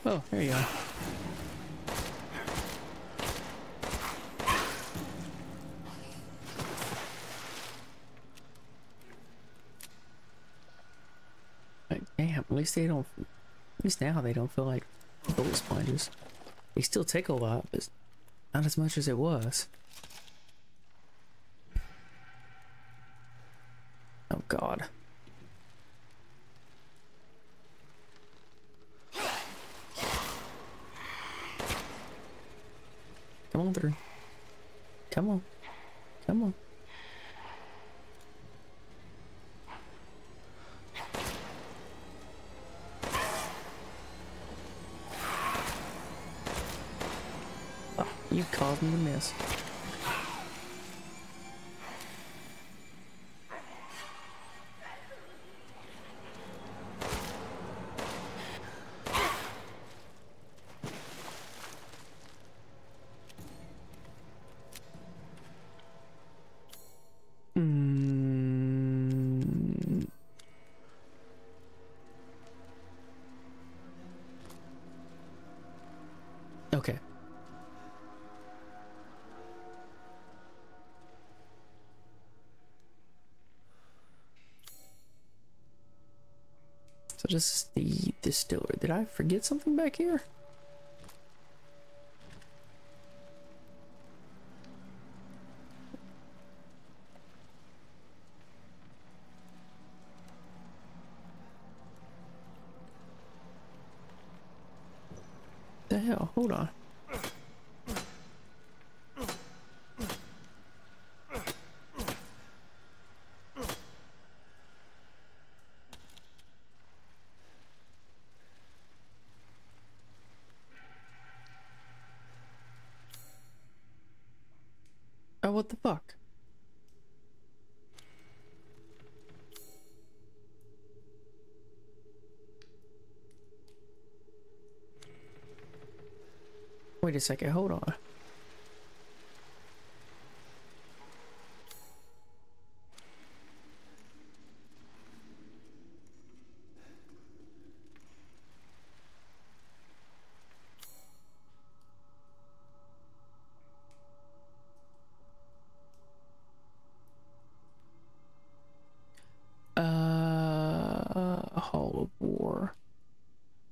Oh, there you are. But damn, at least they don't, at least now they don't feel like bullet sponges. They still take a lot, but not as much as it was. Oh God. Come on through. Come on. Come on. Oh, you caused me to miss. This is the distiller. Did I forget something back here? The hell? Hold on. What the fuck? Wait a second, hold on.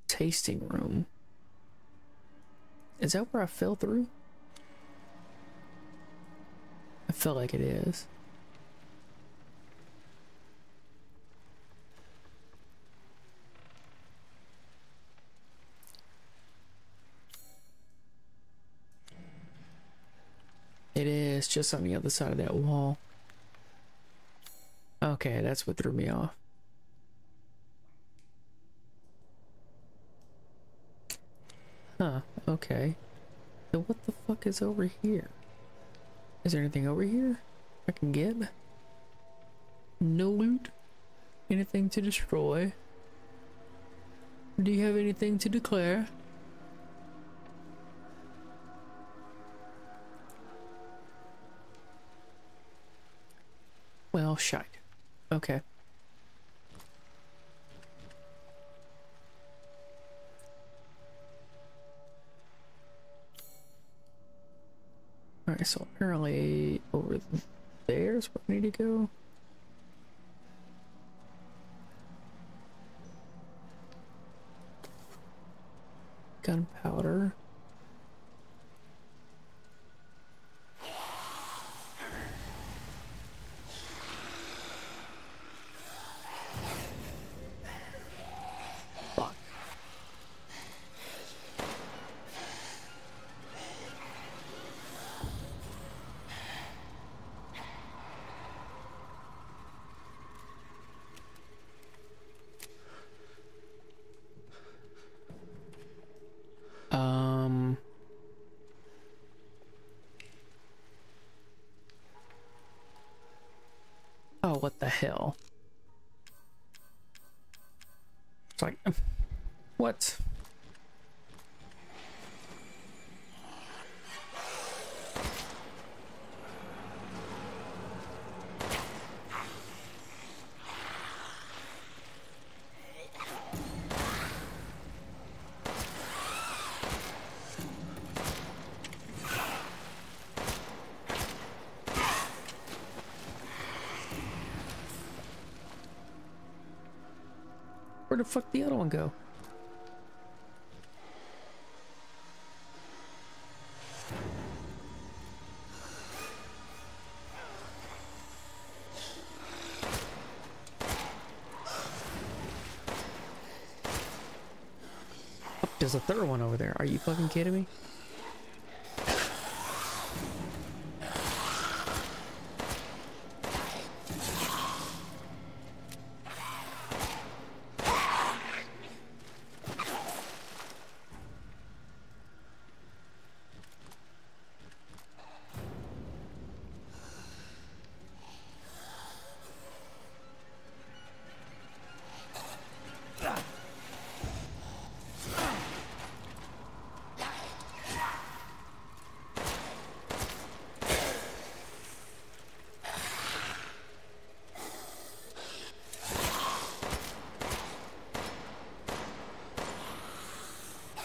Tasting room. Is that where I fell through? I feel like it is. It is just on the other side of that wall. Okay, that's what threw me off. Huh, okay. So what the fuck is over here? Is there anything over here I can get? No loot? Anything to destroy? Do you have anything to declare? Well, shite. Okay. Alright, so apparently over there is where I need to go. Gunpowder. What the hell? It's like, what? Where the fuck did the other one go? Oh, there's a third one over there. Are you fucking kidding me?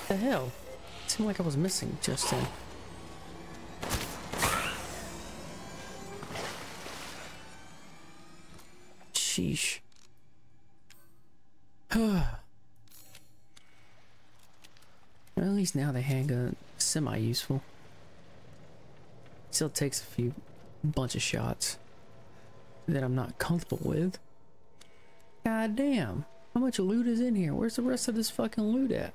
Hell, it seemed like I was missing just then. Sheesh. Well, at least now the handgun is semi-useful. Still takes a few bunch of shots that I'm not comfortable with. God damn, how much loot is in here? Where's the rest of this fucking loot at?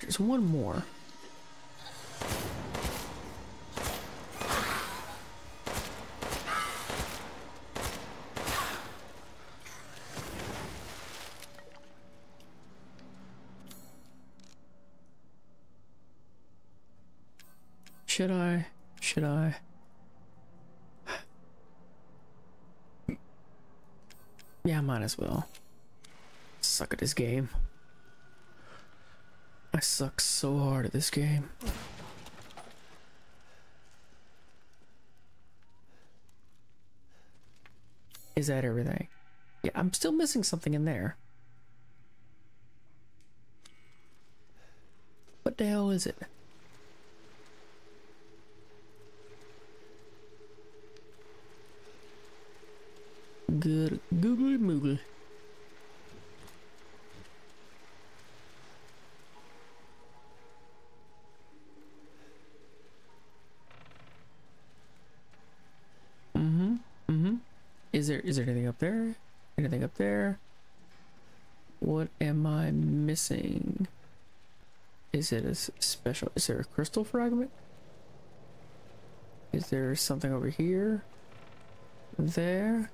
There's one more. Should I? Should I? Yeah, I might as well. Suck at this game. I suck so hard at this game. Is that everything? Yeah, I'm still missing something in there. What the hell is it? Good googly moogly. Is there, is there anything up there? Anything up there? What am I missing? Is it a special, is there a crystal fragment? Is there something over here? There?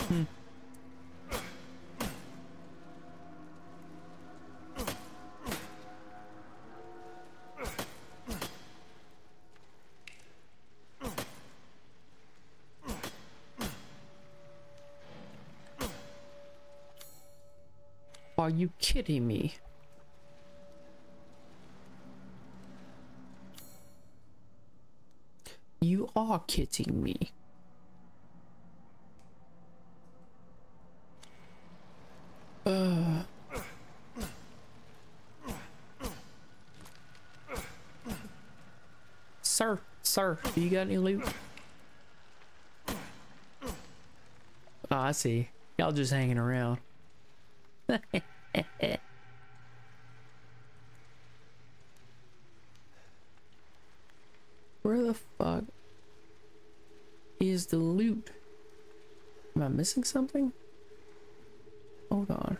Hmm. Are you kidding me? You are kidding me. Uh. Sir, sir, do you got any loot? Oh, I see. Y'all just hanging around. Where the fuck is the loot? Am I missing something? Hold on.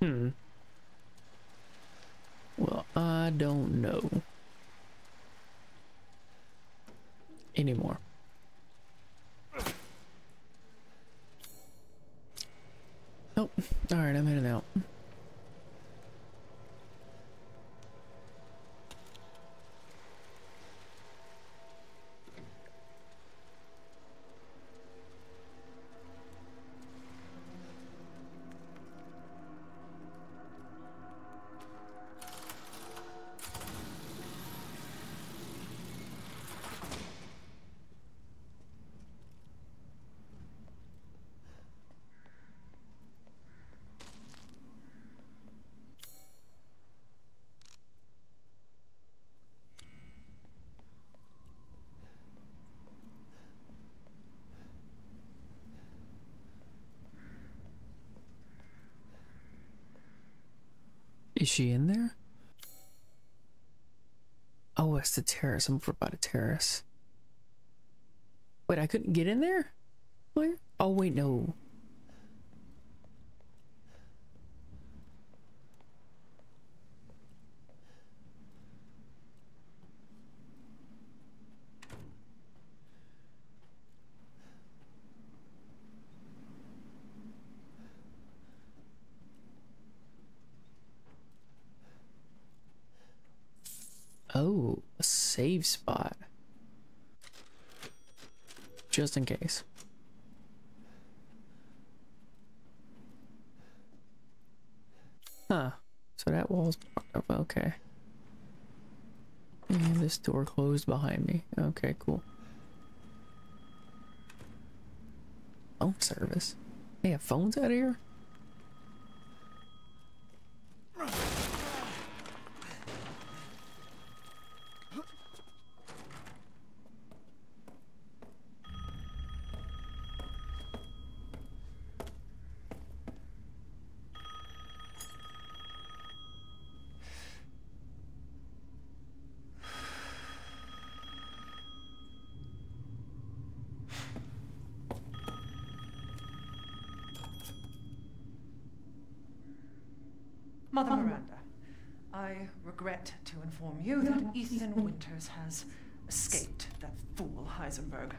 Hmm. Well, I don't know anymore. Nope. All right, I'm headed out. Is she in there? Oh, it's the terrace. I'm over by the terrace. Wait, I couldn't get in there? Where? Oh, wait, no. Oh, a save spot. Just in case. Huh. So that wall's blocked up. Okay. And this door closed behind me. Okay, cool. Phone service. They have phones out here? Mother Miranda, I regret to inform you that Ethan Winters has escaped that fool Heisenberg.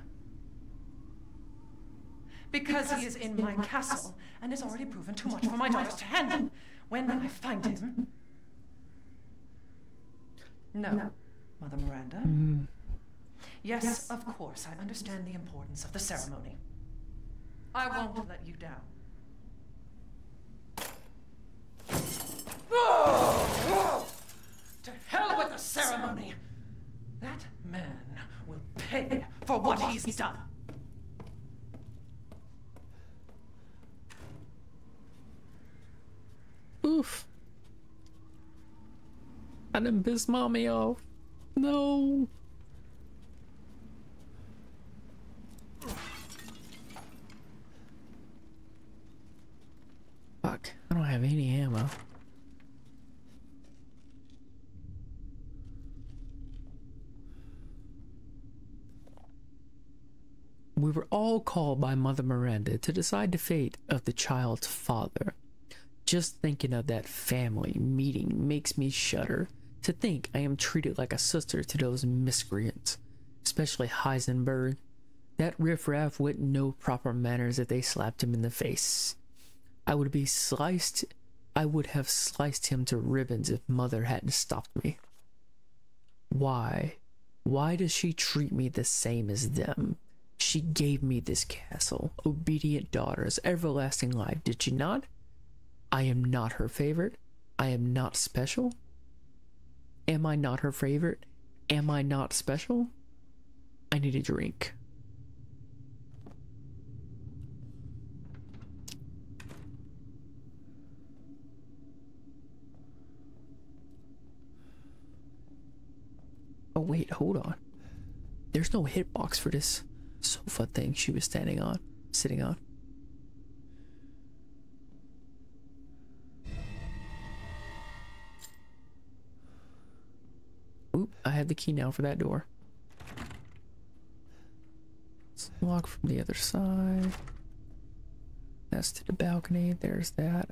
Because he is in my castle and has already proven too much for my daughters to handle. When I find him... No, Mother Miranda. Mm. Yes, of course, I understand the importance of the ceremony. I won't let you down. To hell with the ceremony! That man will pay for what he's done! Oof. I done pissed mommy off. No. Fuck, I don't have any ammo. We were all called by Mother Miranda to decide the fate of the child's father. Just thinking of that family meeting makes me shudder. To think I am treated like a sister to those miscreants, especially Heisenberg. That riffraff wouldn't know proper manners if they slapped him in the face. I would be sliced. I would have sliced him to ribbons if Mother hadn't stopped me. Why? Why does she treat me the same as them? She gave me this castle, obedient daughters, everlasting life, did she not? I am not her favorite. I am not special. Am I not her favorite? Am I not special? I need a drink. Oh wait, hold on. There's no hitbox for this sofa thing she was standing on, sitting on. Oop, I have the key now for that door. It's locked from the other side. That's to the balcony, there's that.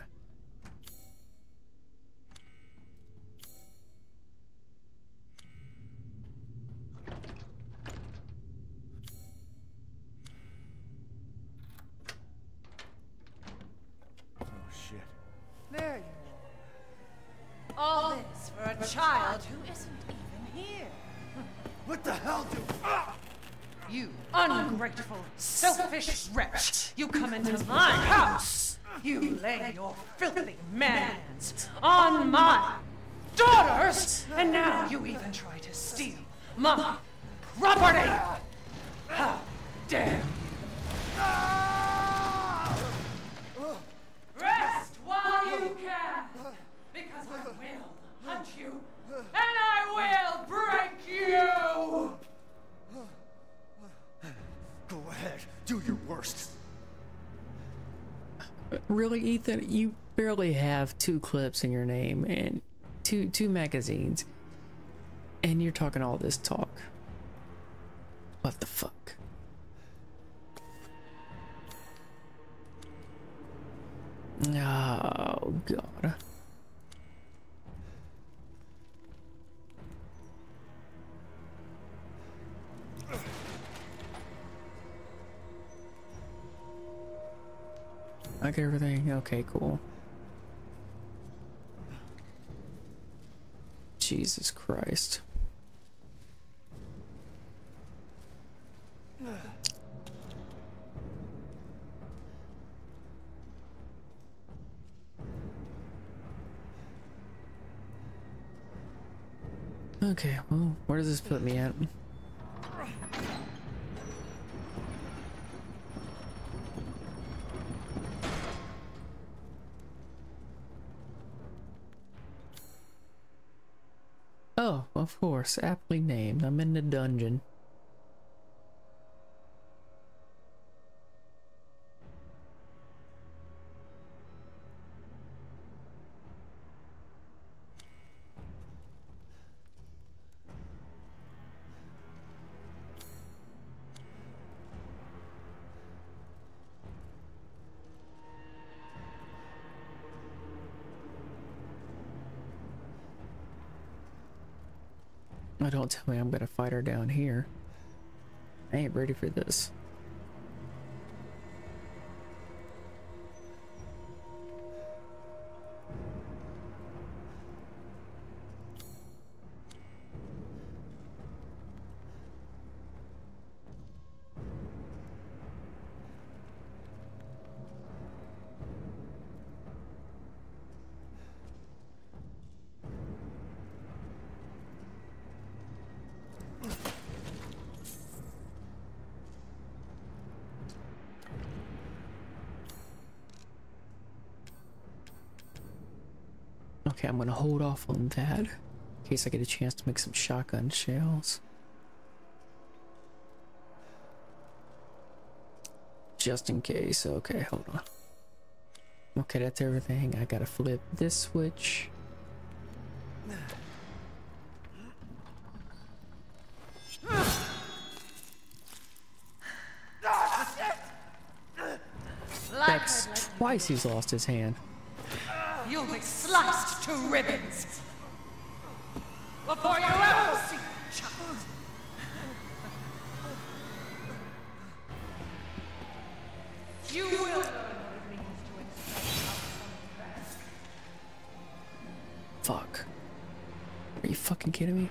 Selfish wretch, you come into my house! You lay your filthy man's on my daughters! And now you even try to steal my property! How dare you! Rest while you can! Because I will hunt you, and I will break you! Go ahead, do your worst. Really, Ethan, you barely have two clips in your name and two two magazines, and you're talking all this talk. What the fuck? Oh god. I get everything. Okay, cool. Jesus Christ. Okay, well, where does this put me at? Oh, of course, aptly named. I'm in the dungeon. Don't tell me I'm gonna fight her down here. I ain't ready for this. Okay, I'm gonna hold off on that in case I get a chance to make some shotgun shells. Just in case. Okay, hold on. Okay, that's everything. I gotta flip this switch. That's twice he's lost his hand. You'll be sliced to ribbons before you ever see child. You will learn what it means to infect. Fuck. Are you fucking kidding me?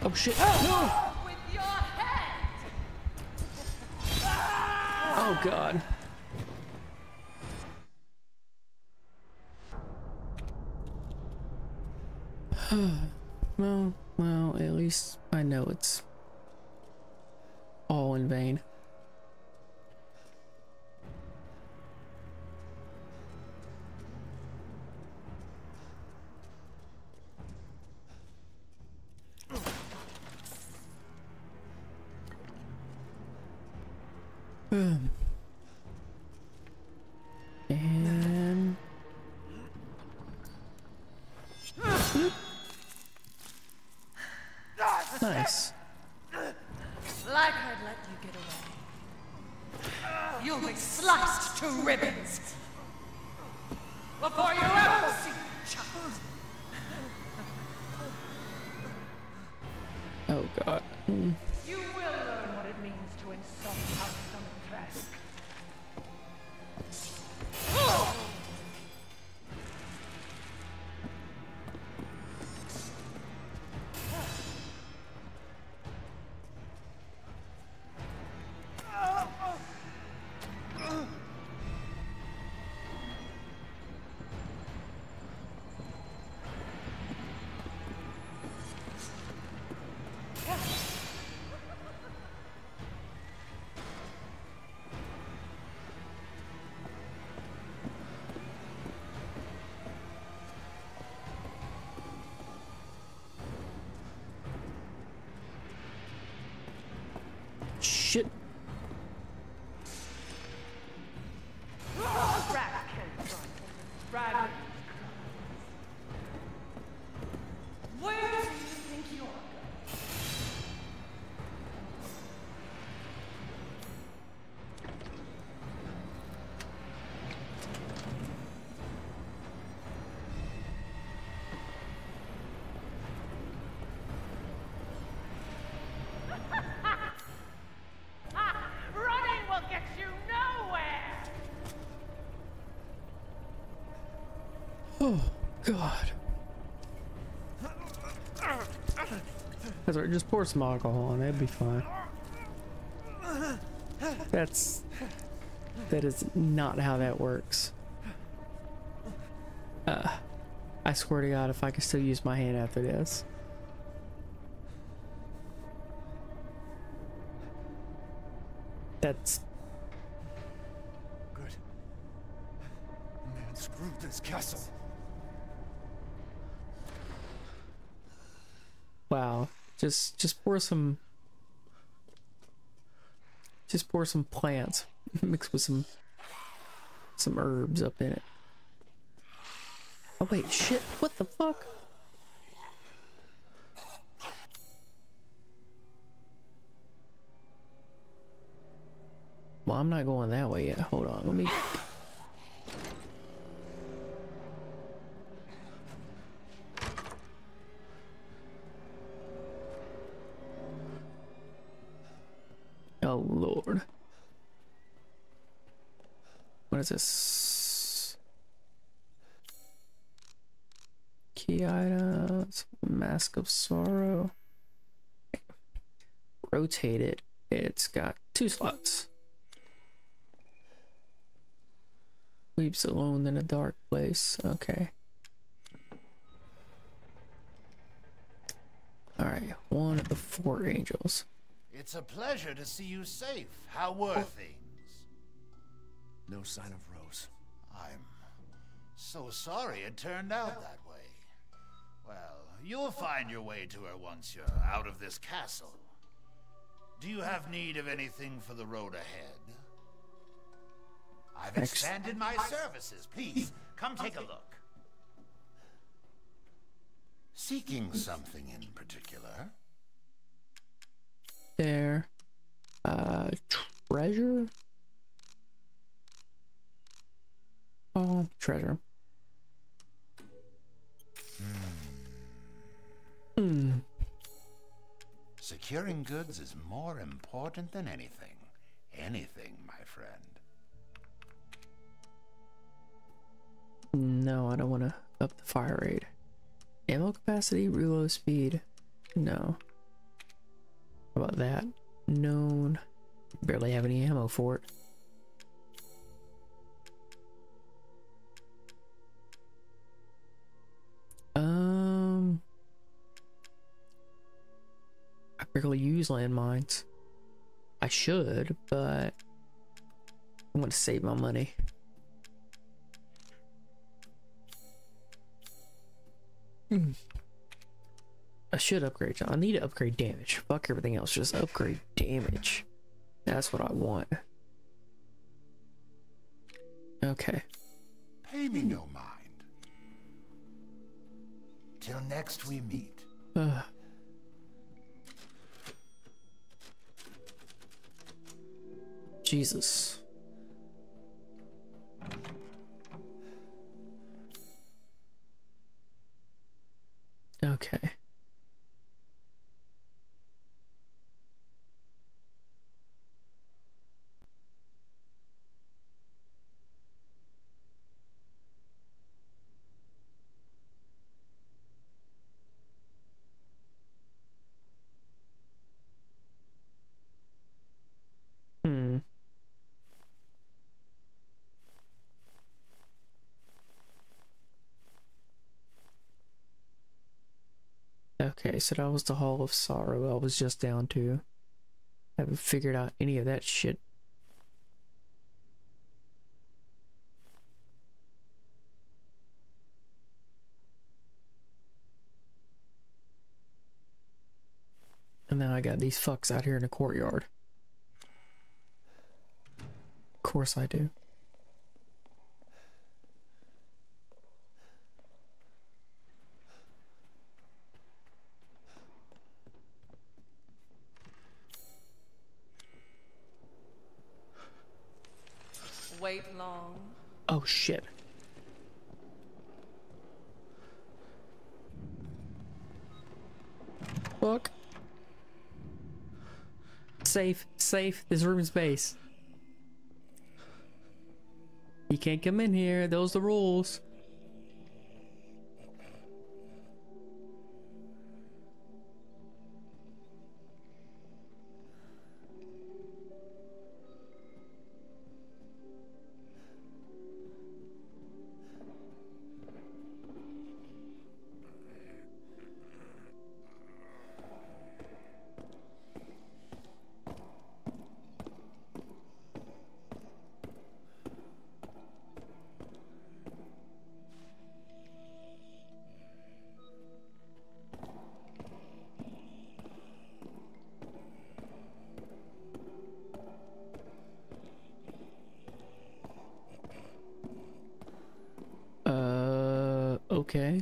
Oh shit! Oh, no. With your hand. Oh god! Well, well, at least I know it's all in vain. And nice. Like I'd let you get away. You'll be sliced to ribbons before you ever see child. Oh god. Mm. You will learn what it means to insult our stomach crest. God. That's right, just pour some alcohol on, that'd be fine. That's... that is not how that works. Uh, I swear to God, if I could still use my hand after this. That's... good. Man, screw this castle. Wow. Just, just pour some... just pour some plants mixed with some some herbs up in it. Oh wait, shit, what the fuck? Well, I'm not going that way yet. Hold on, let me... Oh Lord. What is this? Key items, Mask of Sorrow. Rotate it. It's got two slots. Weeps alone in a dark place. Okay. Alright, one of the four angels. It's a pleasure to see you safe. How were oh. things? No sign of Rose. I'm so sorry it turned out that way. Well, you'll find your way to her once you're out of this castle. Do you have need of anything for the road ahead? I've expanded my services. Please, come take a look. Seeking something in particular? There, uh, treasure. Oh, treasure. Hmm. Mm. Securing goods is more important than anything. Anything, my friend. No, I don't want to up the fire rate. Ammo capacity, reload speed. No. About that known, barely have any ammo for it. Um, I barely use landmines. I should, but I want to save my money. Hmm. I should upgrade. I need to upgrade damage. Fuck everything else. Just upgrade damage. That's what I want. Okay. Pay me no mind. Till next we meet. Uh. Jesus. Okay. Okay, so that was the Hall of Sorrow I was just down to. I haven't figured out any of that shit. And now I got these fucks out here in the courtyard. Of course I do. Oh shit. Fuck. Safe, safe, this room is base. You can't come in here, those are the rules. Okay.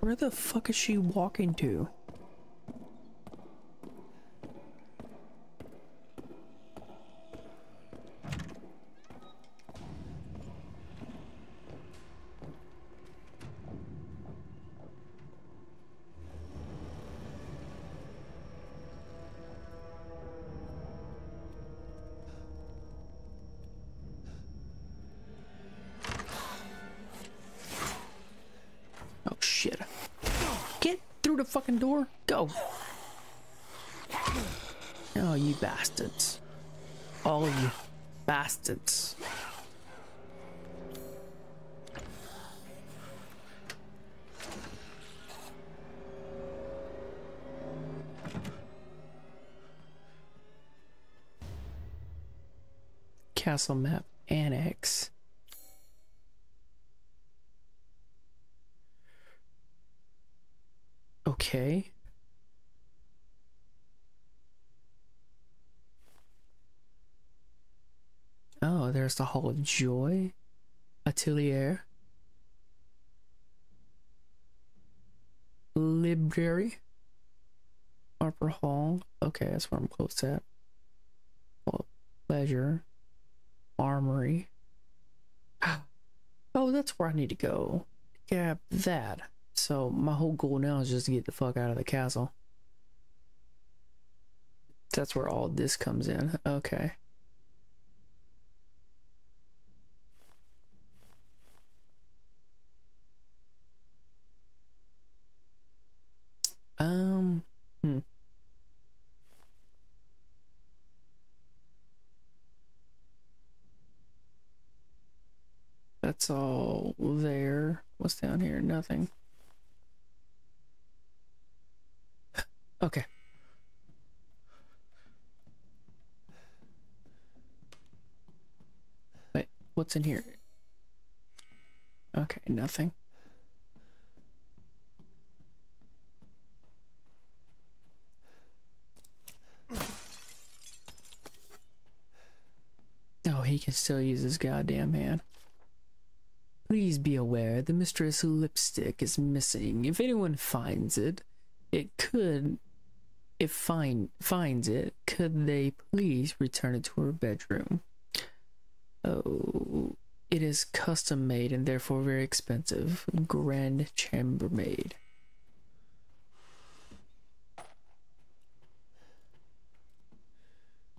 Where the fuck is she walking to? Fucking door, go! Oh, you bastards! All of you bastards! Castle map annex. Okay. Oh, there's the Hall of Joy. Atelier. Library. Upper Hall. Okay, that's where I'm close at. Hall of Pleasure. Armory. Oh, that's where I need to go. Grab that. So my whole goal now is just to get the fuck out of the castle. That's where all this comes in. Okay. Um. Hmm. That's all there. What's down here? Nothing. Okay. Wait, what's in here? Okay, nothing. Oh, he can still use his goddamn hand. Please be aware the mistress' lipstick is missing. If anyone finds it, it could... If find finds it, could they please return it to her bedroom? Oh, it is custom made and therefore very expensive. Grand chambermaid.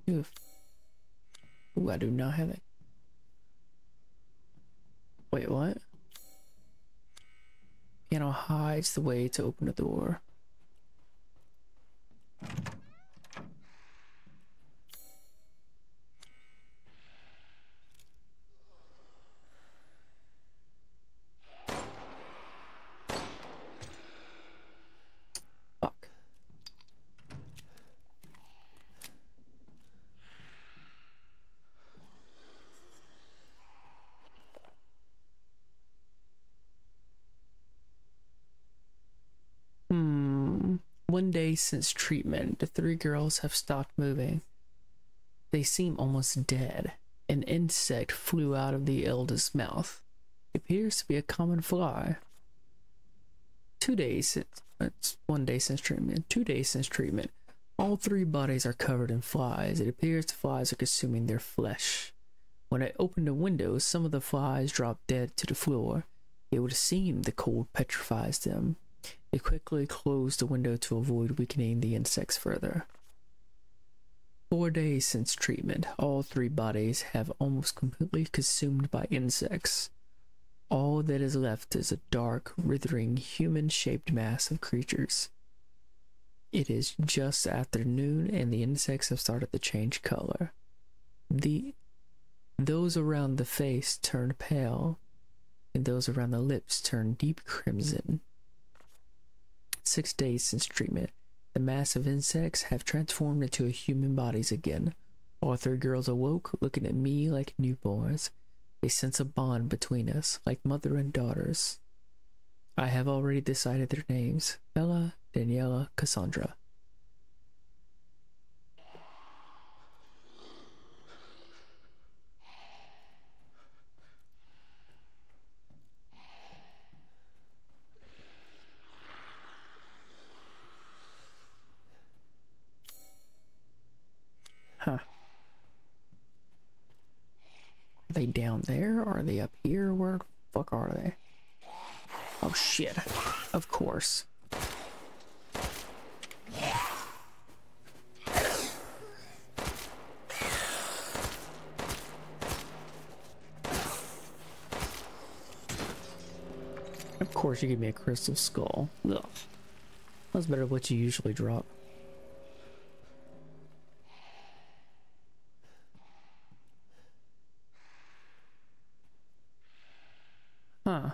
Oof. Ooh, I do not have it. Wait, what? Piano hides the way to open the door. Fuck. Hmm. One day since treatment, the three girls have stopped moving. They seem almost dead. An insect flew out of the eldest's mouth. It appears to be a common fly. Two days since... It's one day since treatment. Two days since treatment. All three bodies are covered in flies. It appears the flies are consuming their flesh. When I opened the window, some of the flies dropped dead to the floor. It would seem the cold petrifies them. I quickly closed the window to avoid weakening the insects further. Four days since treatment. All three bodies have almost completely consumed by insects. All that is left is a dark, writhing, human-shaped mass of creatures. It is just after noon, and the insects have started to change color. The, those around the face turn pale, and those around the lips turn deep crimson. Six days since treatment. The mass of insects have transformed into human bodies again. All three girls awoke, looking at me like newborns. They sense a bond between us, like mother and daughters. I have already decided their names: Bela, Daniela, Cassandra. Huh. Are they down there? Are they up here? Where the fuck are they? Oh shit. Of course. Of course you give me a crystal skull. Ugh. That's better than what you usually drop. Huh.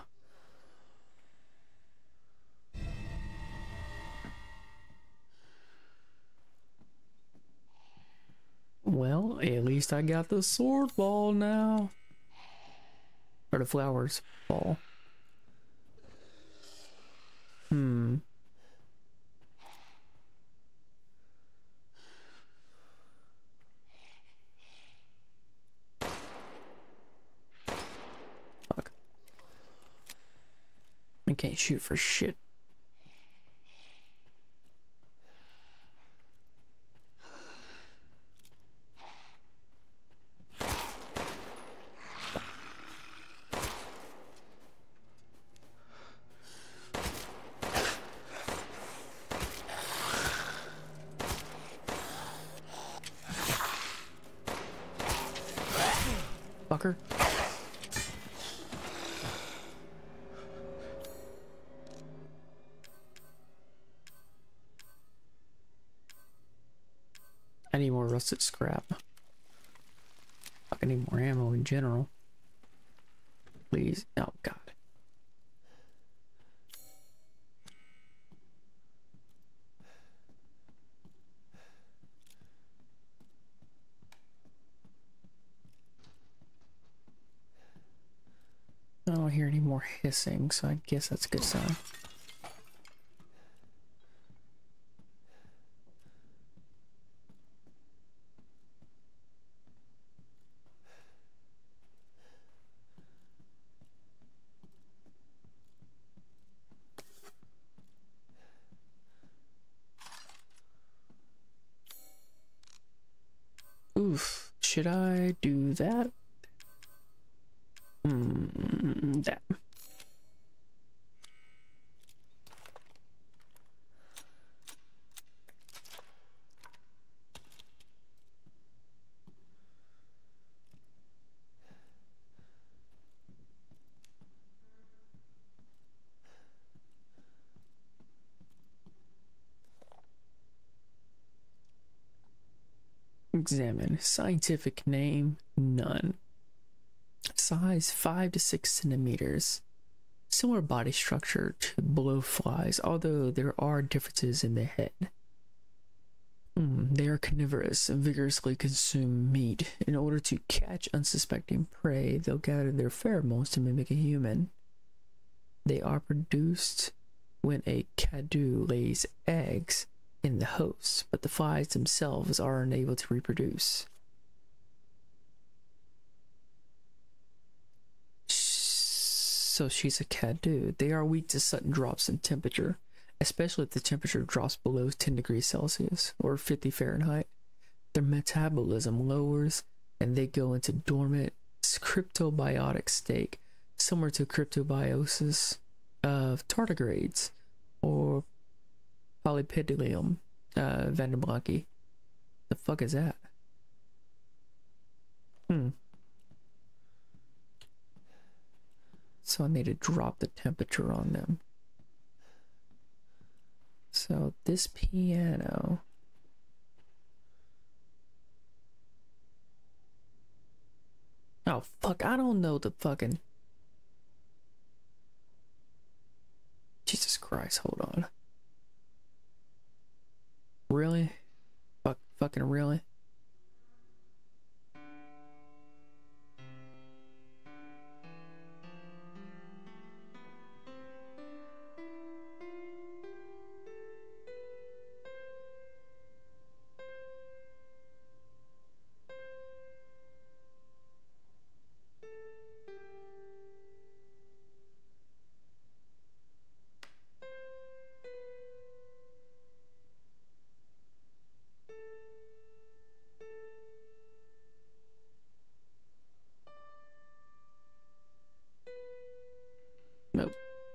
Well, at least I got the sword ball now. Or the flowers ball. Hmm. Fuck. I can't shoot for shit. I need more rusted scrap. I need more ammo in general. Please. Oh god. I don't hear any more hissing, so I guess that's a good sign. Oof, should I do that? Mm, that. Examine. Scientific name, none. Size five to six centimeters. Similar body structure to blowflies, although there are differences in the head. Mm, they are carnivorous and vigorously consume meat. In order to catch unsuspecting prey, they'll gather their pheromones to mimic a human. They are produced when a cadou lays eggs in the host, but the flies themselves are unable to reproduce. So she's a cadou. They are weak to sudden drops in temperature, especially if the temperature drops below ten degrees Celsius or fifty Fahrenheit. Their metabolism lowers and they go into dormant cryptobiotic state, similar to cryptobiosis of tardigrades or Polypedilium uh, Vandenblanke. The fuck is that? Hmm. So I need to drop the temperature on them. So this piano. Oh fuck, I don't know the fucking. Jesus Christ, hold on. Really? Fuck, fucking really?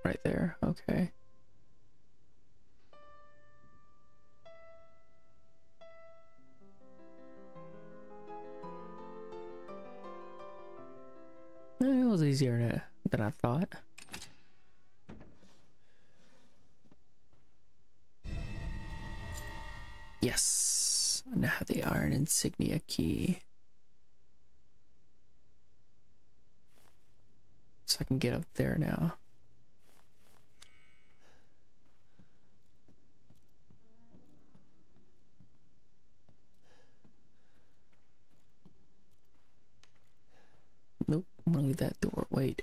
right there. Okay. It was easier to, than I thought. Yes. Now the iron insignia key. So I can get up there now. Nope, I'm gonna leave that door. Wait.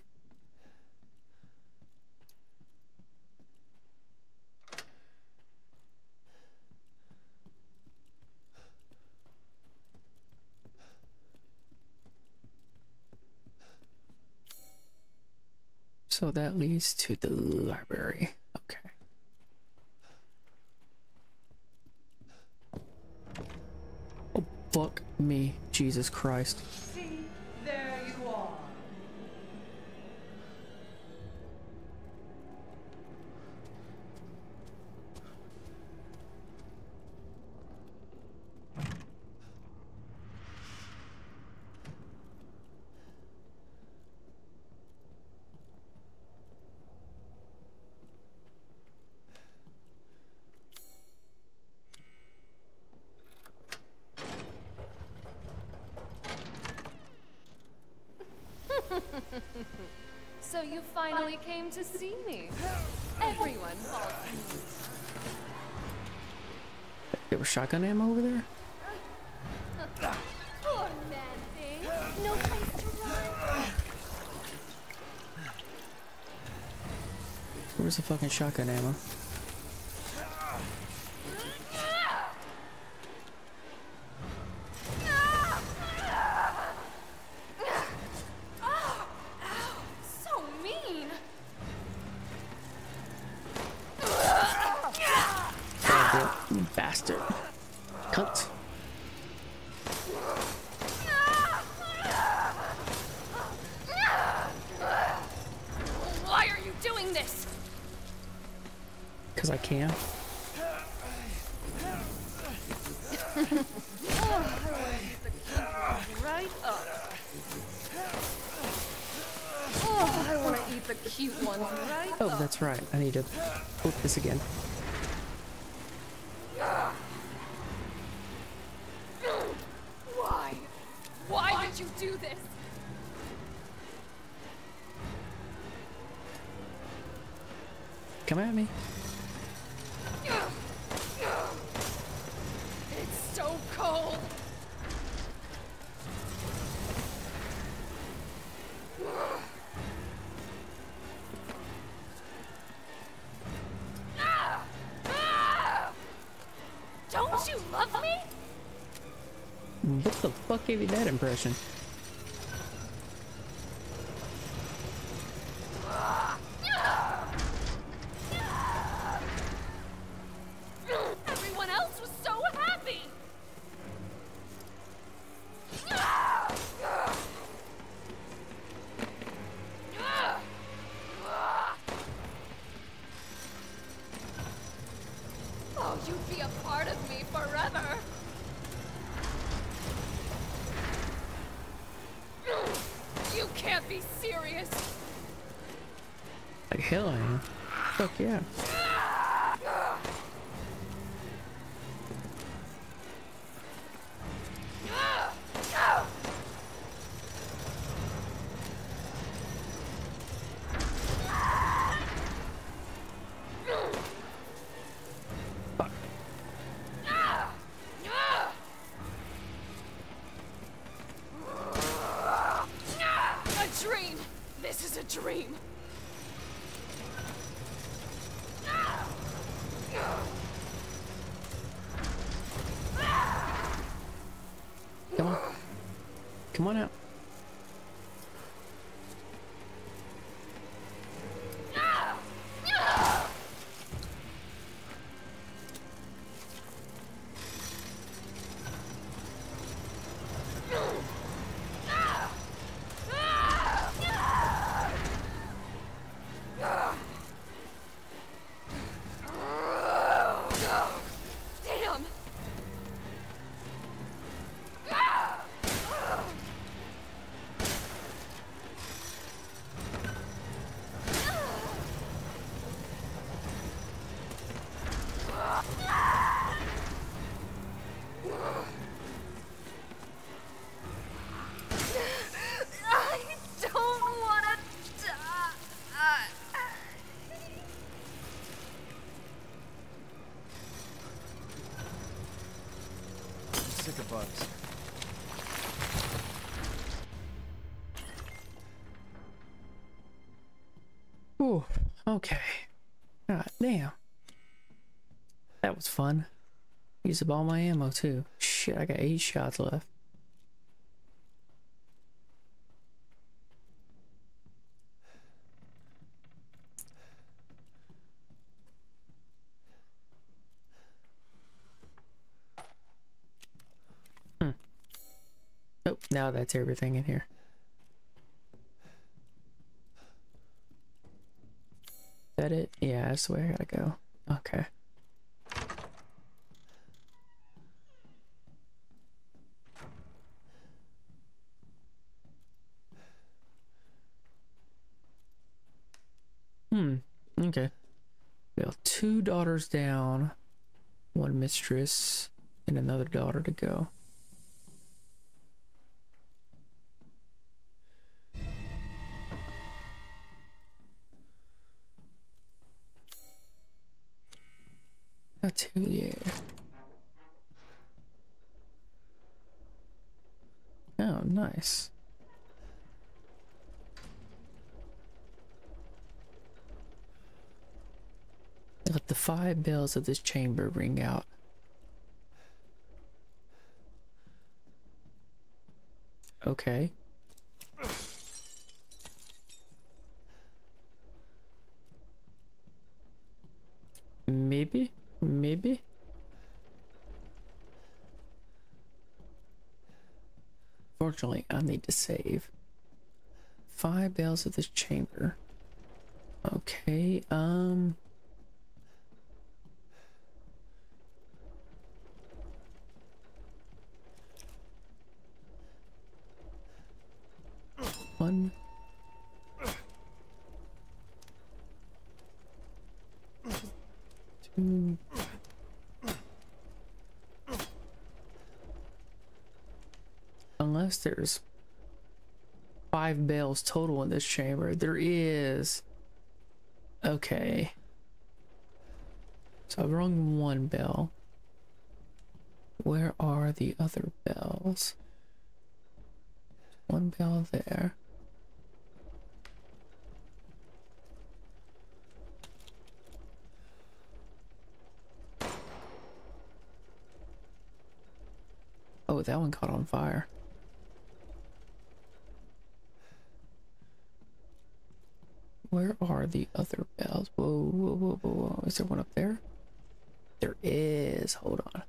So that leads to the library. Okay. Oh, fuck me. Jesus Christ. See, there you are. So you finally came to see me. Everyone falls. There was shotgun ammo over there? Poor man thing. No place to run. Where's the fucking shotgun ammo? Right, I need to flip this again. Why? Why did you do this? Come at me. It's so cold. What gave you that impression? Everyone else was so happy. Oh, you'd be a part of me forever. You can't be serious. Like hell I am. Fuck yeah. Come on out. the bugs. Ooh, okay. God damn. That was fun. Used up all my ammo too. Shit, I got eight shots left. Hmm. Oh, now that's everything in here. Is that it? Yeah, that's the way I gotta go. Okay. Hmm. Okay. We have two daughters down, one mistress, and another daughter to go. That's who, yeah. Oh, nice. Let the five bells of this chamber ring out. Okay. Maybe? Maybe. Fortunately, I need to save. Five bells of this chamber. Okay, um. One. Two. Unless there's five bells total in this chamber. There is. Okay. So I've rung one bell. Where are the other bells? One bell there. Oh, that one caught on fire. Where are the other bells? Whoa, whoa, whoa, whoa, whoa. Is there one up there? There is. Hold on.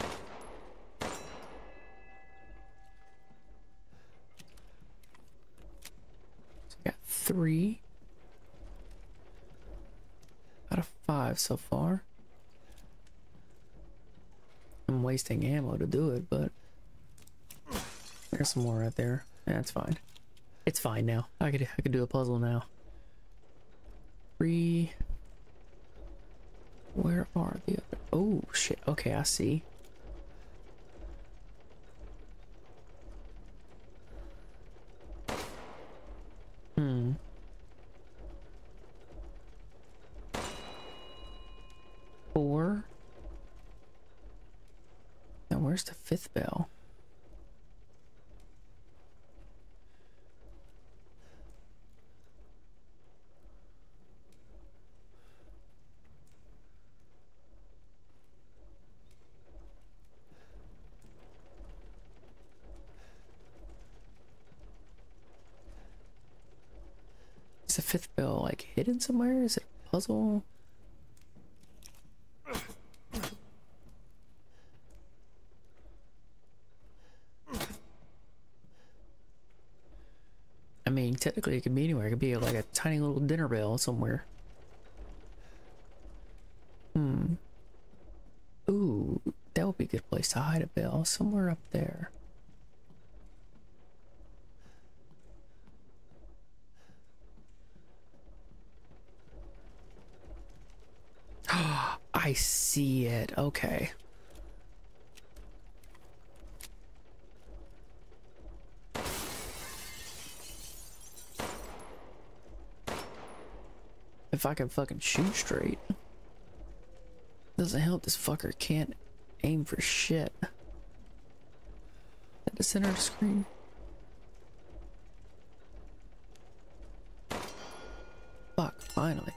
So I got three out of five so far. I'm wasting ammo to do it, but there's some more right there. That's fine. It's fine now. I could I could do a puzzle now. Three. Where are the other? Oh shit. Okay, I see. Hmm. Four. Now where's the fifth bell? Is the fifth bell like hidden somewhere? Is it a puzzle? I mean, technically it could be anywhere. It could be like a tiny little dinner bell somewhere. Hmm. Ooh, that would be a good place to hide a bell. Somewhere up there. I see it. Okay. If I can fucking shoot straight. Doesn't help this fucker can't aim for shit. At the center of the screen. Fuck, finally.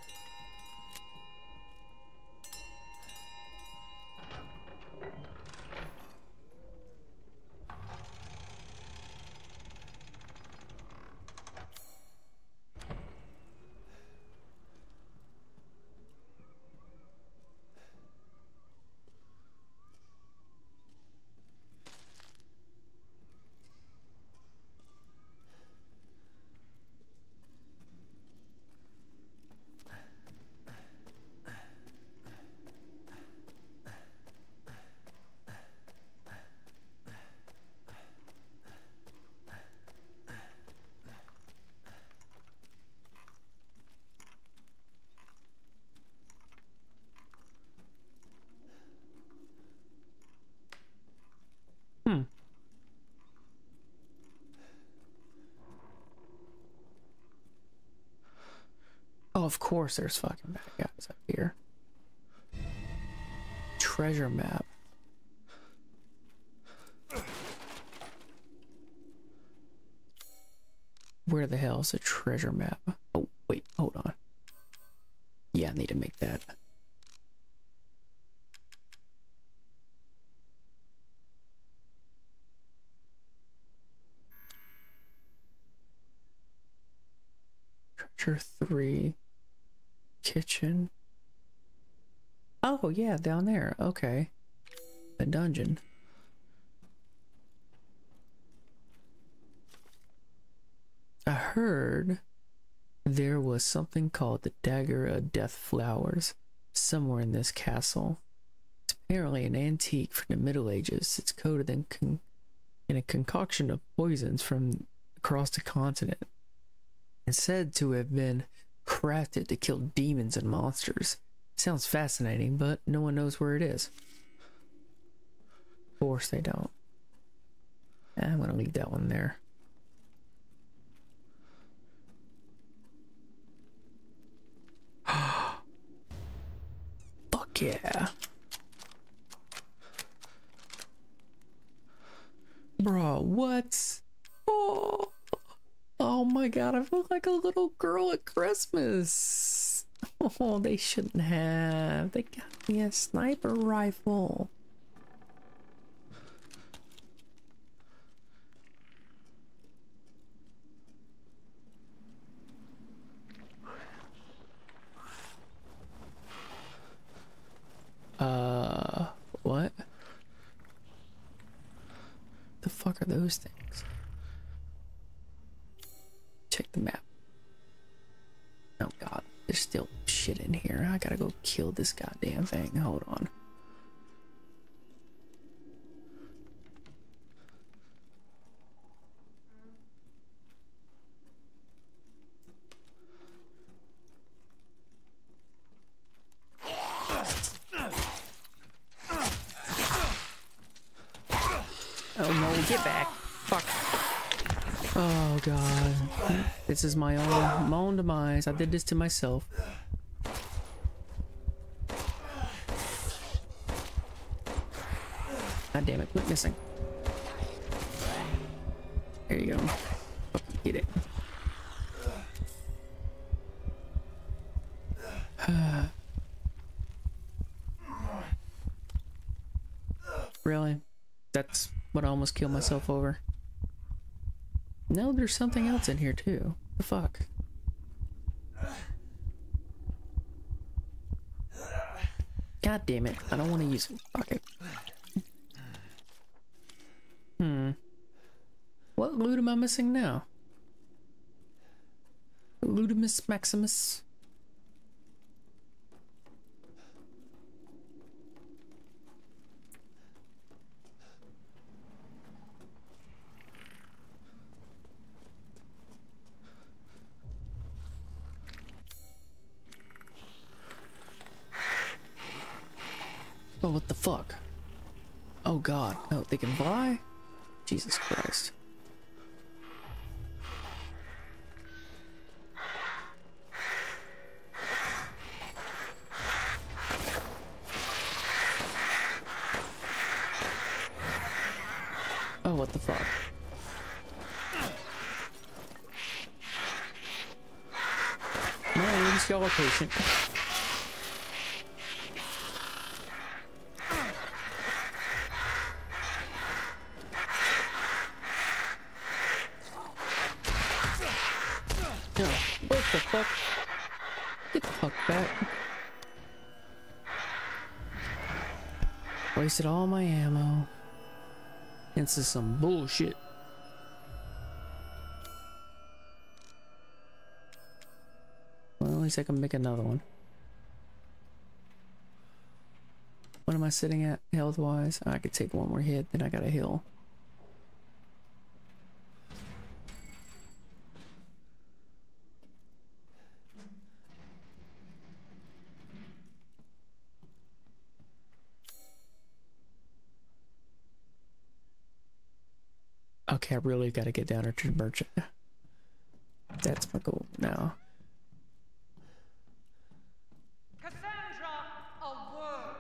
Of course there's fucking bad guys up here. Treasure map. Where the hell is a treasure map? Oh wait, hold on. Yeah, I need to make that. Treasure three. Kitchen. Oh yeah, down there. Okay, the dungeon. I heard there was something called the Dagger of Death Flowers somewhere in this castle. It's apparently an antique from the Middle Ages. It's coated in, con in a concoction of poisons from across the continent and said to have been crafted to kill demons and monsters. Sounds fascinating, but no one knows where it is. Of course they don't. I'm gonna leave that one there. Fuck yeah. Bro, what? Oh. Oh my god, I feel like a little girl at Christmas. Oh, they shouldn't have. They got me a sniper rifle. Uh, what? The fuck are those things? Check the map. Oh god, there's still shit in here. I gotta go kill this goddamn thing. Hold on. Oh no, get back. Fuck. Oh god, this is my own my own demise. I did this to myself. God damn it, quit missing. There you go. Fucking get it. Really? That's what I almost killed myself over. No, there's something else in here too. The fuck? God damn it. I don't want to use it. Fuck it. Hmm. What loot am I missing now? Ludimus Maximus. Oh, what the fuck? Oh god, no, they can fly? Jesus Christ. Oh, what the fuck? No, at least y'all are patient. No, what the fuck? Get the fuck back. Wasted all my ammo. This is some bullshit. Well, at least I can make another one. What am I sitting at health wise? I could take one more hit, then I got a heal. Okay, I really got to get down to the merchant. That's my goal now. Cassandra, a word.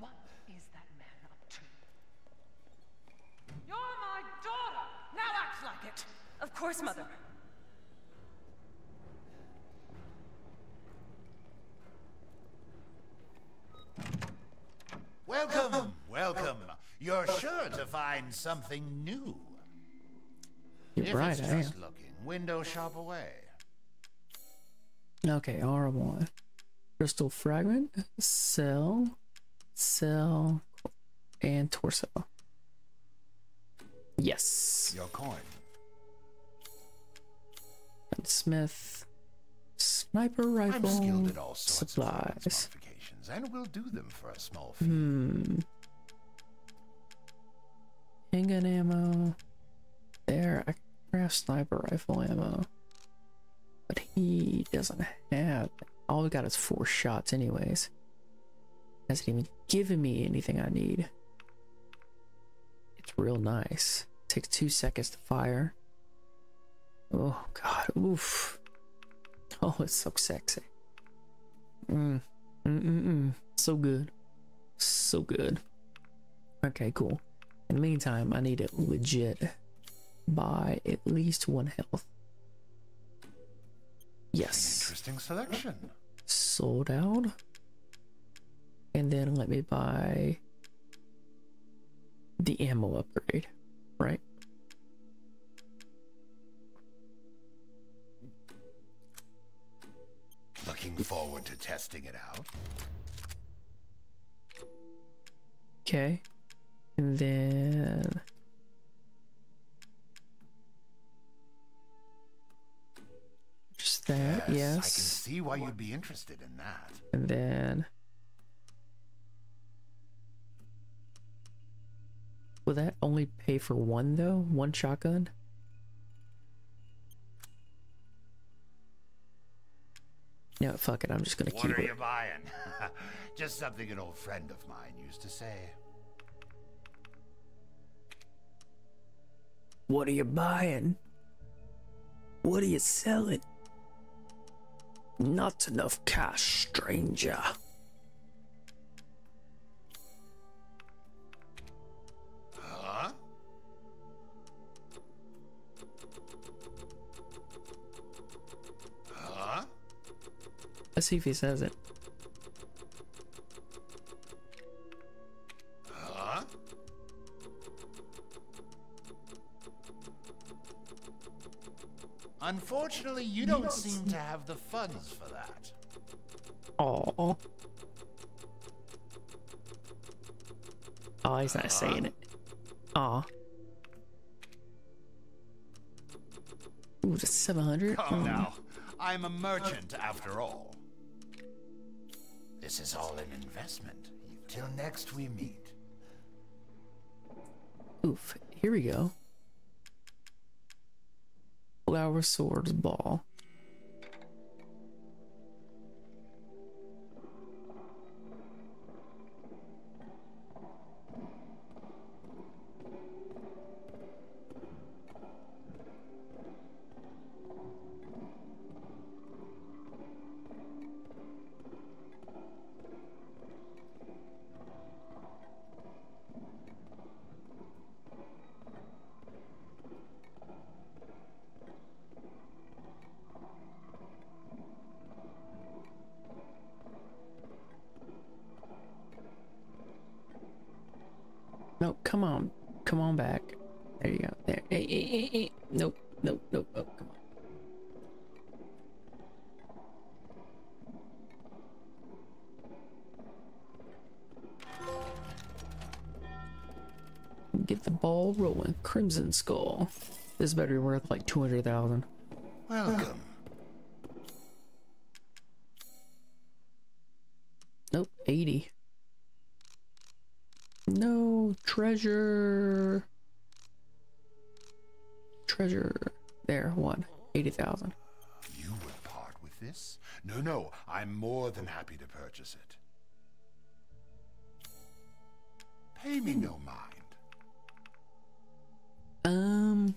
What is that man up to? You're my daughter. Now act like it. Of course, mother. Welcome, welcome. You're sure to find something new. You're if right, it's I just am. Looking, window shop away. Okay, R one. Crystal fragment, cell, cell, and torso. Yes. Your coin. And Smith. Sniper rifle. I'm skilled at all sorts supplies. Of modifications, and we'll do them for a small fee. Hmm. Handgun ammo. There, I can craft sniper rifle ammo. But he doesn't have. All we got is four shots, anyways. Hasn't even given me anything I need. It's real nice. Takes two seconds to fire. Oh god, oof. Oh, it's so sexy. Mm. Mm mm mm. So good. So good. Okay, cool. In the meantime, I need to legit buy at least one health. Yes. Interesting selection. Sold out. And then let me buy the ammo upgrade, right? Looking forward to testing it out. Okay. And then just that, yes, yes. I can see why you'd be interested in that. And then will that only pay for one though? One shotgun? No, fuck it. I'm just gonna keep it. What are you buying? Just something an old friend of mine used to say. What are you buying? What are you selling? Not enough cash, stranger. Huh? Huh? Let's see if he says it. Unfortunately, you don't, you don't seem to have the funds for that. Oh. Oh, he's not uh, saying it. Aw. Ooh, just seven hundred? Come oh. now. I'm a merchant after all. This is all an investment. Till next we meet. Oof. Here we go. Flower swords ball. No, come on. Come on back. There you go. There. Hey, hey, hey, hey. Nope. Nope. Nope. Oh, come on. Get the ball rolling. Crimson Skull. This better be worth like two hundred thousand. Welcome. Nope, eighty. No treasure. Treasure. There, one. eighty thousand. You would part with this? No, no. I'm more than happy to purchase it. Pay me no mind. Um.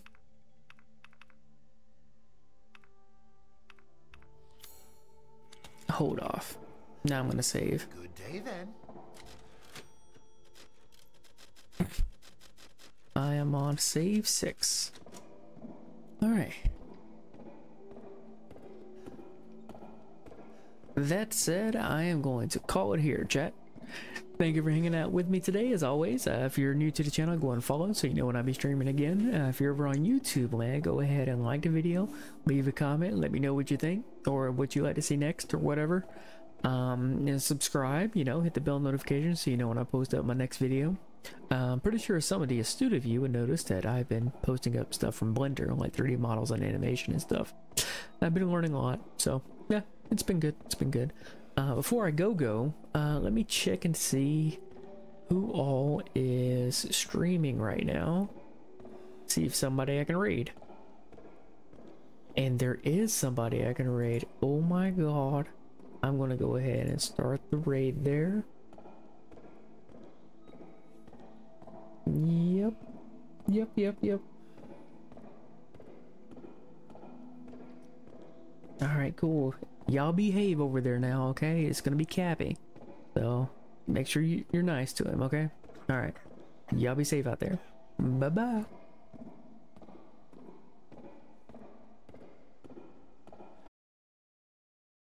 Hold off. Now I'm gonna save. Good day then. I am on save six. All right. That said, I am going to call it here, chat. Thank you for hanging out with me today, as always. Uh, if you're new to the channel, go and follow so you know when I'll be streaming again. Uh, if you're over on YouTube land, go ahead and like the video, leave a comment, let me know what you think or what you'd like to see next or whatever. Um, and subscribe, you know, hit the bell notification so you know when I post up my next video. Uh, I'm pretty sure some of the astute of you would notice that I've been posting up stuff from Blender, like three D models and animation and stuff. I've been learning a lot, so yeah, it's been good, it's been good. Uh, before I go go, uh, let me check and see who all is streaming right now. See if somebody I can raid. And there is somebody I can raid. Oh my god. I'm gonna go ahead and start the raid there. Yep. Yep, yep, yep. Alright, cool. Y'all behave over there now, okay? It's gonna be Cappy. So, make sure you, you're nice to him, okay? Alright. Y'all be safe out there. Bye-bye.